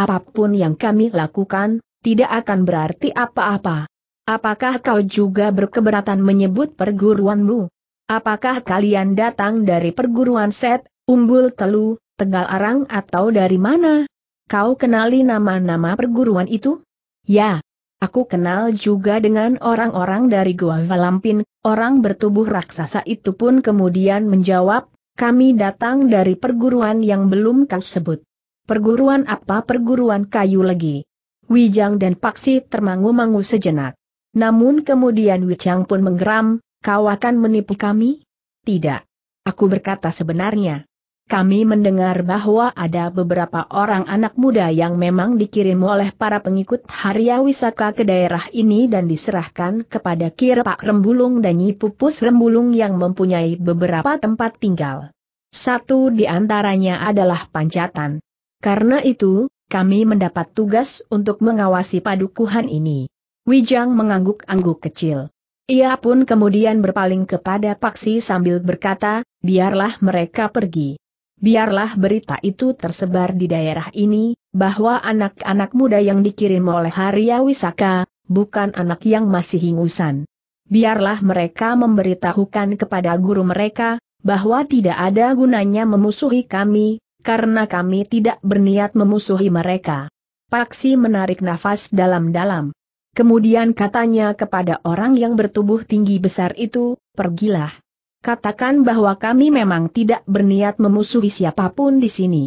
Apapun yang kami lakukan, tidak akan berarti apa-apa. Apakah kau juga berkeberatan menyebut perguruanmu? Apakah kalian datang dari perguruan Set, Umbul Telu, Tegal Arang atau dari mana? Kau kenali nama-nama perguruan itu?" "Ya, aku kenal juga dengan orang-orang dari Goa Valampin." Orang bertubuh raksasa itu pun kemudian menjawab, "Kami datang dari perguruan yang belum kau sebut." "Perguruan apa?" "Perguruan Kayu Legi." Wijang dan Paksi termangu-mangu sejenak. Namun kemudian Wijang pun menggeram, "Kau akan menipu kami?" "Tidak. Aku berkata sebenarnya. Kami mendengar bahwa ada beberapa orang anak muda yang memang dikirim oleh para pengikut Harya Wisaka ke daerah ini dan diserahkan kepada Ki Repak Rembulung dan Nyi Pupus Rembulung yang mempunyai beberapa tempat tinggal. Satu di antaranya adalah Panjatan. Karena itu, kami mendapat tugas untuk mengawasi padukuhan ini." Wijang mengangguk-angguk kecil. Ia pun kemudian berpaling kepada Paksi sambil berkata, "Biarlah mereka pergi. Biarlah berita itu tersebar di daerah ini, bahwa anak-anak muda yang dikirim oleh Harya Wisaka, bukan anak yang masih ingusan. Biarlah mereka memberitahukan kepada guru mereka, bahwa tidak ada gunanya memusuhi kami, karena kami tidak berniat memusuhi mereka." Paksi menarik nafas dalam-dalam. Kemudian katanya kepada orang yang bertubuh tinggi besar itu, "Pergilah. Katakan bahwa kami memang tidak berniat memusuhi siapapun di sini.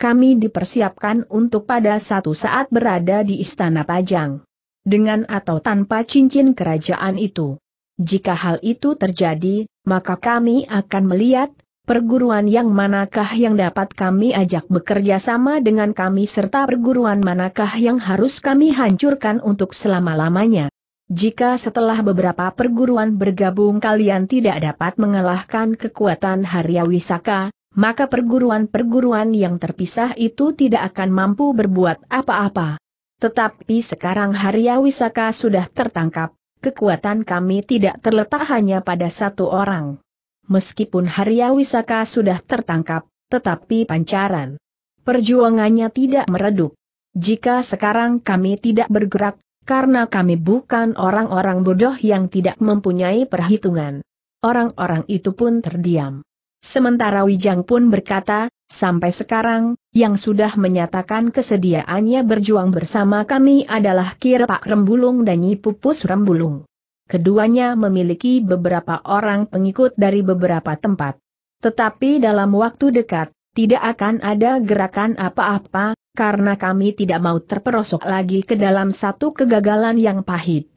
Kami dipersiapkan untuk pada satu saat berada di istana Pajang. Dengan atau tanpa cincin kerajaan itu. Jika hal itu terjadi, maka kami akan melihat, perguruan yang manakah yang dapat kami ajak bekerja sama dengan kami serta perguruan manakah yang harus kami hancurkan untuk selama-lamanya. Jika setelah beberapa perguruan bergabung kalian tidak dapat mengalahkan kekuatan Harya Wisaka, maka perguruan-perguruan yang terpisah itu tidak akan mampu berbuat apa-apa. Tetapi sekarang Harya Wisaka sudah tertangkap, kekuatan kami tidak terletak hanya pada satu orang. Meskipun Harya Wisaka sudah tertangkap, tetapi pancaran perjuangannya tidak meredup. Jika sekarang kami tidak bergerak, karena kami bukan orang-orang bodoh yang tidak mempunyai perhitungan." Orang-orang itu pun terdiam. Sementara Wijang pun berkata, "Sampai sekarang, yang sudah menyatakan kesediaannya berjuang bersama kami adalah Ki Repak Rembulung dan Nyi Pupus Rembulung. Keduanya memiliki beberapa orang pengikut dari beberapa tempat. Tetapi dalam waktu dekat, tidak akan ada gerakan apa-apa, karena kami tidak mau terperosok lagi ke dalam satu kegagalan yang pahit.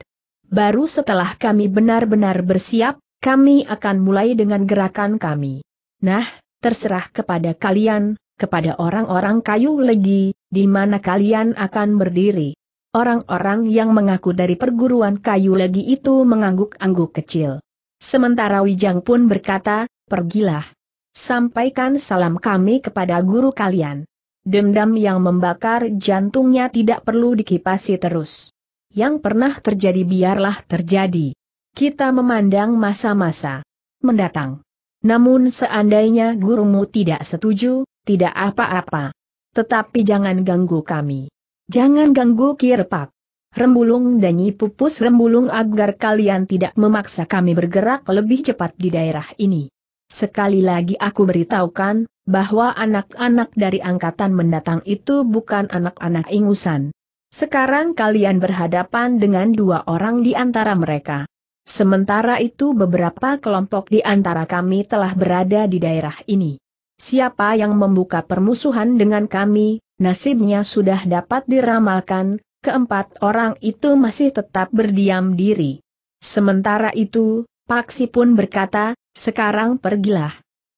Baru setelah kami benar-benar bersiap, kami akan mulai dengan gerakan kami. Nah, terserah kepada kalian, kepada orang-orang Kayu Legi, di mana kalian akan berdiri." Orang-orang yang mengaku dari perguruan Kayu Legi itu mengangguk-angguk kecil. Sementara Wijang pun berkata, "Pergilah. Sampaikan salam kami kepada guru kalian. Dendam yang membakar jantungnya tidak perlu dikipasi terus. Yang pernah terjadi biarlah terjadi. Kita memandang masa-masa mendatang. Namun seandainya gurumu tidak setuju, tidak apa-apa. Tetapi jangan ganggu kami. Jangan ganggu Ki Repak Rembulung dan Nyi Pupus Rembulung agar kalian tidak memaksa kami bergerak lebih cepat di daerah ini. Sekali lagi aku beritahukan, bahwa anak-anak dari angkatan mendatang itu bukan anak-anak ingusan. Sekarang kalian berhadapan dengan dua orang di antara mereka. Sementara itu beberapa kelompok di antara kami telah berada di daerah ini. Siapa yang membuka permusuhan dengan kami, nasibnya sudah dapat diramalkan." Keempat orang itu masih tetap berdiam diri. Sementara itu, Paksi pun berkata, "Sekarang pergilah.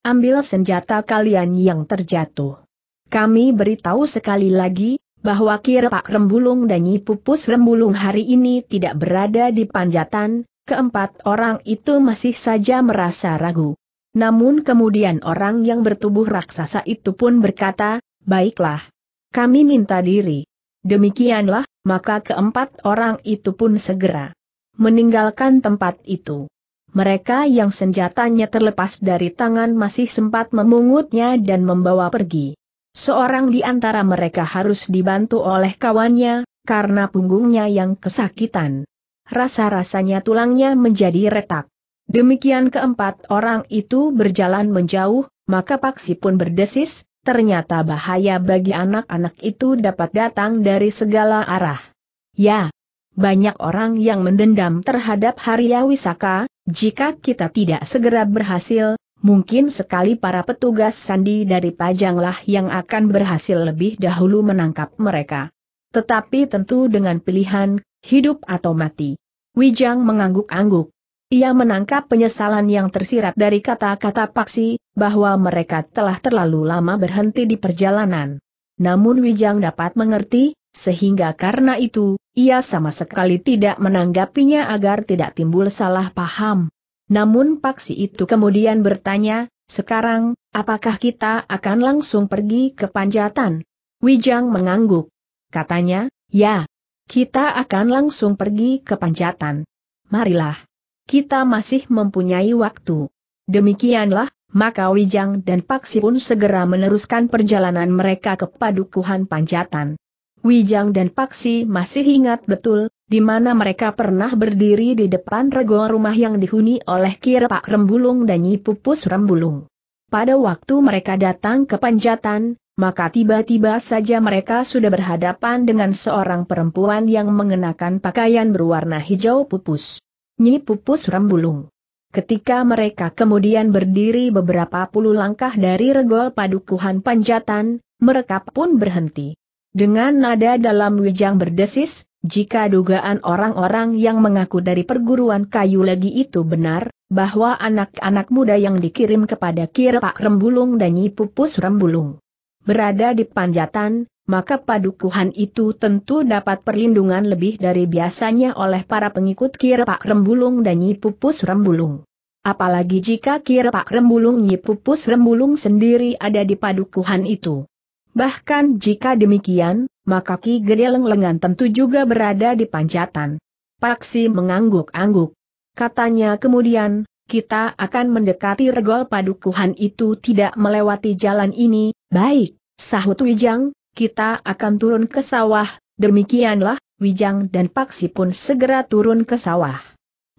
Ambil senjata kalian yang terjatuh. Kami beritahu sekali lagi, bahwa Ki Repak Rembulung dan Nyi Pupus Rembulung hari ini tidak berada di Panjatan." Keempat orang itu masih saja merasa ragu. Namun kemudian orang yang bertubuh raksasa itu pun berkata, "Baiklah. Kami minta diri." Demikianlah, maka keempat orang itu pun segera meninggalkan tempat itu. Mereka yang senjatanya terlepas dari tangan masih sempat memungutnya dan membawa pergi. Seorang di antara mereka harus dibantu oleh kawannya, karena punggungnya yang kesakitan. Rasa-rasanya tulangnya menjadi retak. Demikian keempat orang itu berjalan menjauh, maka Paksi pun berdesis, "Ternyata bahaya bagi anak-anak itu dapat datang dari segala arah. Ya, banyak orang yang mendendam terhadap Harya Wisaka. Jika kita tidak segera berhasil, mungkin sekali para petugas sandi dari Pajanglah yang akan berhasil lebih dahulu menangkap mereka. Tetapi tentu dengan pilihan, hidup atau mati." Wijang mengangguk-angguk. Ia menangkap penyesalan yang tersirat dari kata-kata Paksi, bahwa mereka telah terlalu lama berhenti di perjalanan. Namun Wijang dapat mengerti, sehingga karena itu, ia sama sekali tidak menanggapinya agar tidak timbul salah paham. Namun Paksi itu kemudian bertanya, "Sekarang, apakah kita akan langsung pergi ke Panjatan?" Wijang mengangguk. Katanya, ya, kita akan langsung pergi ke Panjatan. Marilah. Kita masih mempunyai waktu. Demikianlah, maka Wijang dan Paksi pun segera meneruskan perjalanan mereka ke Padukuhan Panjatan. Wijang dan Paksi masih ingat betul, di mana mereka pernah berdiri di depan rego rumah yang dihuni oleh Ki Repak Rembulung dan Nyi Pupus Rembulung. Pada waktu mereka datang ke Panjatan, maka tiba-tiba saja mereka sudah berhadapan dengan seorang perempuan yang mengenakan pakaian berwarna hijau pupus. Nyi Pupus Rembulung. Ketika mereka kemudian berdiri beberapa puluh langkah dari regol Padukuhan Panjatan, mereka pun berhenti. Dengan nada dalam Wijang berdesis, jika dugaan orang-orang yang mengaku dari perguruan kayu legi itu benar, bahwa anak-anak muda yang dikirim kepada Ki Repak Rembulung dan Nyi Pupus Rembulung berada di Panjatan, maka padukuhan itu tentu dapat perlindungan lebih dari biasanya oleh para pengikut Ki Repak Rembulung dan Nyi Pupus Rembulung. Apalagi jika Ki Repak Rembulung Nyi Pupus Rembulung sendiri ada di padukuhan itu. Bahkan jika demikian, maka Ki Gede Lenglengan tentu juga berada di Panjatan. Paksi mengangguk-angguk. Katanya kemudian, kita akan mendekati regol padukuhan itu tidak melewati jalan ini. Baik, sahut Wijang. Kita akan turun ke sawah. Demikianlah, Wijang dan Paksi pun segera turun ke sawah.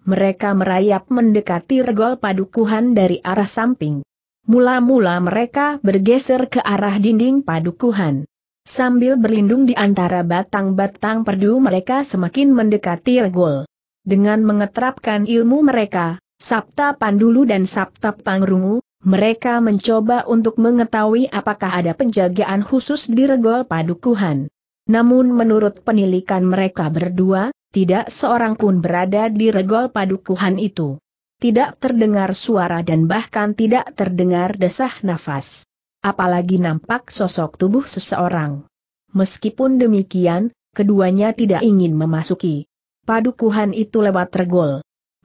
Mereka merayap mendekati regol padukuhan dari arah samping. Mula-mula mereka bergeser ke arah dinding padukuhan. Sambil berlindung di antara batang-batang perdu mereka semakin mendekati regol. Dengan mengeterapkan ilmu mereka, Sapta Pandulu dan Sapta Pangrungu, mereka mencoba untuk mengetahui apakah ada penjagaan khusus di regol padukuhan. Namun menurut penelitian mereka berdua, tidak seorang pun berada di regol padukuhan itu. Tidak terdengar suara dan bahkan tidak terdengar desah nafas. Apalagi nampak sosok tubuh seseorang. Meskipun demikian, keduanya tidak ingin memasuki padukuhan itu lewat regol.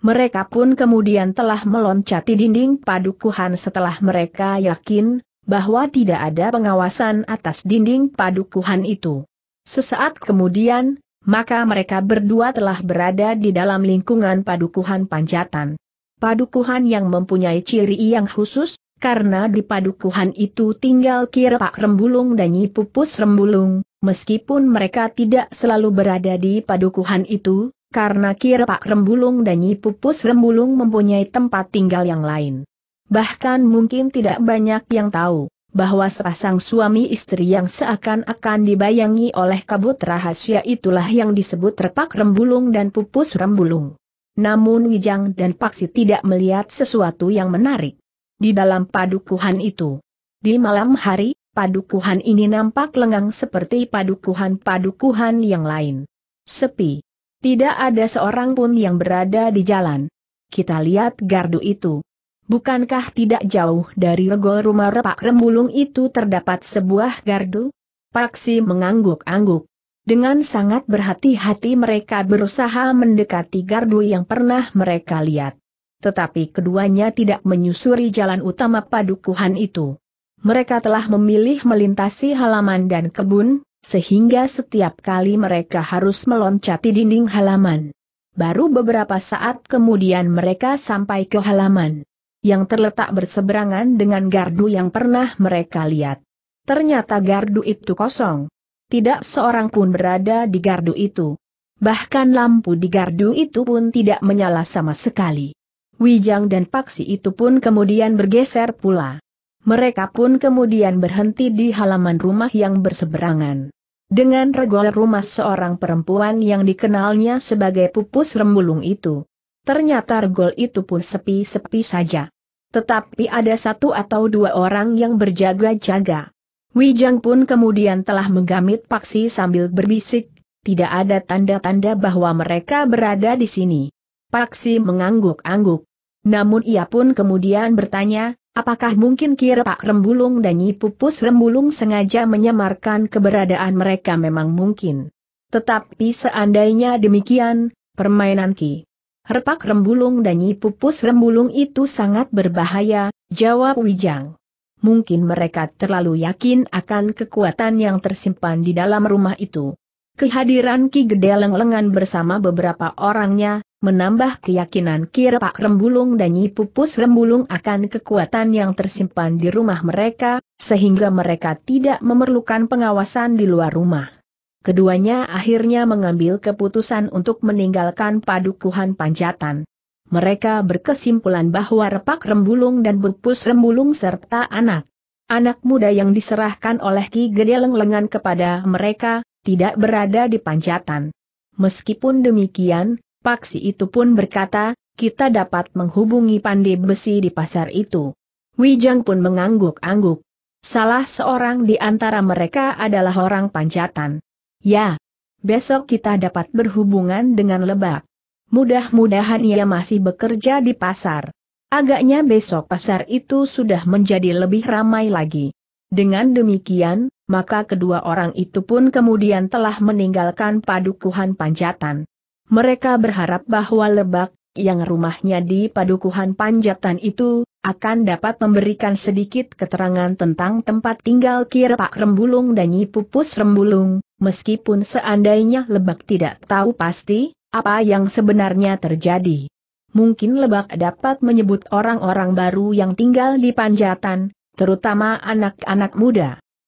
Mereka pun kemudian telah meloncati dinding padukuhan setelah mereka yakin bahwa tidak ada pengawasan atas dinding padukuhan itu. Sesaat kemudian, maka mereka berdua telah berada di dalam lingkungan padukuhan Panjatan. Padukuhan yang mempunyai ciri yang khusus, karena di padukuhan itu tinggal Ki Repak Rembulung dan Nyi Pupus Rembulung, meskipun mereka tidak selalu berada di padukuhan itu. Karena Ki Repak Rembulung dan Nyi Pupus Rembulung mempunyai tempat tinggal yang lain. Bahkan mungkin tidak banyak yang tahu, bahwa sepasang suami istri yang seakan-akan dibayangi oleh kabut rahasia itulah yang disebut Repak Rembulung dan Pupus Rembulung. Namun Wijang dan Paksi tidak melihat sesuatu yang menarik di dalam padukuhan itu. Di malam hari, padukuhan ini nampak lengang seperti padukuhan-padukuhan yang lain. Sepi. Tidak ada seorang pun yang berada di jalan. Kita lihat gardu itu. Bukankah tidak jauh dari regol rumah Repak Rembulung itu terdapat sebuah gardu? Paksi mengangguk-angguk. Dengan sangat berhati-hati mereka berusaha mendekati gardu yang pernah mereka lihat. Tetapi keduanya tidak menyusuri jalan utama padukuhan itu. Mereka telah memilih melintasi halaman dan kebun, sehingga setiap kali mereka harus meloncati dinding halaman. Baru beberapa saat kemudian mereka sampai ke halaman yang terletak berseberangan dengan gardu yang pernah mereka lihat. Ternyata gardu itu kosong. Tidak seorang pun berada di gardu itu. Bahkan lampu di gardu itu pun tidak menyala sama sekali. Wijang dan Paksi itu pun kemudian bergeser pula. Mereka pun kemudian berhenti di halaman rumah yang berseberangan dengan regol rumah seorang perempuan yang dikenalnya sebagai Pupus Rembulung itu. Ternyata regol itu pun sepi-sepi saja. Tetapi ada satu atau dua orang yang berjaga-jaga. Wijang pun kemudian telah menggamit Paksi sambil berbisik, tidak ada tanda-tanda bahwa mereka berada di sini. Paksi mengangguk-angguk. Namun ia pun kemudian bertanya, apakah mungkin Ki Repak Rembulung dan Nyi Pupus Rembulung sengaja menyamarkan keberadaan mereka? Memang mungkin. Tetapi seandainya demikian, permainan Ki Repak Rembulung dan Nyi Pupus Rembulung itu sangat berbahaya, jawab Wijang. mungkin mereka terlalu yakin akan kekuatan yang tersimpan di dalam rumah itu. Kehadiran Ki Gede Lenglengan bersama beberapa orangnya, menambah keyakinan Ki Repak Rembulung dan Nyi Pupus Rembulung akan kekuatan yang tersimpan di rumah mereka, sehingga mereka tidak memerlukan pengawasan di luar rumah. Keduanya akhirnya mengambil keputusan untuk meninggalkan padukuhan Panjatan. Mereka berkesimpulan bahwa Repak Rembulung dan Pupus Rembulung serta anak anak muda yang diserahkan oleh Ki Gede Lenglengan kepada mereka, tidak berada di Panjatan. Meskipun demikian, Paksi itu pun berkata, kita dapat menghubungi pandai besi di pasar itu. Wijang pun mengangguk-angguk. Salah seorang di antara mereka adalah orang Panjatan. Ya, besok kita dapat berhubungan dengan Lebak. Mudah-mudahan ia masih bekerja di pasar. Agaknya besok pasar itu sudah menjadi lebih ramai lagi. Dengan demikian, maka kedua orang itu pun kemudian telah meninggalkan padukuhan Panjatan. Mereka berharap bahwa Lebak, yang rumahnya di padukuhan Panjatan itu, akan dapat memberikan sedikit keterangan tentang tempat tinggal Ki Repak Rembulung dan Nyi Pupus Rembulung, meskipun seandainya Lebak tidak tahu pasti apa yang sebenarnya terjadi. Mungkin Lebak dapat menyebut orang-orang baru yang tinggal di Panjatan, terutama anak-anak muda.